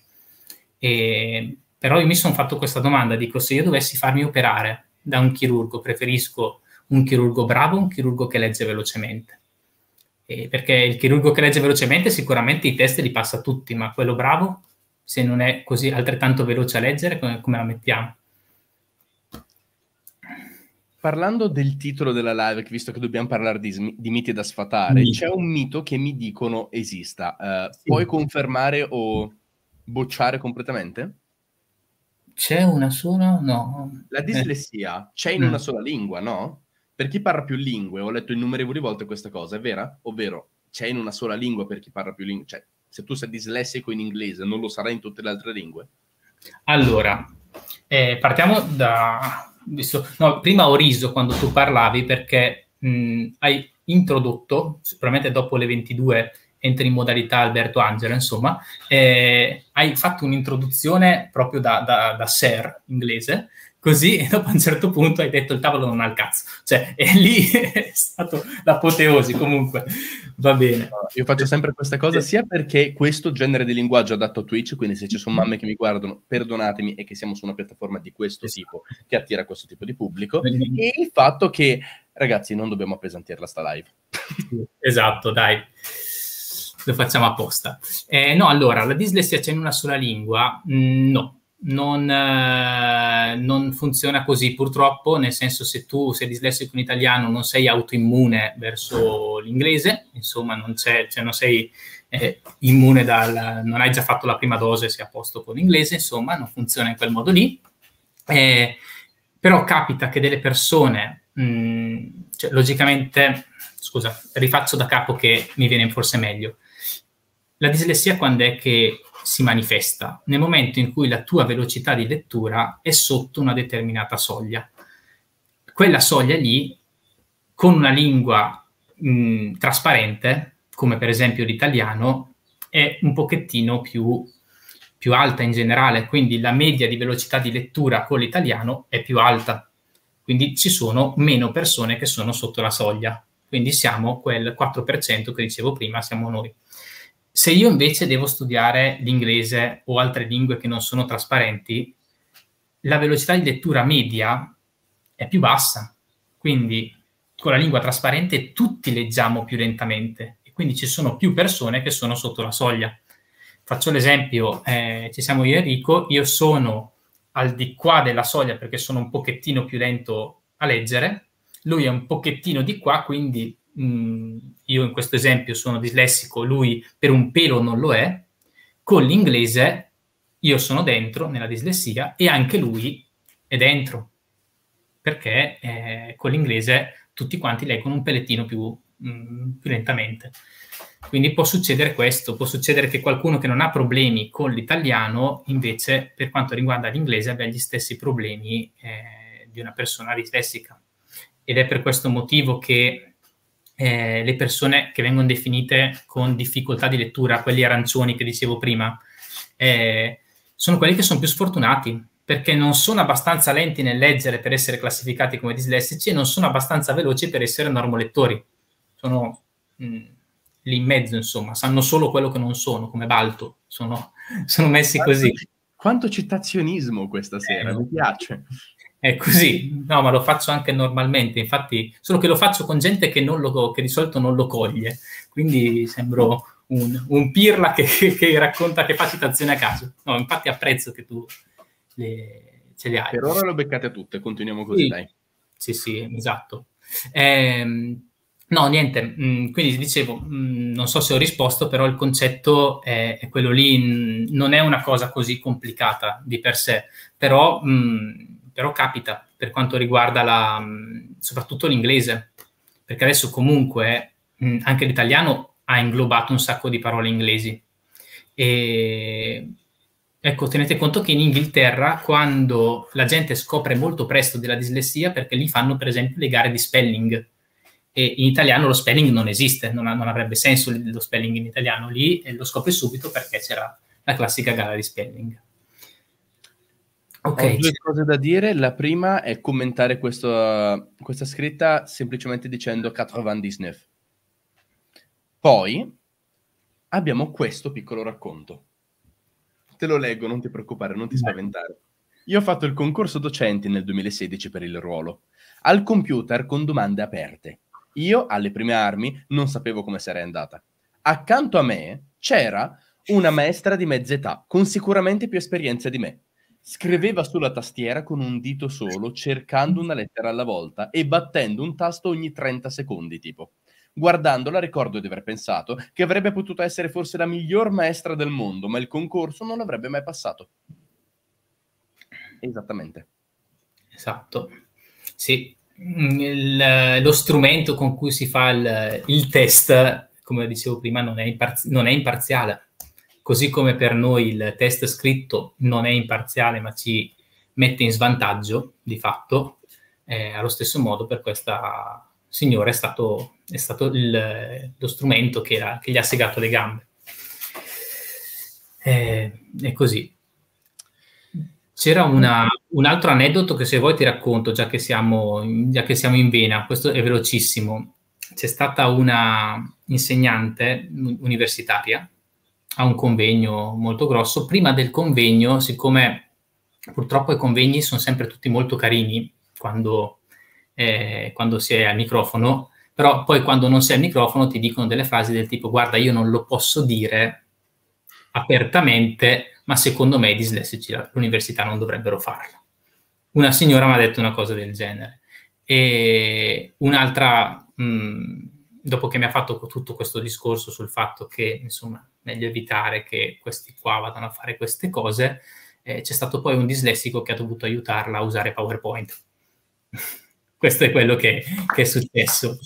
Però io mi sono fatto questa domanda, dico, se io dovessi farmi operare da un chirurgo, preferisco un chirurgo bravo o un chirurgo che legge velocemente? Perché il chirurgo che legge velocemente sicuramente i test li passa tutti, ma quello bravo, se non è così altrettanto veloce a leggere, come la mettiamo? Parlando del titolo della live, visto che dobbiamo parlare di miti da sfatare, c'è un mito che mi dicono esista. Sì. Puoi confermare o bocciare completamente? C'è una sola? No. La dislessia c'è in una sola lingua, no? Per chi parla più lingue, ho letto innumerevoli volte questa cosa, è vera? Ovvero, c'è in una sola lingua per chi parla più lingue? Cioè, se tu sei dislessico in inglese, non lo sarai in tutte le altre lingue? Allora, partiamo da... No, prima ho riso quando tu parlavi, perché hai introdotto, sicuramente dopo le 22 entri in modalità Alberto Angelo, insomma, hai fatto un'introduzione proprio da Sir inglese, così, e dopo a un certo punto hai detto il tavolo non ha il cazzo. Cioè, e lì è stato l'apoteosi, comunque. Va bene. Io faccio sempre questa cosa, sia perché questo genere di linguaggio è adatto a Twitch, quindi se ci sono mamme che mi guardano, perdonatemi, e che siamo su una piattaforma di questo tipo, che attira questo tipo di pubblico, e il fatto che, ragazzi, non dobbiamo appesantirla sta live. Esatto, dai. Lo facciamo apposta. No, allora, la dislessia c'è in una sola lingua? No. Non funziona così, purtroppo, nel senso, se tu sei dislessico in italiano non sei autoimmune verso l'inglese, insomma, non sei immune non hai già fatto la prima dose, sei a posto con l'inglese, insomma, non funziona in quel modo lì. Però capita che delle persone, cioè, logicamente, scusa, rifaccio da capo che mi viene forse meglio. La dislessia quando è che si manifesta? Nel momento in cui la tua velocità di lettura è sotto una determinata soglia. Quella soglia lì, con una lingua trasparente, come per esempio l'italiano, è un pochettino più alta in generale, quindi la media di velocità di lettura con l'italiano è più alta. Quindi ci sono meno persone che sono sotto la soglia. Quindi siamo quel 4% che dicevo prima, siamo noi. Se io invece devo studiare l'inglese o altre lingue che non sono trasparenti, la velocità di lettura media è più bassa. Quindi con la lingua trasparente tutti leggiamo più lentamente. E quindi ci sono più persone che sono sotto la soglia. Faccio l'esempio, ci siamo io e Enrico, io sono al di qua della soglia perché sono un pochettino più lento a leggere, lui è un pochettino di qua, quindi io in questo esempio sono dislessico, lui per un pelo non lo è, con l'inglese io sono dentro nella dislessia e anche lui è dentro, perché con l'inglese tutti quanti leggono un pelettino più lentamente. Quindi può succedere questo, può succedere che qualcuno che non ha problemi con l'italiano invece per quanto riguarda l'inglese abbia gli stessi problemi di una persona dislessica, ed è per questo motivo che le persone che vengono definite con difficoltà di lettura, quelli arancioni che dicevo prima, sono quelli che sono più sfortunati, perché non sono abbastanza lenti nel leggere per essere classificati come dislessici e non sono abbastanza veloci per essere normolettori. Sono lì in mezzo, insomma, sanno solo quello che non sono, come Balto, sono messi così. Quanto citazionismo questa sera, mi piace. È così, no, ma lo faccio anche normalmente, infatti, solo che lo faccio con gente che di solito non lo coglie, quindi sembro un pirla che racconta, che fa citazioni a caso. No, infatti apprezzo che tu ce le hai. Per ora le ho beccate tutte, continuiamo così, sì. Dai. Sì, sì, esatto. No, niente, quindi dicevo, non so se ho risposto, però il concetto è quello lì, non è una cosa così complicata di per sé, però capita per quanto riguarda soprattutto l'inglese, perché adesso comunque anche l'italiano ha inglobato un sacco di parole inglesi. E, ecco, tenete conto che in Inghilterra, quando la gente scopre molto presto della dislessia, perché lì fanno per esempio le gare di spelling, e in italiano lo spelling non esiste, non avrebbe senso lo spelling in italiano, lì lo scopri subito perché c'era la classica gara di spelling. Okay. Ho due cose da dire, la prima è commentare questa scritta semplicemente dicendo 99. Poi abbiamo questo piccolo racconto, te lo leggo, non ti preoccupare, non ti spaventare. Io ho fatto il concorso docenti nel 2016 per il ruolo, al computer con domande aperte. Io, alle prime armi, non sapevo come sarei andata. Accanto a me c'era una maestra di mezza età, con sicuramente più esperienza di me. Scriveva sulla tastiera con un dito solo, cercando una lettera alla volta e battendo un tasto ogni 30 secondi, tipo. Guardandola ricordo di aver pensato che avrebbe potuto essere forse la miglior maestra del mondo, ma il concorso non l'avrebbe mai passato. Esattamente. Esatto. Sì, lo strumento con cui si fa il test, come dicevo prima, non è imparziale. Così come per noi il test scritto non è imparziale, ma ci mette in svantaggio, di fatto, allo stesso modo per questa signora è stato lo strumento che gli ha segato le gambe. È così. C'era un altro aneddoto che se vuoi ti racconto, già che siamo in vena, questo è velocissimo. C'è stata una insegnante universitaria a un convegno molto grosso. Prima del convegno, siccome purtroppo i convegni sono sempre tutti molto carini quando si è al microfono, però poi quando non si è al microfono ti dicono delle frasi del tipo «Guarda, io non lo posso dire apertamente», ma secondo me i dislessici all'università non dovrebbero farlo. Una signora mi ha detto una cosa del genere. E un'altra, dopo che mi ha fatto tutto questo discorso sul fatto che, insomma, meglio evitare che questi qua vadano a fare queste cose, c'è stato poi un dislessico che ha dovuto aiutarla a usare PowerPoint. Questo è quello che è successo.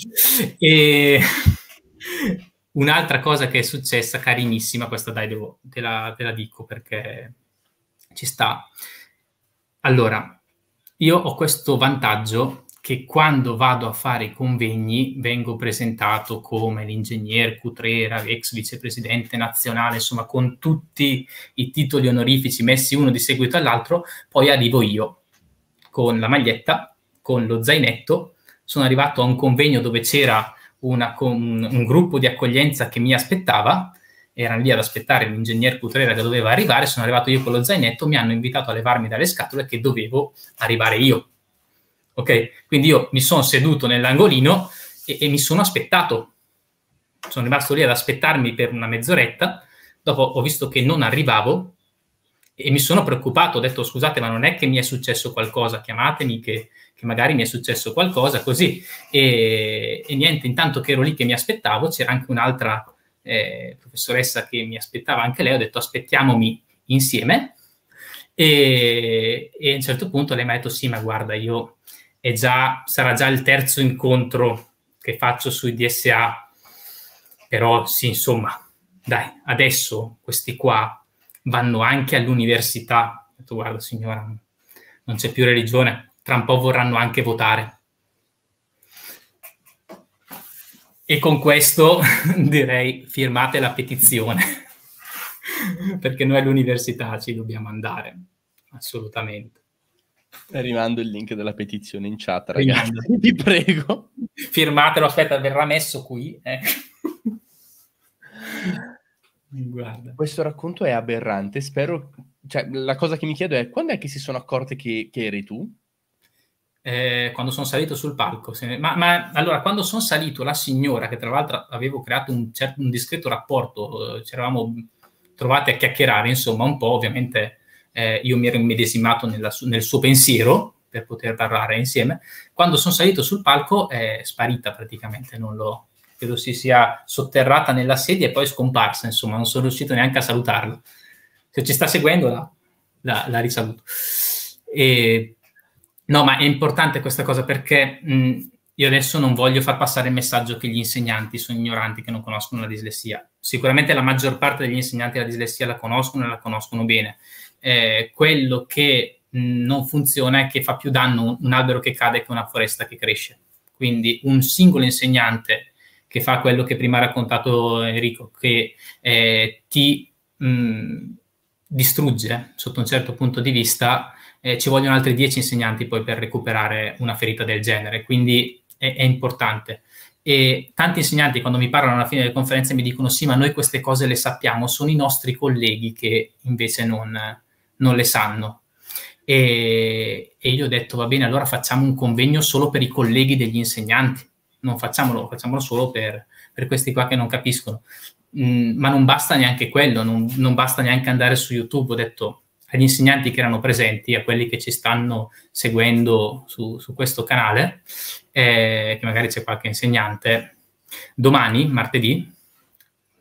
E... un'altra cosa che è successa, carinissima, questa dai, te la dico perché ci sta. Allora, io ho questo vantaggio che quando vado a fare i convegni vengo presentato come l'ingegner Cutrera, ex vicepresidente nazionale, insomma, con tutti i titoli onorifici messi uno di seguito all'altro, poi arrivo io con la maglietta, con lo zainetto, sono arrivato a un convegno dove c'era un gruppo di accoglienza che mi aspettava, erano lì ad aspettare l'ingegner Cutrera che doveva arrivare, sono arrivato io con lo zainetto, mi hanno invitato a levarmi dalle scatole che dovevo arrivare io. Ok? Quindi io mi sono seduto nell'angolino e mi sono aspettato sono rimasto lì ad aspettarmi per una mezz'oretta, dopo ho visto che non arrivavo e mi sono preoccupato, ho detto scusate ma non è che mi è successo qualcosa, chiamatemi che magari mi è successo qualcosa, così, e niente, intanto che ero lì che mi aspettavo, c'era anche un'altra professoressa che mi aspettava, anche lei, ho detto aspettiamomi insieme, e a un certo punto lei mi ha detto sì ma guarda io sarà già il terzo incontro che faccio sui DSA, però sì insomma dai adesso questi qua vanno anche all'università, ho detto guarda signora non c'è più religione, tra un po' vorranno anche votare. E con questo direi firmate la petizione, perché noi all'università ci dobbiamo andare, assolutamente. Rimando il link della petizione in chat, ragazzi, vi prego. Firmatelo, aspetta, verrà messo qui. Guarda. Questo racconto è aberrante, spero, cioè, la cosa che mi chiedo è quando è che si sono accorte che eri tu? Quando sono salito sul palco, ma allora quando sono salito la signora, che tra l'altro avevo creato un discreto rapporto, ci eravamo trovati a chiacchierare, insomma un po', ovviamente io mi ero immedesimato nel suo pensiero per poter parlare insieme, quando sono salito sul palco è sparita praticamente, credo si sia sotterrata nella sedia e poi scomparsa, insomma non sono riuscito neanche a salutarla, se ci sta seguendo la risaluto. No, ma è importante questa cosa perché io adesso non voglio far passare il messaggio che gli insegnanti sono ignoranti, che non conoscono la dislessia. Sicuramente la maggior parte degli insegnanti la dislessia la conoscono e la conoscono bene. Quello che non funziona è che fa più danno un albero che cade che una foresta che cresce. Quindi un singolo insegnante che fa quello che prima ha raccontato Enrico, che ti distrugge sotto un certo punto di vista... ci vogliono altri 10 insegnanti poi per recuperare una ferita del genere, quindi è importante. E tanti insegnanti quando mi parlano alla fine delle conferenze mi dicono sì ma noi queste cose le sappiamo, sono i nostri colleghi che invece non le sanno. E io ho detto va bene, allora facciamo un convegno solo per i colleghi degli insegnanti, non facciamolo solo per questi qua che non capiscono. Ma non basta neanche quello, non basta neanche andare su YouTube, ho detto... agli insegnanti che erano presenti, a quelli che ci stanno seguendo su questo canale, che magari c'è qualche insegnante, domani, martedì,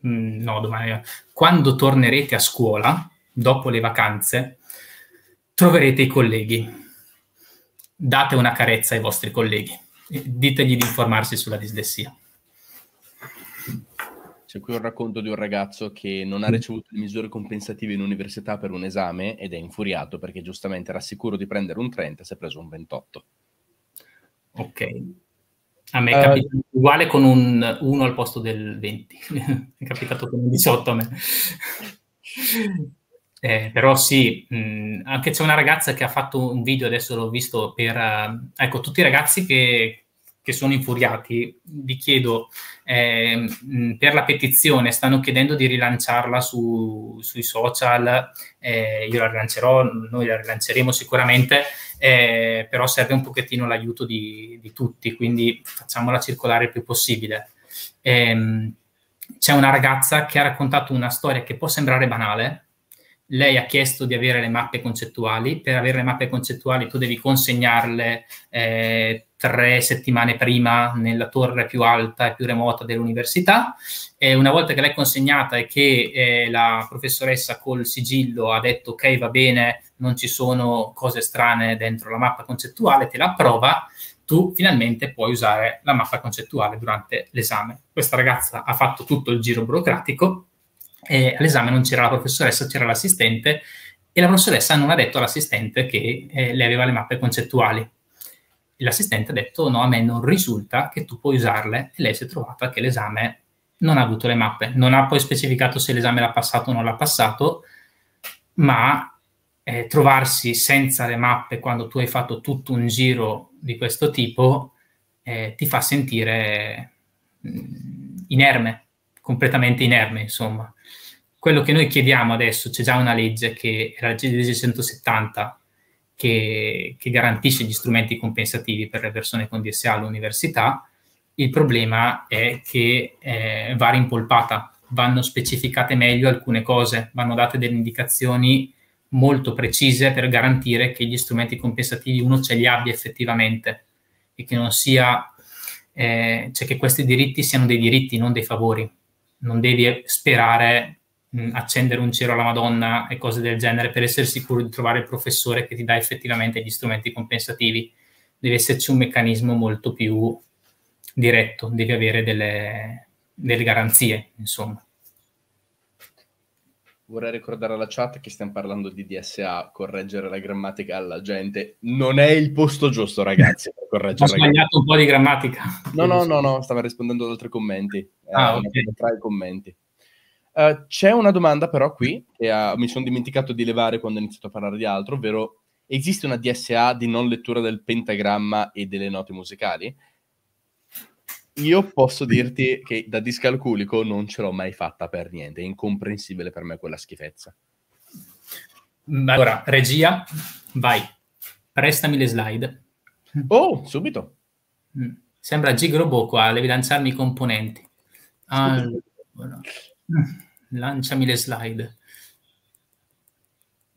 no, domani, quando tornerete a scuola, dopo le vacanze, troverete i colleghi. Date una carezza ai vostri colleghi. Ditegli di informarsi sulla dislessia. C'è qui un racconto di un ragazzo che non ha ricevuto le misure compensative in università per un esame ed è infuriato perché giustamente era sicuro di prendere un 30 e si è preso un 28. Ok. A me è capitato uguale con un 1 al posto del 20. È capitato con un 18 a me. Però sì, anche c'è una ragazza che ha fatto un video, adesso l'ho visto, per... ecco, tutti i ragazzi che sono infuriati, vi chiedo, per la petizione, stanno chiedendo di rilanciarla sui social, io la rilancerò, noi la rilanceremo sicuramente, però serve un pochettino l'aiuto di tutti, quindi facciamola circolare il più possibile. C'è una ragazza che ha raccontato una storia che può sembrare banale, lei ha chiesto di avere le mappe concettuali, per avere le mappe concettuali tu devi consegnarle 3 settimane prima nella torre più alta e più remota dell'università, e una volta che l'hai consegnata e che la professoressa col sigillo ha detto ok va bene, non ci sono cose strane dentro la mappa concettuale, te la approva, tu finalmente puoi usare la mappa concettuale durante l'esame. Questa ragazza ha fatto tutto il giro burocratico, all'esame non c'era la professoressa, c'era l'assistente, e la professoressa non ha detto all'assistente che lei aveva le mappe concettuali. L'assistente ha detto no, a me non risulta che tu puoi usarle, e lei si è trovata che l'esame non ha avuto le mappe, non ha poi specificato se l'esame l'ha passato o non l'ha passato, ma trovarsi senza le mappe quando tu hai fatto tutto un giro di questo tipo ti fa sentire inerme, completamente inerme, insomma. Quello che noi chiediamo adesso, c'è già una legge che è la legge 170 che garantisce gli strumenti compensativi per le persone con DSA all'università, Il problema è che va rimpolpata, vanno specificate meglio alcune cose, vanno date delle indicazioni molto precise per garantire che gli strumenti compensativi uno ce li abbia effettivamente e che non sia, cioè che questi diritti siano dei diritti, non dei favori. Non devi sperare, accendere un cielo alla Madonna e cose del genere per essere sicuro di trovare il professore che ti dà effettivamente gli strumenti compensativi. Deve esserci un meccanismo molto più diretto, devi avere delle garanzie, insomma. Vorrei ricordare alla chat che stiamo parlando di DSA, correggere la grammatica alla gente non è il posto giusto, ragazzi, per correggere. Ho sbagliato un po' di grammatica. No, stavo rispondendo ad altri commenti. Okay. Tra i commenti. C'è una domanda però qui, che mi sono dimenticato di levare quando ho iniziato a parlare di altro, ovvero esiste una DSA di non lettura del pentagramma e delle note musicali? Io posso dirti che da discalculico non ce l'ho mai fatta per niente, è incomprensibile per me quella schifezza. Allora, regia, vai, prestami le slide. Oh, subito. Sembra Gigrobo qua, devi lanciarmi i componenti. Allora, lanciami le slide.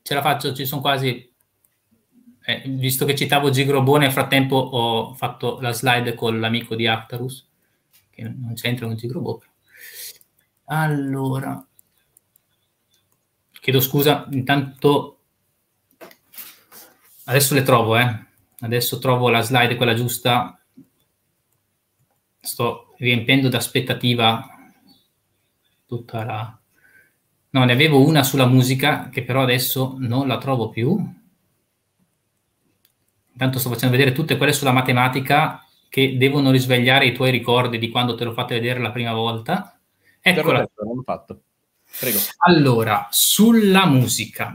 Ce la faccio, ci sono quasi... visto che citavo Gigrobo, nel frattempo ho fatto la slide con l'amico di Actarus, che non c'entra con Gigrobo. Allora, chiedo scusa, intanto adesso le trovo, adesso trovo la slide, quella giusta. Sto riempendo d'aspettativa tutta la... No, ne avevo una sulla musica, che però adesso non la trovo più. Intanto sto facendo vedere tutte quelle sulla matematica che devono risvegliare i tuoi ricordi di quando te l'ho fatto vedere la prima volta. Eccola. L'ho fatto. Prego. Allora, sulla musica.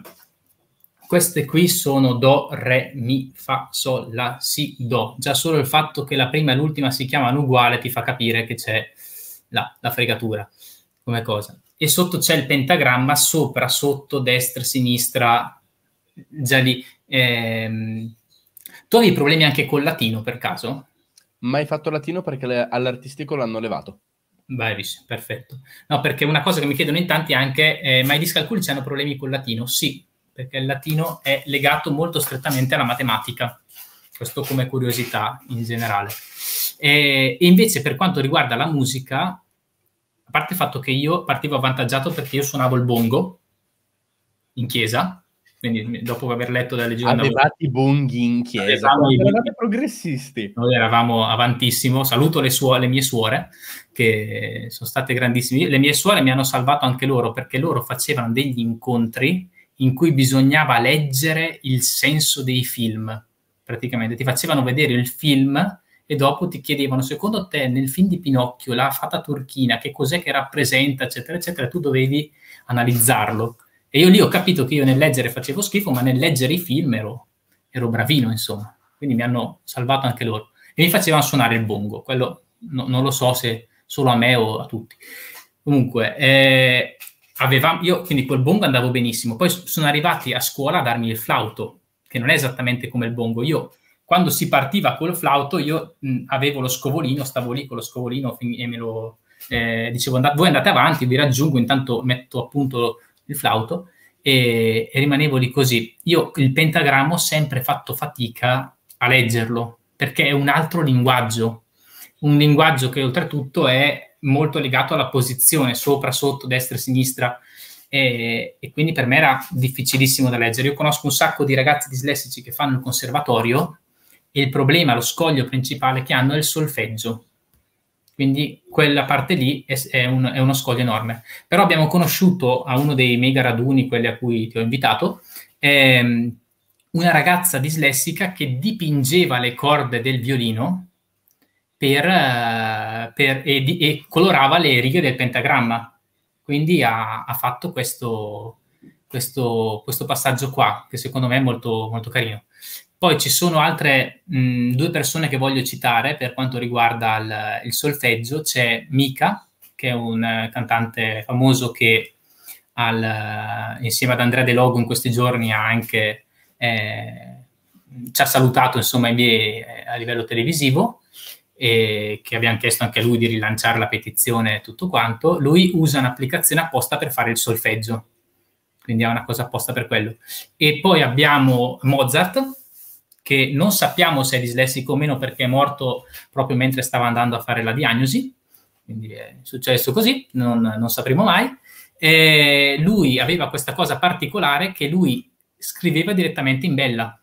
Queste qui sono do, re, mi, fa, sol, la, si, do. Già solo il fatto che la prima e l'ultima si chiamano uguale ti fa capire che c'è la fregatura come cosa. E sotto c'è il pentagramma, sopra, sotto, destra, sinistra, già lì... Tu avevi problemi anche col latino, per caso? Mai fatto latino perché all'artistico l'hanno levato. Bravissimo, perfetto. No, perché una cosa che mi chiedono in tanti è anche, ma i discalculici hanno problemi col latino? Sì, perché il latino è legato molto strettamente alla matematica. Questo come curiosità in generale. E invece per quanto riguarda la musica, a parte il fatto che io partivo avvantaggiato perché io suonavo il bongo in chiesa, quindi dopo aver letto dalla leggenda... Avevate i bonghi in chiesa, eravate progressisti. Noi eravamo avantissimo, saluto le mie suore, che sono state grandissime. Le mie suore mi hanno salvato anche loro, perché loro facevano degli incontri in cui bisognava leggere il senso dei film, praticamente. Ti facevano vedere il film e dopo ti chiedevano, secondo te nel film di Pinocchio, la fata turchina, che cos'è che rappresenta, eccetera, eccetera, tu dovevi analizzarlo. E io lì ho capito che io nel leggere facevo schifo, ma nel leggere i film ero bravino, insomma. Quindi mi hanno salvato anche loro. E mi facevano suonare il bongo. Quello non lo so se solo a me o a tutti. Comunque, io quindi col bongo andavo benissimo. Poi sono arrivati a scuola a darmi il flauto, che non è esattamente come il bongo. Io, quando si partiva col flauto, io avevo lo scovolino, stavo lì con lo scovolino e me lo... dicevo, voi andate avanti, vi raggiungo, intanto metto appunto... il flauto e rimanevo lì così. Io il pentagramma ho sempre fatto fatica a leggerlo perché è un altro linguaggio, un linguaggio che oltretutto è molto legato alla posizione sopra, sotto, destra, sinistra e quindi per me era difficilissimo da leggere. Io conosco un sacco di ragazzi dislessici che fanno il conservatorio e il problema, lo scoglio principale che hanno è il solfeggio. Quindi quella parte lì è uno scoglio enorme. Però abbiamo conosciuto a uno dei mega raduni, quelli a cui ti ho invitato, una ragazza dislessica che dipingeva le corde del violino e colorava le righe del pentagramma. Quindi ha fatto questo passaggio qua, che secondo me è molto, molto carino. Poi ci sono altre due persone che voglio citare per quanto riguarda il solfeggio. C'è Mika, che è un cantante famoso che insieme ad Andrea De Logo in questi giorni ci ha salutato insomma, a livello televisivo. e che abbiamo chiesto anche a lui di rilanciare la petizione e tutto quanto, lui usa un'applicazione apposta per fare il solfeggio, quindi è una cosa apposta per quello. E poi abbiamo Mozart, che non sappiamo se è dislessico o meno perché è morto proprio mentre stava andando a fare la diagnosi, quindi è successo così, non sapremo mai. E lui aveva questa cosa particolare che lui scriveva direttamente in bella,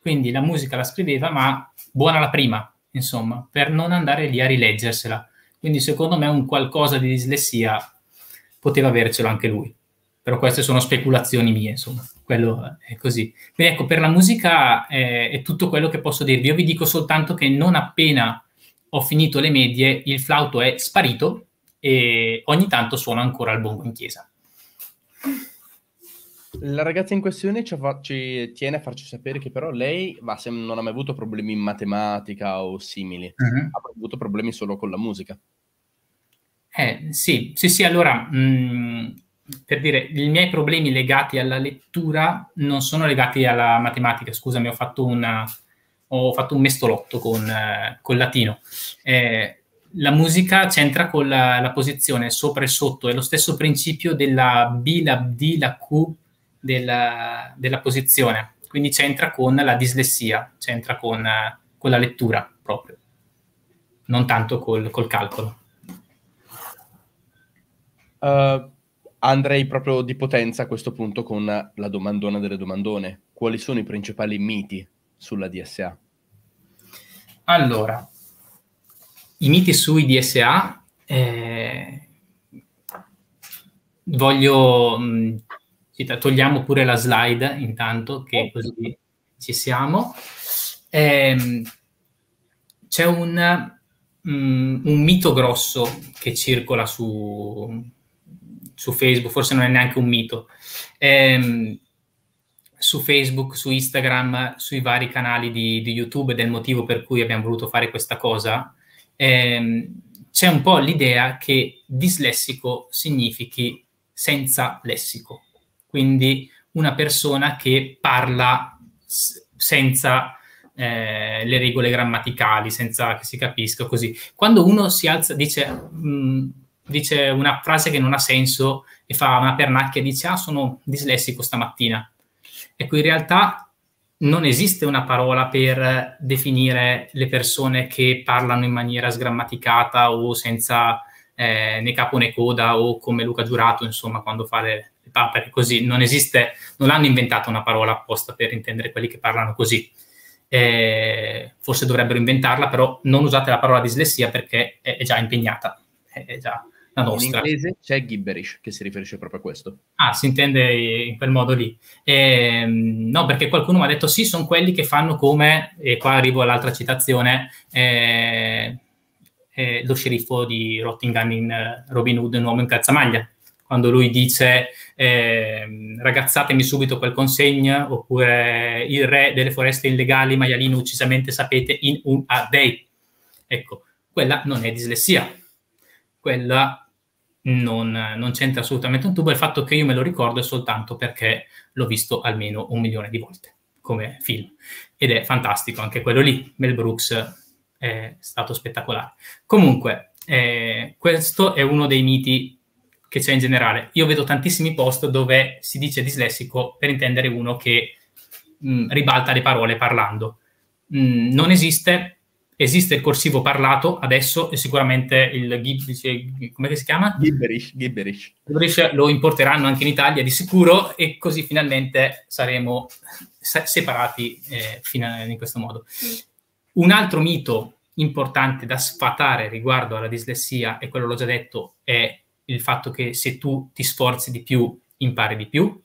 quindi la musica la scriveva ma buona la prima, insomma, per non andare lì a rileggersela. Quindi secondo me un qualcosa di dislessia poteva avercelo anche lui, però queste sono speculazioni mie, insomma, quello è così. Quindi ecco, per la musica è tutto quello che posso dirvi. Io vi dico soltanto che non appena ho finito le medie il flauto è sparito e ogni tanto suona ancora il bongo in chiesa. La ragazza in questione ci tiene a farci sapere che però lei non ha mai avuto problemi in matematica o simili, ha avuto problemi solo con la musica. Sì, allora, per dire, i miei problemi legati alla lettura non sono legati alla matematica, scusami, ho fatto un mestolotto con latino. La musica c'entra con la posizione sopra e sotto, è lo stesso principio della B, la D, la Q, della posizione, quindi c'entra con la dislessia, c'entra con la lettura proprio, non tanto col calcolo. Andrei proprio di potenza a questo punto con la domandona delle domandone: quali sono i principali miti sulla DSA? Allora, i miti sui DSA voglio... togliamo pure la slide intanto, che così ci siamo. C'è un mito grosso che circola su Facebook, forse non è neanche un mito, su Facebook, su Instagram, sui vari canali di YouTube, ed è il motivo per cui abbiamo voluto fare questa cosa. C'è un po' l'idea che dislessico significhi senza lessico, quindi una persona che parla senza le regole grammaticali, senza che si capisca così. Quando uno si alza, dice una frase che non ha senso e fa una pernacchia, dice «ah, sono dislessico stamattina». Ecco, in realtà non esiste una parola per definire le persone che parlano in maniera sgrammaticata o senza né capo né coda, o come Luca Giurato, insomma, quando fa le papere così. Non esiste, non hanno inventato una parola apposta per intendere quelli che parlano così. Forse dovrebbero inventarla, però non usate la parola dislessia perché è già impegnata, è già la nostra. In inglese c'è gibberish, che si riferisce proprio a questo. Ah, si intende in quel modo lì. No, perché qualcuno mi ha detto sì, sono quelli che fanno come, e qua arrivo all'altra citazione, lo sceriffo di Rottingham in Robin Hood, un uomo in calzamaglia, quando lui dice ragazzatemi subito quel consegno, oppure il re delle foreste illegali, maialino uccisamente sapete in un a day. Ecco, quella non è dislessia, quella non c'entra assolutamente un tubo. Il fatto che io me lo ricordo è soltanto perché l'ho visto almeno 1 milione di volte come film, ed è fantastico anche quello lì. Mel Brooks è stato spettacolare. Comunque, questo è uno dei miti che c'è in generale. Io vedo tantissimi post dove si dice dislessico per intendere uno che ribalta le parole parlando. Non esiste, esiste il corsivo parlato adesso, e sicuramente il gibberish, come si chiama? Gibberish lo importeranno anche in Italia di sicuro, e così finalmente saremo separati in questo modo. Un altro mito importante da sfatare riguardo alla dislessia, e quello l'ho già detto, è il fatto che se tu ti sforzi di più, impari di più.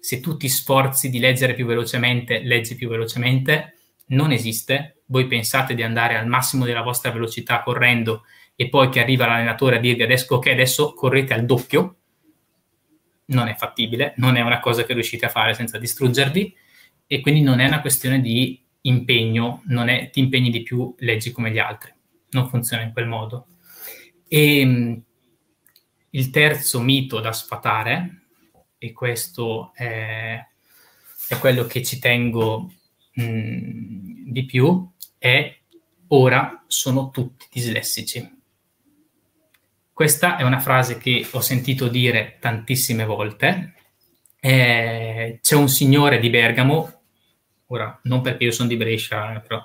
Se tu ti sforzi di leggere più velocemente, leggi più velocemente. Non esiste. Voi pensate di andare al massimo della vostra velocità correndo e poi che arriva l'allenatore a dirvi adesso, ok, adesso correte al doppio. Non è fattibile, non è una cosa che riuscite a fare senza distruggervi, e quindi non è una questione di impegno, non è ti impegni di più, leggi come gli altri, non funziona in quel modo. E il terzo mito da sfatare, e questo è quello che ci tengo di più, è ora sono tutti dislessici. Questa è una frase che ho sentito dire tantissime volte. C'è un signore di Bergamo, ora non perché io sono di Brescia, però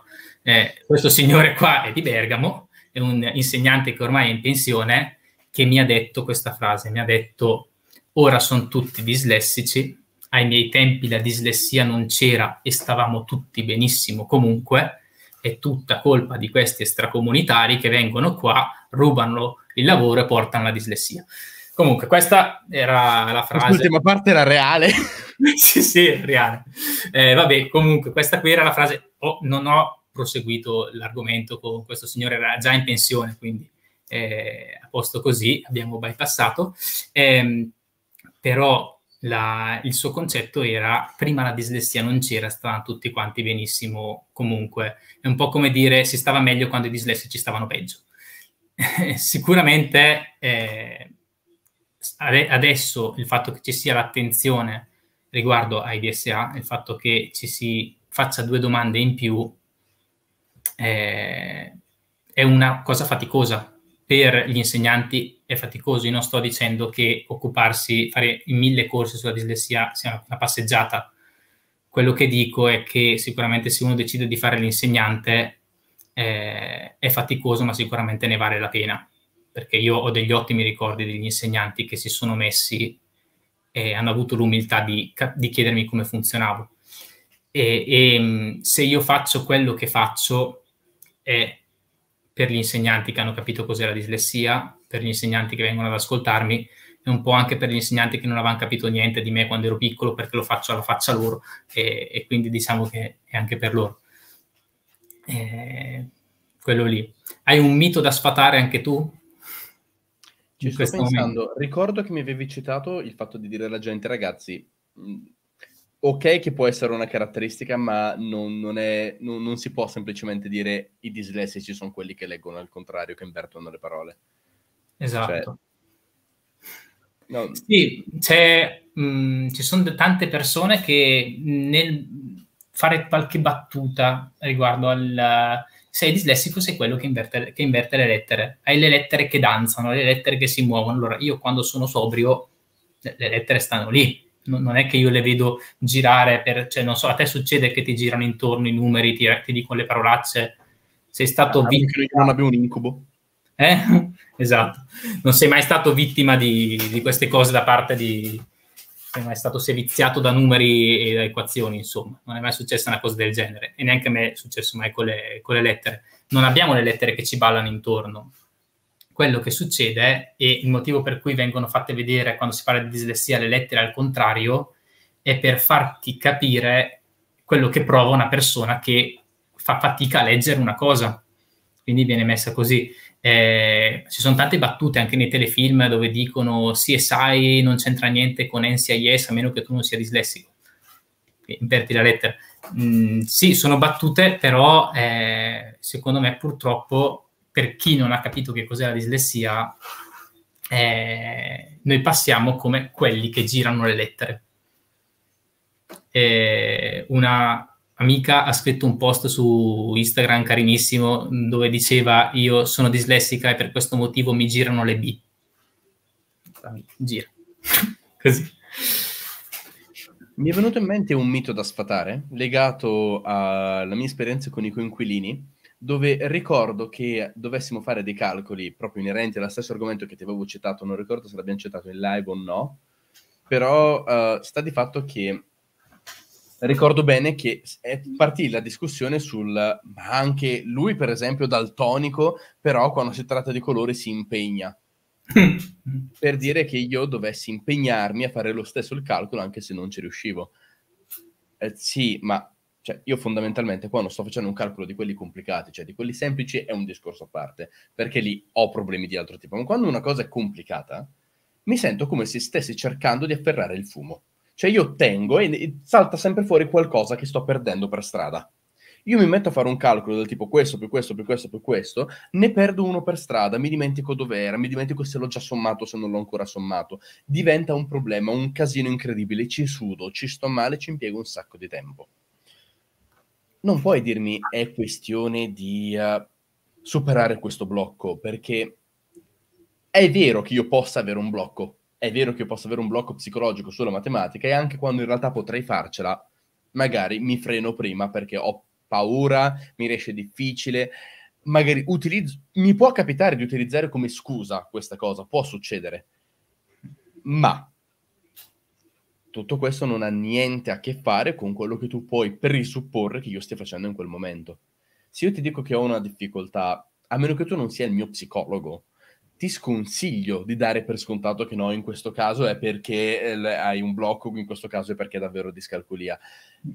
questo signore qua è di Bergamo, è un insegnante che ormai è in pensione, che mi ha detto questa frase, mi ha detto: ora sono tutti dislessici, ai miei tempi la dislessia non c'era e stavamo tutti benissimo comunque, è tutta colpa di questi extracomunitari che vengono qua, rubano il lavoro e portano la dislessia. Comunque questa era la frase. L'ultima parte era reale. sì, è reale. Vabbè, comunque questa qui era la frase. Non ho proseguito l'argomento con questo signore, era già in pensione, quindi a posto così, abbiamo bypassato. Però il suo concetto era: prima la dislessia non c'era, stavano tutti quanti benissimo comunque. È un po' come dire si stava meglio quando i dislessici stavano peggio. Sicuramente adesso il fatto che ci sia l'attenzione riguardo ai DSA, il fatto che ci si faccia due domande in più è una cosa faticosa. Per gli insegnanti è faticoso. Io non sto dicendo che fare 1000 corsi sulla dislessia sia una passeggiata. Quello che dico è che sicuramente se uno decide di fare l'insegnante è faticoso, ma sicuramente ne vale la pena. Perché io ho degli ottimi ricordi degli insegnanti che si sono messi e hanno avuto l'umiltà di chiedermi come funzionavo. E se io faccio quello che faccio è per gli insegnanti che hanno capito cos'è la dislessia, per gli insegnanti che vengono ad ascoltarmi e un po' anche per gli insegnanti che non avevano capito niente di me quando ero piccolo, perché lo faccio alla faccia loro e quindi diciamo che è anche per loro. Quello lì. Hai un mito da sfatare anche tu? Ci sto pensando, ricordo che mi avevi citato il fatto di dire alla gente: ragazzi, ok che può essere una caratteristica, ma non si può semplicemente dire i dislessici sono quelli che leggono al contrario, che invertono le parole. Esatto. Cioè, no. Sì, ci sono tante persone che nel fare qualche battuta riguardo al... Sei dislessico, sei quello che inverte le lettere. Hai le lettere che danzano, le lettere che si muovono. Allora, io quando sono sobrio, le lettere stanno lì. Non è che io le vedo girare cioè, non so, a te succede che ti girano intorno i numeri, ti dicono le parolacce. Sei stato vittima... Non abbiamo un incubo. Esatto. Non sei mai stato vittima di queste cose da parte di... Sei mai stato seviziato da numeri e da equazioni, insomma. Non è mai successa una cosa del genere. E neanche a me è successo mai con le lettere. Non abbiamo le lettere che ci ballano intorno. Quello che succede, e il motivo per cui vengono fatte vedere quando si parla di dislessia le lettere al contrario, è per farti capire quello che prova una persona che fa fatica a leggere una cosa. Quindi viene messa così. Ci sono tante battute anche nei telefilm dove dicono CSI non c'entra niente con NCIS a meno che tu non sia dislessico, inverti la lettera. Sì, sono battute, però secondo me purtroppo per chi non ha capito che cos'è la dislessia noi passiamo come quelli che girano le lettere. Una amica ha scritto un post su Instagram carinissimo dove diceva: io sono dislessica e per questo motivo mi girano le B. Gira. Così. Mi è venuto in mente un mito da sfatare legato alla mia esperienza con i coinquilini, dove ricordo che dovessimo fare dei calcoli proprio inerenti allo stesso argomento che ti avevo citato, non ricordo se l'abbiamo citato in live o no, però sta di fatto che ricordo bene che partì la discussione ma anche lui per esempio daltonico, però quando si tratta di colore si impegna. Per dire che io dovessi impegnarmi a fare lo stesso il calcolo anche se non ci riuscivo. Sì, ma cioè, io fondamentalmente quando sto facendo un calcolo di quelli complicati, cioè di quelli semplici, è un discorso a parte, perché lì ho problemi di altro tipo. Ma quando una cosa è complicata, mi sento come se stessi cercando di afferrare il fumo. Cioè io tengo e salta sempre fuori qualcosa che sto perdendo per strada. Io mi metto a fare un calcolo del tipo questo più questo più questo più questo, ne perdo uno per strada, mi dimentico dov'era, mi dimentico se l'ho già sommato o se non l'ho ancora sommato. Diventa un problema, un casino incredibile, ci sudo, ci sto male, ci impiego un sacco di tempo. Non puoi dirmi è questione di superare questo blocco, perché è vero che io possa avere un blocco, è vero che io possa avere un blocco psicologico sulla matematica, e anche quando in realtà potrei farcela, magari mi freno prima perché ho paura, mi riesce difficile, magari utilizzo, mi può capitare di utilizzare come scusa questa cosa, può succedere, ma tutto questo non ha niente a che fare con quello che tu puoi presupporre che io stia facendo in quel momento. Se io ti dico che ho una difficoltà, a meno che tu non sia il mio psicologo, ti sconsiglio di dare per scontato che no, in questo caso è perché hai un blocco, in questo caso è perché è davvero discalculia.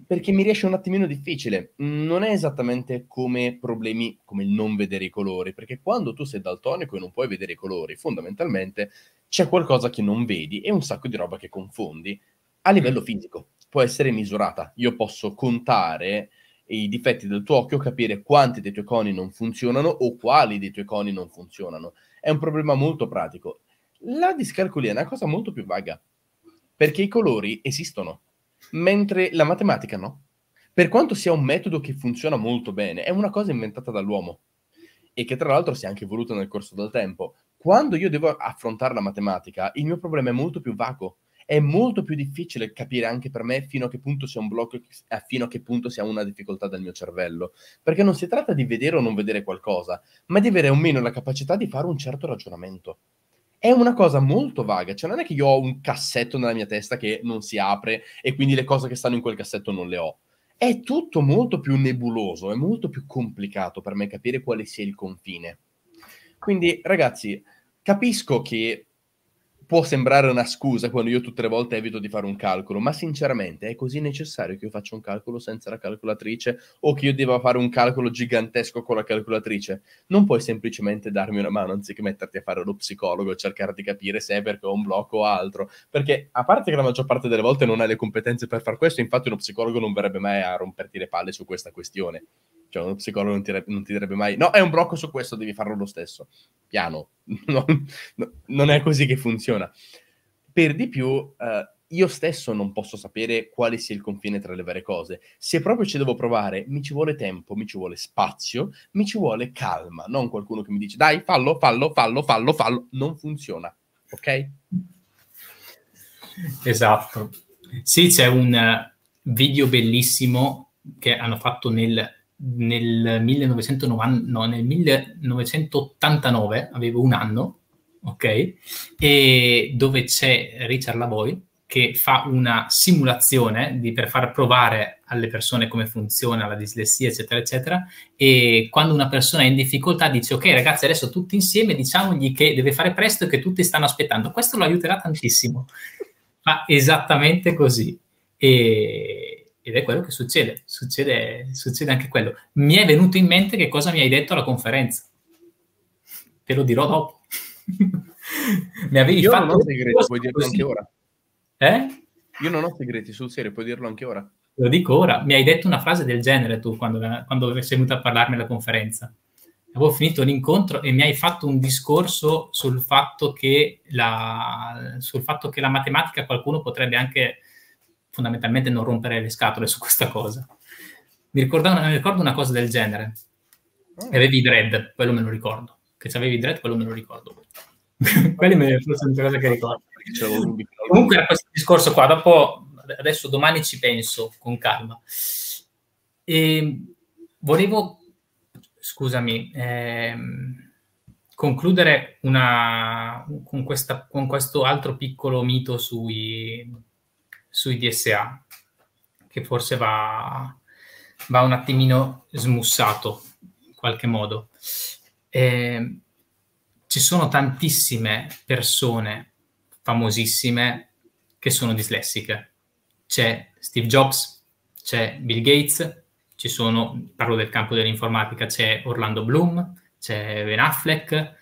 Perché mi riesce un attimino difficile. Non è esattamente come problemi come il non vedere i colori, perché quando tu sei daltonico e non puoi vedere i colori, fondamentalmente c'è qualcosa che non vedi e un sacco di roba che confondi a livello fisico. Può essere misurata. Io posso contare i difetti del tuo occhio, capire quanti dei tuoi coni non funzionano o quali dei tuoi coni non funzionano. È un problema molto pratico. La discalculia è una cosa molto più vaga, perché i colori esistono, mentre la matematica no. Per quanto sia un metodo che funziona molto bene, è una cosa inventata dall'uomo e che tra l'altro si è anche evoluta nel corso del tempo. Quando io devo affrontare la matematica, il mio problema è molto più vago, è molto più difficile capire anche per me fino a che punto sia un blocco, fino a che punto sia una difficoltà del mio cervello, perché non si tratta di vedere o non vedere qualcosa, ma di avere o meno la capacità di fare un certo ragionamento. È una cosa molto vaga, cioè non è che io ho un cassetto nella mia testa che non si apre e quindi le cose che stanno in quel cassetto non le ho. È tutto molto più nebuloso, è molto più complicato per me capire quale sia il confine. Quindi ragazzi, capisco che può sembrare una scusa quando io tutte le volte evito di fare un calcolo, ma sinceramente è così necessario che io faccia un calcolo senza la calcolatrice o che io debba fare un calcolo gigantesco con la calcolatrice? Non puoi semplicemente darmi una mano anziché metterti a fare lo psicologo e cercare di capire se è perché ho un blocco o altro? Perché a parte che la maggior parte delle volte non hai le competenze per far questo, infatti uno psicologo non verrebbe mai a romperti le palle su questa questione. Cioè uno psicologo non ti direbbe mai no, è un blocco su questo, devi farlo lo stesso. Piano. No, non è così che funziona. Per di più, io stesso non posso sapere quale sia il confine tra le varie cose. Se proprio ci devo provare, mi ci vuole tempo, mi ci vuole spazio, mi ci vuole calma. Non qualcuno che mi dice dai, fallo. Non funziona, ok? Esatto. Sì, c'è un video bellissimo che hanno fatto nel 1989, avevo un anno, ok? E dove c'è Richard Lavoie che fa una simulazione per far provare alle persone come funziona la dislessia, eccetera, eccetera, e quando una persona è in difficoltà dice ok ragazzi, adesso tutti insieme diciamogli che deve fare presto e che tutti stanno aspettando. Questo lo aiuterà tantissimo. Ma esattamente così. Ed è quello che succede anche quello. Mi è venuto in mente che cosa mi hai detto alla conferenza. Te lo dirò dopo. Mi avevi Io fatto non ho segreti, puoi dirlo così. Anche ora. Io non ho segreti, sul serio, puoi dirlo anche ora. Lo dico ora. Mi hai detto una frase del genere tu quando sei venuto a parlarmi alla conferenza. Avevo finito l'incontro e mi hai fatto un discorso sul fatto che la matematica qualcuno potrebbe anche fondamentalmente non rompere le scatole su questa cosa. Mi ricordo una cosa del genere. Avevi dread, quello me lo ricordo. Che se avevi dread, quello me lo ricordo. Quelli me forse una cosa che ricordo. Comunque era questo discorso qua, adesso domani ci penso con calma. E volevo, scusami, concludere con questo altro piccolo mito sui DSA, che forse va un attimino smussato in qualche modo. Ci sono tantissime persone famosissime che sono dislessiche. C'è Steve Jobs, c'è Bill Gates, parlo del campo dell'informatica, c'è Orlando Bloom, c'è Ben Affleck,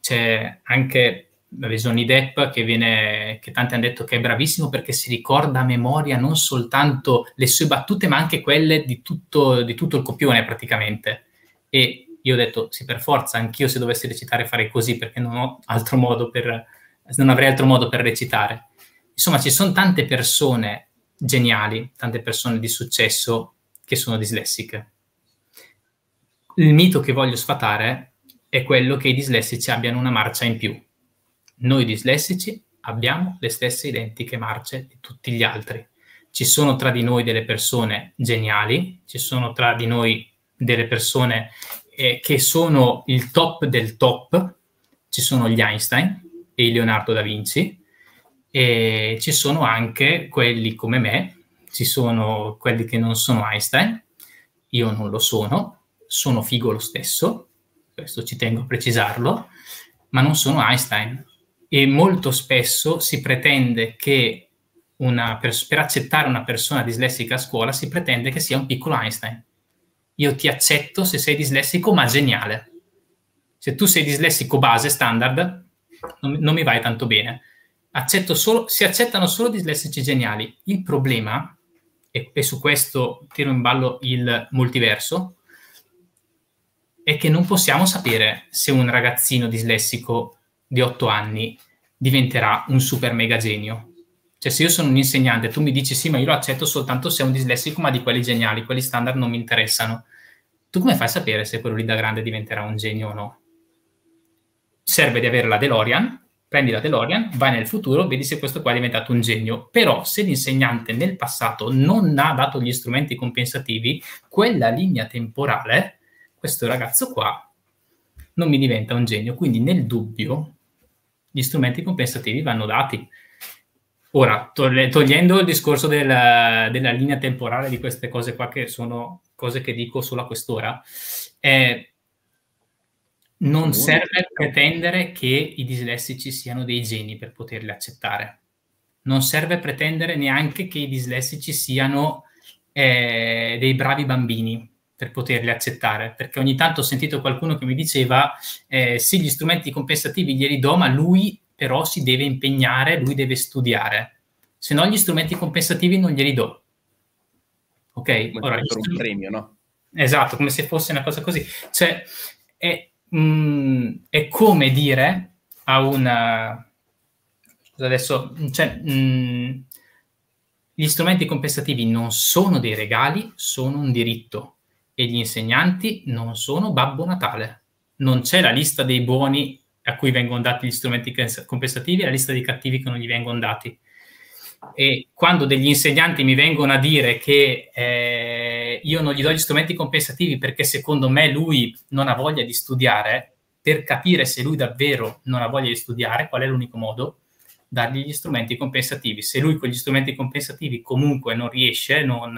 c'è anche Johnny Depp che tanti hanno detto che è bravissimo perché si ricorda a memoria non soltanto le sue battute ma anche quelle di tutto il copione praticamente. E io ho detto sì, per forza, anch'io se dovessi recitare farei così perché non avrei altro modo per recitare. Insomma, ci sono tante persone geniali, tante persone di successo che sono dislessiche. Il mito che voglio sfatare è quello che i dislessici abbiano una marcia in più. Noi dislessici abbiamo le stesse identiche marce di tutti gli altri. Ci sono tra di noi delle persone geniali, ci sono tra di noi delle persone che sono il top del top, ci sono gli Einstein e i Leonardo da Vinci, e ci sono anche quelli come me, ci sono quelli che non sono Einstein, io non lo sono, sono figo lo stesso, questo ci tengo a precisarlo, ma non sono Einstein. E molto spesso si pretende che per accettare una persona dislessica a scuola si pretende che sia un piccolo Einstein. Io ti accetto se sei dislessico ma geniale. Se tu sei dislessico base, standard, non mi vai tanto bene. Si accettano solo dislessici geniali. Il problema, e su questo tiro in ballo il multiverso, è che non possiamo sapere se un ragazzino dislessico di 8 anni diventerà un super mega genio. Cioè, se io sono un insegnante, tu mi dici sì, ma io lo accetto soltanto se è un dislessico, ma di quelli geniali, quelli standard non mi interessano. Tu come fai a sapere se quello lì da grande diventerà un genio o no? Serve di avere la DeLorean, prendi la DeLorean, vai nel futuro, vedi se questo qua è diventato un genio. Però se l'insegnante nel passato non ha dato gli strumenti compensativi, quella linea temporale, questo ragazzo qua non mi diventa un genio. Quindi nel dubbio gli strumenti compensativi vanno dati. Ora, togliendo il discorso della linea temporale di queste cose qua, che sono cose che dico solo a quest'ora, non serve pretendere che i dislessici siano dei geni per poterli accettare. Non serve pretendere neanche che i dislessici siano dei bravi bambini per poterli accettare, perché ogni tanto ho sentito qualcuno che mi diceva sì, gli strumenti compensativi glieli do, ma lui però si deve impegnare, lui deve studiare. Se no gli strumenti compensativi non glieli do. Ok? Ora, per un premio, no? Esatto, come se fosse una cosa così. Cioè, è come dire a una... Scusa adesso... Cioè, gli strumenti compensativi non sono dei regali, sono un diritto. E gli insegnanti non sono Babbo Natale. Non c'è la lista dei buoni a cui vengono dati gli strumenti compensativi, la lista dei cattivi che non gli vengono dati. E quando degli insegnanti mi vengono a dire che io non gli do gli strumenti compensativi perché secondo me lui non ha voglia di studiare, per capire se lui davvero non ha voglia di studiare, qual è l'unico modo? Dargli gli strumenti compensativi. Se lui con gli strumenti compensativi comunque non riesce, non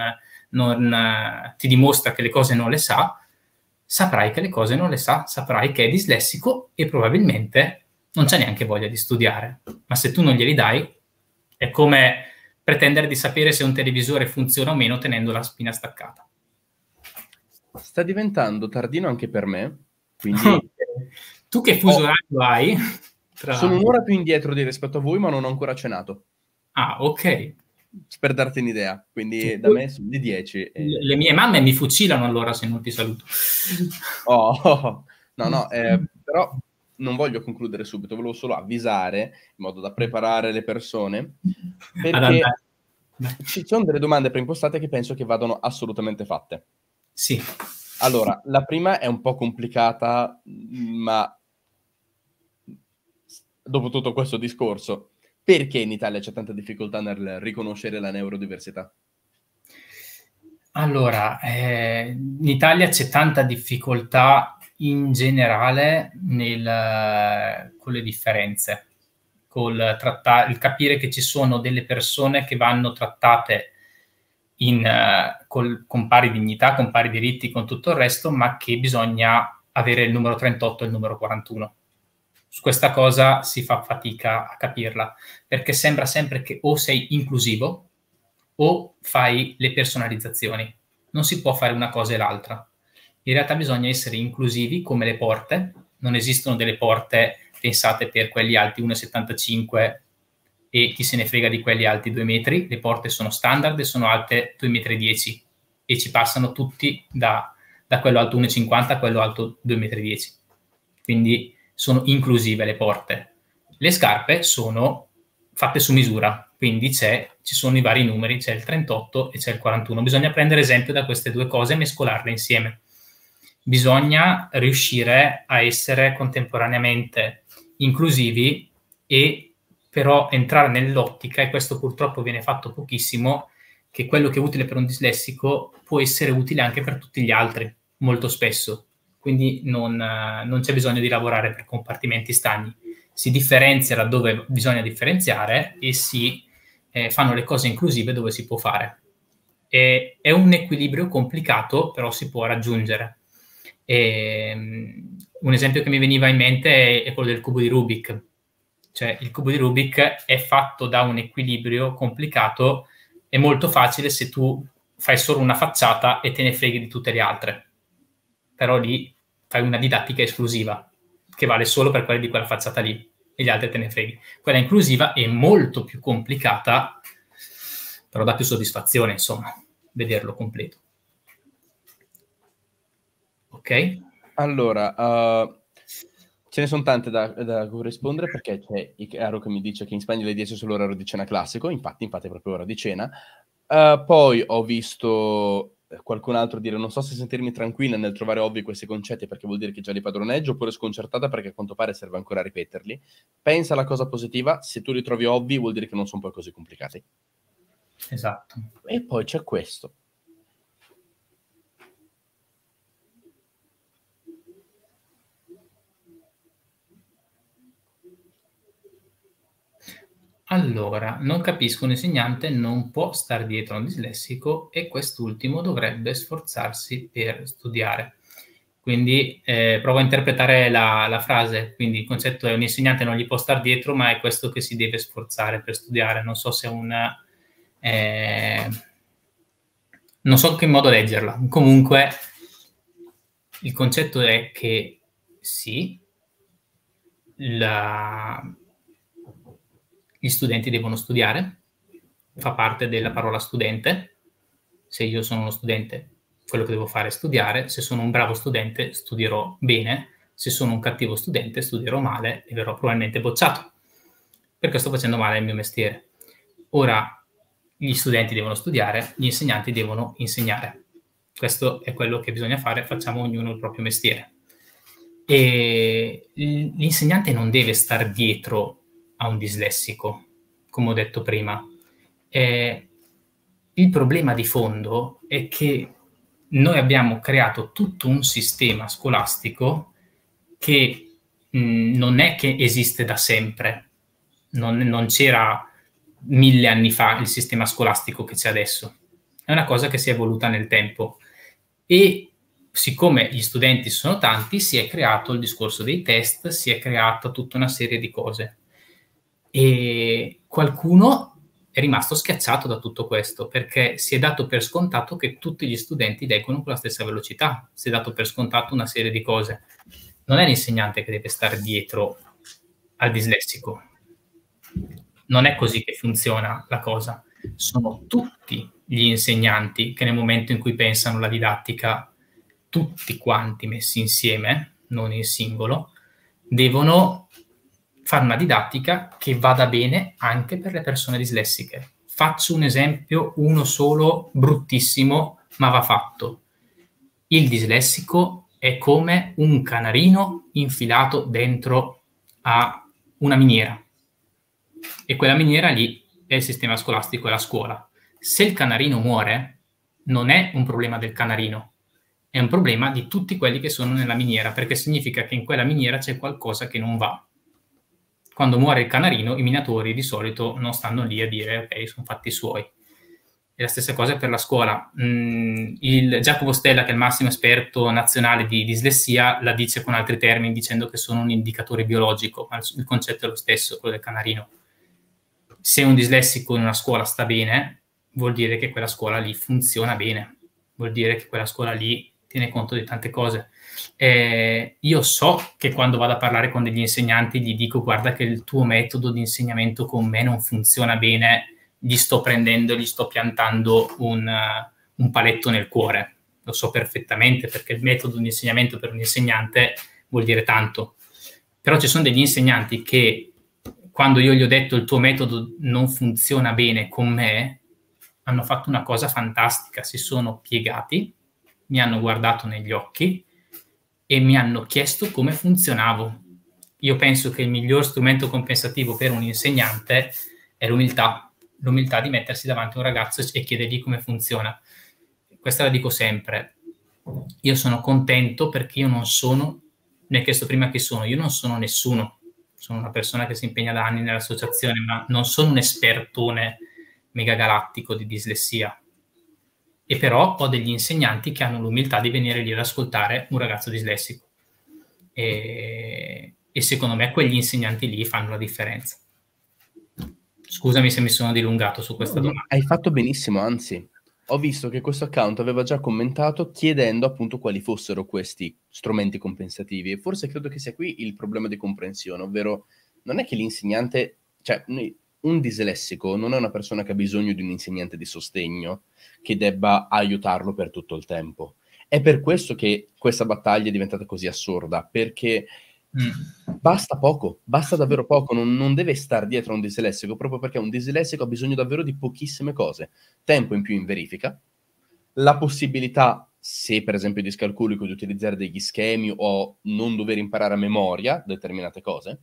ti dimostra che le cose non le sa, saprai che le cose non le sa, saprai che è dislessico e probabilmente non c'è neanche voglia di studiare. Ma se tu non glieli dai, è come pretendere di sapere se un televisore funziona o meno tenendo la spina staccata. Sta diventando tardino anche per me, quindi... Tu che fuso orario hai? Sono un'ora più indietro rispetto a voi, ma non ho ancora cenato. Ah, ok. Per darti un'idea, quindi da me sono di 10. Le mie mamme mi fucilano allora se non ti saluto. Però non voglio concludere subito, volevo solo avvisare in modo da preparare le persone, perché ci sono delle domande preimpostate che penso che vadano assolutamente fatte. Sì. Allora, la prima è un po' complicata, ma dopo tutto questo discorso, perché in Italia c'è tanta difficoltà nel riconoscere la neurodiversità? Allora, in Italia c'è tanta difficoltà in generale con le differenze, il capire che ci sono delle persone che vanno trattate con pari dignità, con pari diritti, con tutto il resto, ma che bisogna avere il numero 38 e il numero 41. Su questa cosa si fa fatica a capirla, perché sembra sempre che o sei inclusivo o fai le personalizzazioni. Non si può fare una cosa e l'altra. In realtà bisogna essere inclusivi come le porte. Non esistono delle porte pensate per quelli alti 1,75 e chi se ne frega di quelli alti 2 metri. Le porte sono standard e sono alte 2,10 metri e ci passano tutti da quello alto 1,50 a quello alto 2,10 metri. Quindi sono inclusive le porte. Le scarpe sono fatte su misura, quindi ci sono i vari numeri, c'è il 38 e c'è il 41. Bisogna prendere esempio da queste due cose e mescolarle insieme. bisogna riuscire a essere contemporaneamente inclusivi e però entrare nell'ottica, e questo purtroppo viene fatto pochissimo, che quello che è utile per un dislessico può essere utile anche per tutti gli altri, molto spesso. Quindi non c'è bisogno di lavorare per compartimenti stagni. Si differenzia laddove bisogna differenziare e si fanno le cose inclusive dove si può fare. E è un equilibrio complicato, però si può raggiungere. Un esempio che mi veniva in mente è quello del cubo di Rubik. Cioè, il cubo di Rubik è fatto da un equilibrio complicato, è molto facile se tu fai solo una facciata e te ne freghi di tutte le altre. Però lì fai una didattica esclusiva, che vale solo per quelle di quella facciata lì, e gli altri te ne freghi. Quella inclusiva è molto più complicata, però dà più soddisfazione, insomma, vederlo completo. Ok? Allora, ce ne sono tante da corrispondere, perché c'è Icaro che mi dice che in Spagna le 10 è solo l'orario di cena classico, infatti è proprio ora di cena. Poi ho visto qualcun altro dire: non so se sentirmi tranquilla nel trovare ovvi questi concetti perché vuol dire che già li padroneggio, oppure sconcertata perché a quanto pare serve ancora a ripeterli. Pensa alla cosa positiva: se tu li trovi ovvi vuol dire che non sono poi così complicati. Esatto. E poi c'è questo. Allora, non capisco, un insegnante non può stare dietro a un dislessico e quest'ultimo dovrebbe sforzarsi per studiare. Quindi provo a interpretare la frase. Quindi il concetto è: un insegnante non gli può stare dietro, ma è questo che si deve sforzare per studiare. Non so se è una... non so che modo leggerla. Comunque, il concetto è che sì, gli studenti devono studiare, fa parte della parola studente. Se io sono uno studente, quello che devo fare è studiare. Se sono un bravo studente, studierò bene. Se sono un cattivo studente, studierò male e verrò probabilmente bocciato, perché sto facendo male il mio mestiere. Ora, gli studenti devono studiare, gli insegnanti devono insegnare. Questo è quello che bisogna fare, facciamo ognuno il proprio mestiere. E l'insegnante non deve stare dietro a un dislessico, come ho detto prima. Il problema di fondo è che noi abbiamo creato tutto un sistema scolastico che non è che esiste da sempre. Non c'era 1000 anni fa il sistema scolastico che c'è adesso. È una cosa che si è evoluta nel tempo. E siccome gli studenti sono tanti, si è creato il discorso dei test, si è creata tutta una serie di cose. E qualcuno è rimasto schiacciato da tutto questo, perché si è dato per scontato che tutti gli studenti leggono con la stessa velocità, si è dato per scontato una serie di cose. Non è l'insegnante che deve stare dietro al dislessico, non è così che funziona la cosa. Sono tutti gli insegnanti che, nel momento in cui pensano la didattica, tutti quanti messi insieme, non in singolo, devono fare una didattica che vada bene anche per le persone dislessiche. Faccio un esempio, uno solo, bruttissimo, ma va fatto. Il dislessico è come un canarino infilato dentro a una miniera. E quella miniera lì è il sistema scolastico e la scuola. Se il canarino muore, non è un problema del canarino, è un problema di tutti quelli che sono nella miniera, perché significa che in quella miniera c'è qualcosa che non va. Quando muore il canarino, i minatori di solito non stanno lì a dire ok, sono fatti suoi. E la stessa cosa per la scuola. Il Giacomo Stella, che è il massimo esperto nazionale di dislessia, la dice con altri termini, dicendo che sono un indicatore biologico, ma il concetto è lo stesso, quello del canarino. Se un dislessico in una scuola sta bene, vuol dire che quella scuola lì funziona bene, vuol dire che quella scuola lì tiene conto di tante cose. Io so che quando vado a parlare con degli insegnanti gli dico: guarda che il tuo metodo di insegnamento con me non funziona bene, gli sto piantando un paletto nel cuore. Lo so perfettamente, perché il metodo di insegnamento per un insegnante vuol dire tanto. Però ci sono degli insegnanti che, quando io gli ho detto il tuo metodo non funziona bene con me, hanno fatto una cosa fantastica, si sono piegati, mi hanno guardato negli occhi e mi hanno chiesto come funzionavo. Io penso che il miglior strumento compensativo per un insegnante è l'umiltà, l'umiltà di mettersi davanti a un ragazzo e chiedergli come funziona. Questa la dico sempre. Io sono contento perché io non sono, mi hai chiesto prima chi sono, io non sono nessuno, sono una persona che si impegna da anni nell'associazione, ma non sono un espertone megagalattico di dislessia. E però ho degli insegnanti che hanno l'umiltà di venire lì ad ascoltare un ragazzo dislessico. E secondo me quegli insegnanti lì fanno la differenza. Scusami se mi sono dilungato su questa domanda. Hai fatto benissimo, anzi. Ho visto che questo account aveva già commentato chiedendo appunto quali fossero questi strumenti compensativi. E forse credo che sia qui il problema di comprensione, ovvero non è che l'insegnante... Cioè, un dislessico non è una persona che ha bisogno di un insegnante di sostegno che debba aiutarlo per tutto il tempo. È per questo che questa battaglia è diventata così assurda, perché basta poco, basta davvero poco, non deve stare dietro a un dislessico, proprio perché un dislessico ha bisogno davvero di pochissime cose. Tempo in più in verifica, la possibilità, se per esempio è discalculico, di utilizzare degli schemi o non dover imparare a memoria determinate cose,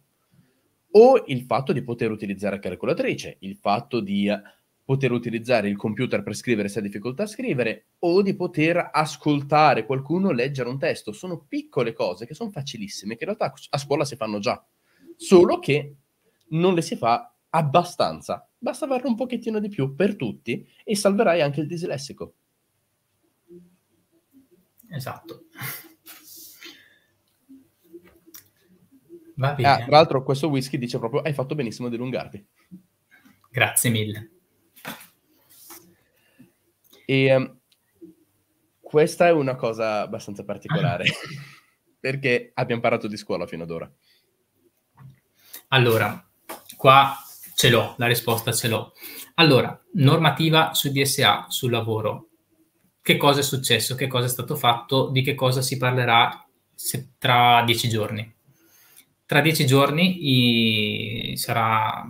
o il fatto di poter utilizzare la calcolatrice, il fatto di poter utilizzare il computer per scrivere se ha difficoltà a scrivere, o di poter ascoltare qualcuno leggere un testo. Sono piccole cose che sono facilissime, che in realtà a scuola si fanno già, solo che non le si fa abbastanza. Basta fare un pochettino di più per tutti e salverai anche il dislessico. Esatto. Va bene. Ah, tra l'altro questo whisky dice proprio hai fatto benissimo a dilungarti. Grazie mille. E questa è una cosa abbastanza particolare perché abbiamo parlato di scuola fino ad ora. Allora, qua ce l'ho, la risposta ce l'ho. Allora, normativa su DSA, sul lavoro. Che cosa è successo? Che cosa è stato fatto? Di che cosa si parlerà tra 10 giorni? Tra 10 giorni ci sarà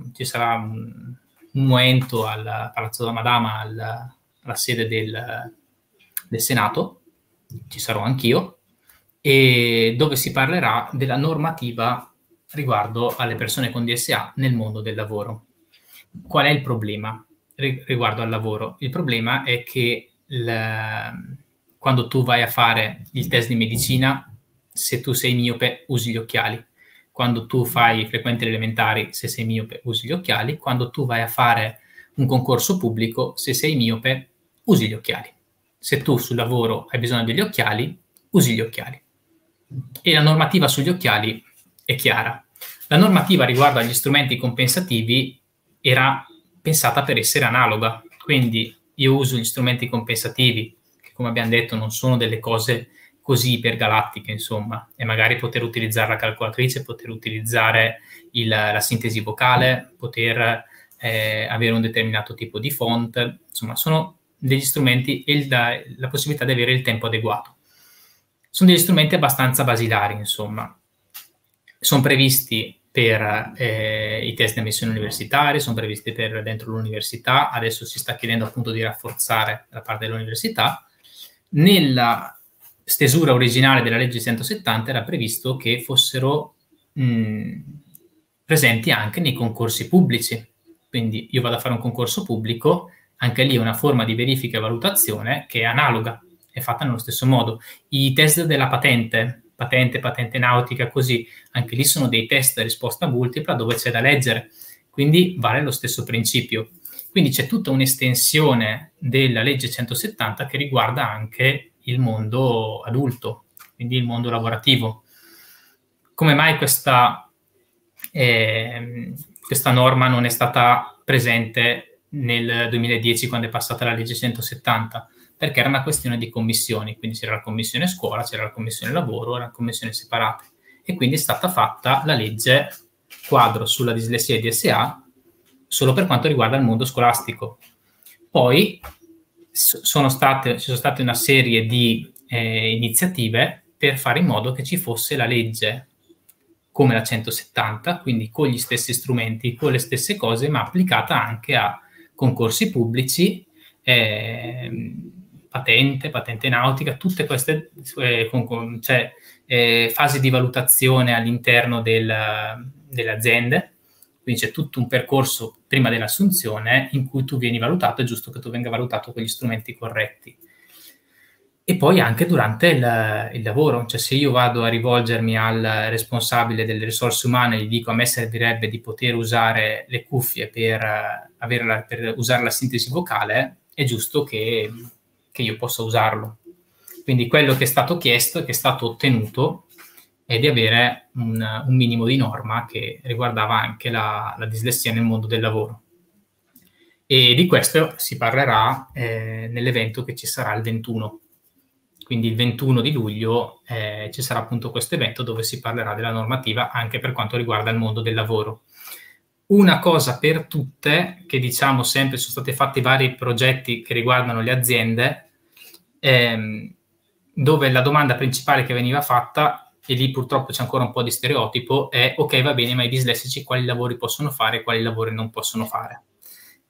un momento al Palazzo della Madama, alla sede del Senato, ci sarò anch'io, e dove si parlerà della normativa riguardo alle persone con DSA nel mondo del lavoro. Qual è il problema riguardo al lavoro? Il problema è che quando tu vai a fare il test di medicina, se tu sei miope, usi gli occhiali. Quando tu fai frequenti le elementari, se sei miope, usi gli occhiali. Quando tu vai a fare un concorso pubblico, se sei miope, usi gli occhiali. Se tu sul lavoro hai bisogno degli occhiali, usi gli occhiali. E la normativa sugli occhiali è chiara. La normativa riguardo agli strumenti compensativi era pensata per essere analoga. Quindi io uso gli strumenti compensativi, che come abbiamo detto non sono delle cose così ipergalattiche, insomma, e magari poter utilizzare la calcolatrice, poter utilizzare la sintesi vocale, poter avere un determinato tipo di font, insomma, sono degli strumenti e la possibilità di avere il tempo adeguato. Sono degli strumenti abbastanza basilari, insomma. Sono previsti per i test di ammissione universitaria, sono previsti per dentro l'università, adesso si sta chiedendo appunto di rafforzare la parte dell'università. Nella stesura originale della legge 170 era previsto che fossero presenti anche nei concorsi pubblici. Quindi io vado a fare un concorso pubblico, anche lì è una forma di verifica e valutazione che è analoga, è fatta nello stesso modo. I test della patente nautica, così, anche lì sono dei test a risposta multipla dove c'è da leggere, quindi vale lo stesso principio. Quindi c'è tutta un'estensione della legge 170 che riguarda anche il mondo adulto, quindi il mondo lavorativo. Come mai questa norma non è stata presente nel 2010 quando è passata la legge 170? Perché era una questione di commissioni, quindi c'era la commissione scuola, c'era la commissione lavoro, erano commissioni separate, e quindi è stata fatta la legge quadro sulla dislessia e DSA solo per quanto riguarda il mondo scolastico. Poi ci sono state una serie di iniziative per fare in modo che ci fosse la legge come la 170, quindi con gli stessi strumenti, con le stesse cose, ma applicata anche a concorsi pubblici, patente nautica, tutte queste, cioè fasi di valutazione all'interno delle aziende, quindi c'è tutto un percorso prima dell'assunzione in cui tu vieni valutato, è giusto che tu venga valutato con gli strumenti corretti. E poi anche durante il lavoro, cioè se io vado a rivolgermi al responsabile delle risorse umane e gli dico a me servirebbe di poter usare le cuffie per usare la sintesi vocale, è giusto che io possa usarlo. Quindi quello che è stato chiesto e che è stato ottenuto è di avere un minimo di norma che riguardava anche la dislessia nel mondo del lavoro. E di questo si parlerà nell'evento che ci sarà il 21. Quindi il 21 di luglio ci sarà appunto questo evento dove si parlerà della normativa anche per quanto riguarda il mondo del lavoro. Una cosa per tutte, che diciamo sempre sono stati fatti vari progetti che riguardano le aziende, dove la domanda principale che veniva fatta, e lì purtroppo c'è ancora un po' di stereotipo, è ok va bene ma i dislessici quali lavori possono fare e quali lavori non possono fare.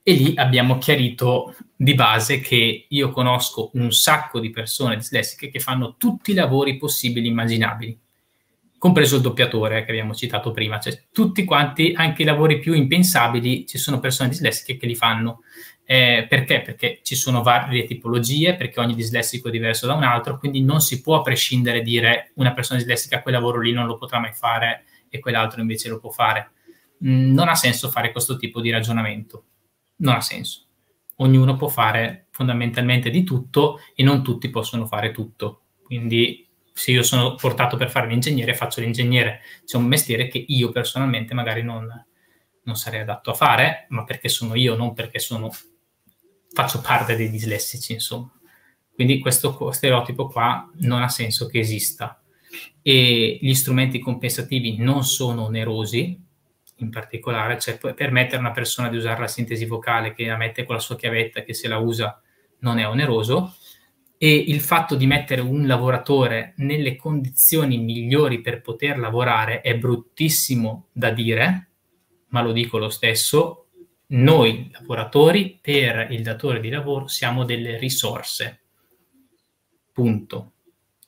E lì abbiamo chiarito di base che io conosco un sacco di persone dislessiche che fanno tutti i lavori possibili e immaginabili, compreso il doppiatore che abbiamo citato prima, cioè tutti quanti, anche i lavori più impensabili, ci sono persone dislessiche che li fanno. Perché? Perché ci sono varie tipologie, perché ogni dislessico è diverso da un altro, quindi non si può a prescindere dire una persona dislessica quel lavoro lì non lo potrà mai fare e quell'altro invece lo può fare. Non ha senso fare questo tipo di ragionamento. Non ha senso. Ognuno può fare fondamentalmente di tutto e non tutti possono fare tutto. Quindi se io sono portato per fare l'ingegnere, faccio l'ingegnere. C'è un mestiere che io personalmente magari non sarei adatto a fare, ma perché sono io, non perché faccio parte dei dislessici, insomma. Quindi questo stereotipo qua non ha senso che esista. E gli strumenti compensativi non sono onerosi, in particolare, cioè permettere a una persona di usare la sintesi vocale che la mette con la sua chiavetta, che se la usa non è oneroso, e il fatto di mettere un lavoratore nelle condizioni migliori per poter lavorare è bruttissimo da dire, ma lo dico lo stesso, noi lavoratori per il datore di lavoro siamo delle risorse, punto.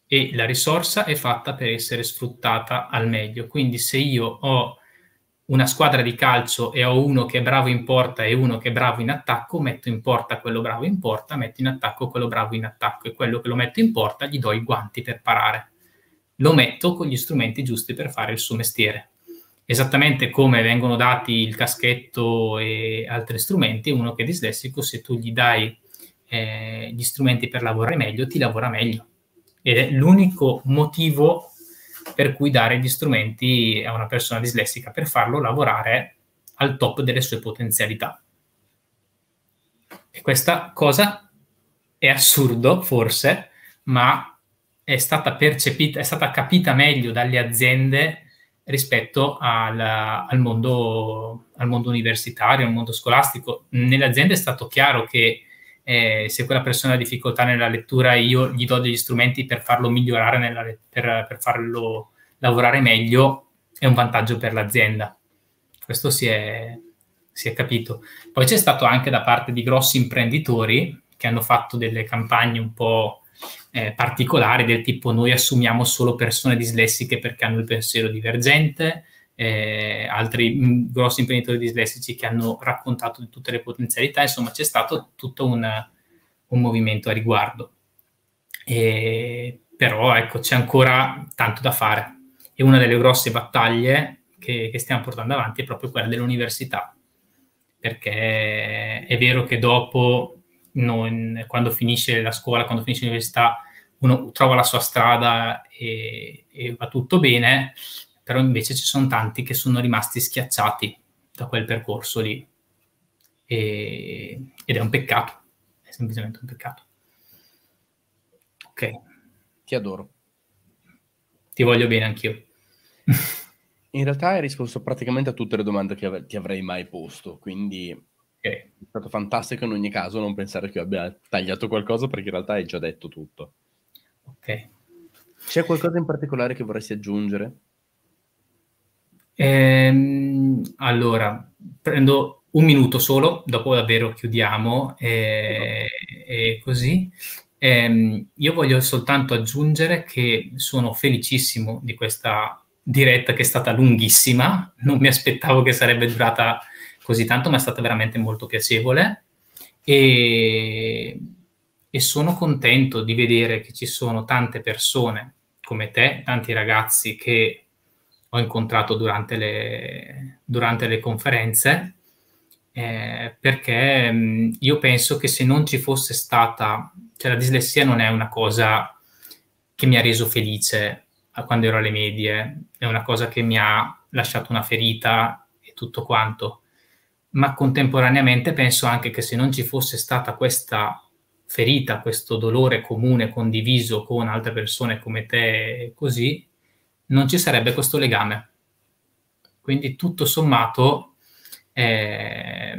E la risorsa è fatta per essere sfruttata al meglio, quindi se io ho una squadra di calcio e ho uno che è bravo in porta e uno che è bravo in attacco, metto in porta quello bravo in porta, metto in attacco quello bravo in attacco e quello che lo metto in porta gli do i guanti per parare. Lo metto con gli strumenti giusti per fare il suo mestiere. Esattamente come vengono dati il caschetto e altri strumenti, uno che è dislessico, se tu gli dai gli strumenti per lavorare meglio, ti lavora meglio. Ed è l'unico motivo per cui dare gli strumenti a una persona dislessica per farlo lavorare al top delle sue potenzialità. E questa cosa è assurdo, forse, ma è stata percepita, è stata capita meglio dalle aziende rispetto al mondo universitario, al mondo scolastico. Nell'azienda è stato chiaro che se quella persona ha difficoltà nella lettura io gli do degli strumenti per farlo migliorare, per farlo lavorare meglio, è un vantaggio per l'azienda. Questo si è capito. Poi c'è stato anche da parte di grossi imprenditori che hanno fatto delle campagne un po' particolari del tipo noi assumiamo solo persone dislessiche perché hanno il pensiero divergente, altri grossi imprenditori dislessici che hanno raccontato di tutte le potenzialità, insomma c'è stato tutto un movimento a riguardo. Però ecco c'è ancora tanto da fare e una delle grosse battaglie che stiamo portando avanti è proprio quella dell'università, perché è vero che dopo quando finisce la scuola, quando finisce l'università uno trova la sua strada e va tutto bene, però invece ci sono tanti che sono rimasti schiacciati da quel percorso lì ed è un peccato, è semplicemente un peccato. Ok. Ti adoro. Ti voglio bene anch'io. In realtà hai risposto praticamente a tutte le domande che ti avrei mai posto, quindi okay. È stato fantastico in ogni caso non pensare che io abbia tagliato qualcosa perché in realtà hai già detto tutto. Ok. C'è qualcosa in particolare che vorresti aggiungere? Allora, prendo un minuto solo, dopo davvero chiudiamo e così. Io voglio soltanto aggiungere che sono felicissimo di questa diretta che è stata lunghissima, non mi aspettavo che sarebbe durata così tanto, ma è stata veramente molto piacevole e sono contento di vedere che ci sono tante persone come te, tanti ragazzi che ho incontrato durante le conferenze, perché io penso che se non ci fosse stata, cioè la dislessia non è una cosa che mi ha reso felice quando ero alle medie, è una cosa che mi ha lasciato una ferita e tutto quanto, ma contemporaneamente penso anche che se non ci fosse stata questa ferita, questo dolore comune condiviso con altre persone come te, così, non ci sarebbe questo legame. Quindi tutto sommato è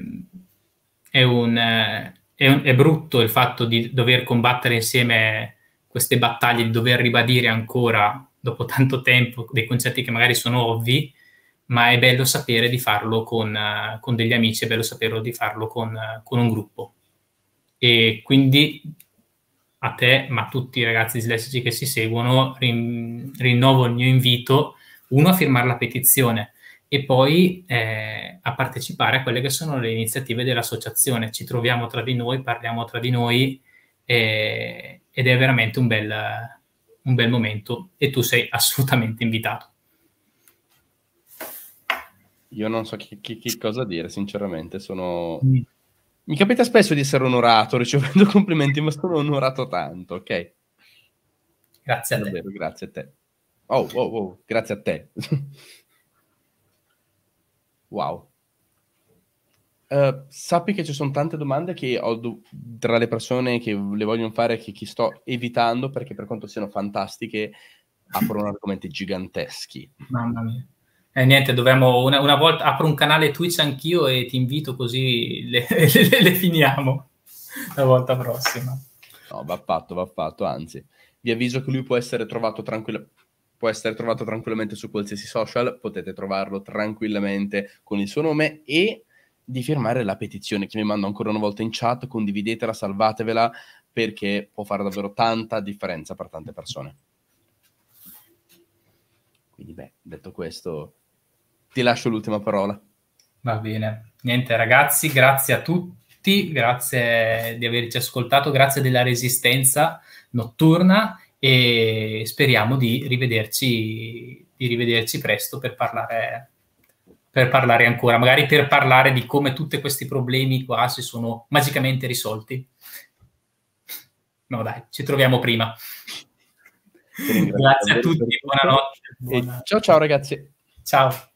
brutto il fatto di dover combattere insieme queste battaglie, di dover ribadire ancora dopo tanto tempo dei concetti che magari sono ovvi, ma è bello sapere di farlo con degli amici, è bello saperlo di farlo con un gruppo. E quindi a te, ma a tutti i ragazzi dislessici che si seguono, rinnovo il mio invito, uno a firmare la petizione e poi a partecipare a quelle che sono le iniziative dell'associazione. Ci troviamo tra di noi, parliamo tra di noi ed è veramente un bel momento e tu sei assolutamente invitato. Io non so che cosa dire, sinceramente. Mi capita spesso di essere onorato ricevendo complimenti, ma sono onorato tanto, ok? Grazie a te. Davvero, grazie a te. Oh, grazie a te. Wow. Sappi che ci sono tante domande che ho tra le persone che le vogliono fare, che sto evitando, perché per quanto siano fantastiche, aprono argomenti giganteschi. Mamma mia. Niente, dovremmo una volta apro un canale Twitch anch'io e ti invito, così le finiamo la volta prossima. No, va fatto, anzi. Vi avviso che lui può essere trovato tranquillamente su qualsiasi social, potete trovarlo tranquillamente con il suo nome e di firmare la petizione che mi mando ancora una volta in chat, condividetela, salvatevela, perché può fare davvero tanta differenza per tante persone. Quindi beh, detto questo, ti lascio l'ultima parola. Va bene. Niente ragazzi, grazie a tutti, grazie di averci ascoltato, grazie della resistenza notturna e speriamo di rivederci presto per parlare ancora, magari per parlare di come tutti questi problemi qua si sono magicamente risolti. No dai, ci troviamo prima. Grazie a tutti, buonanotte. Ciao ragazzi. Ciao.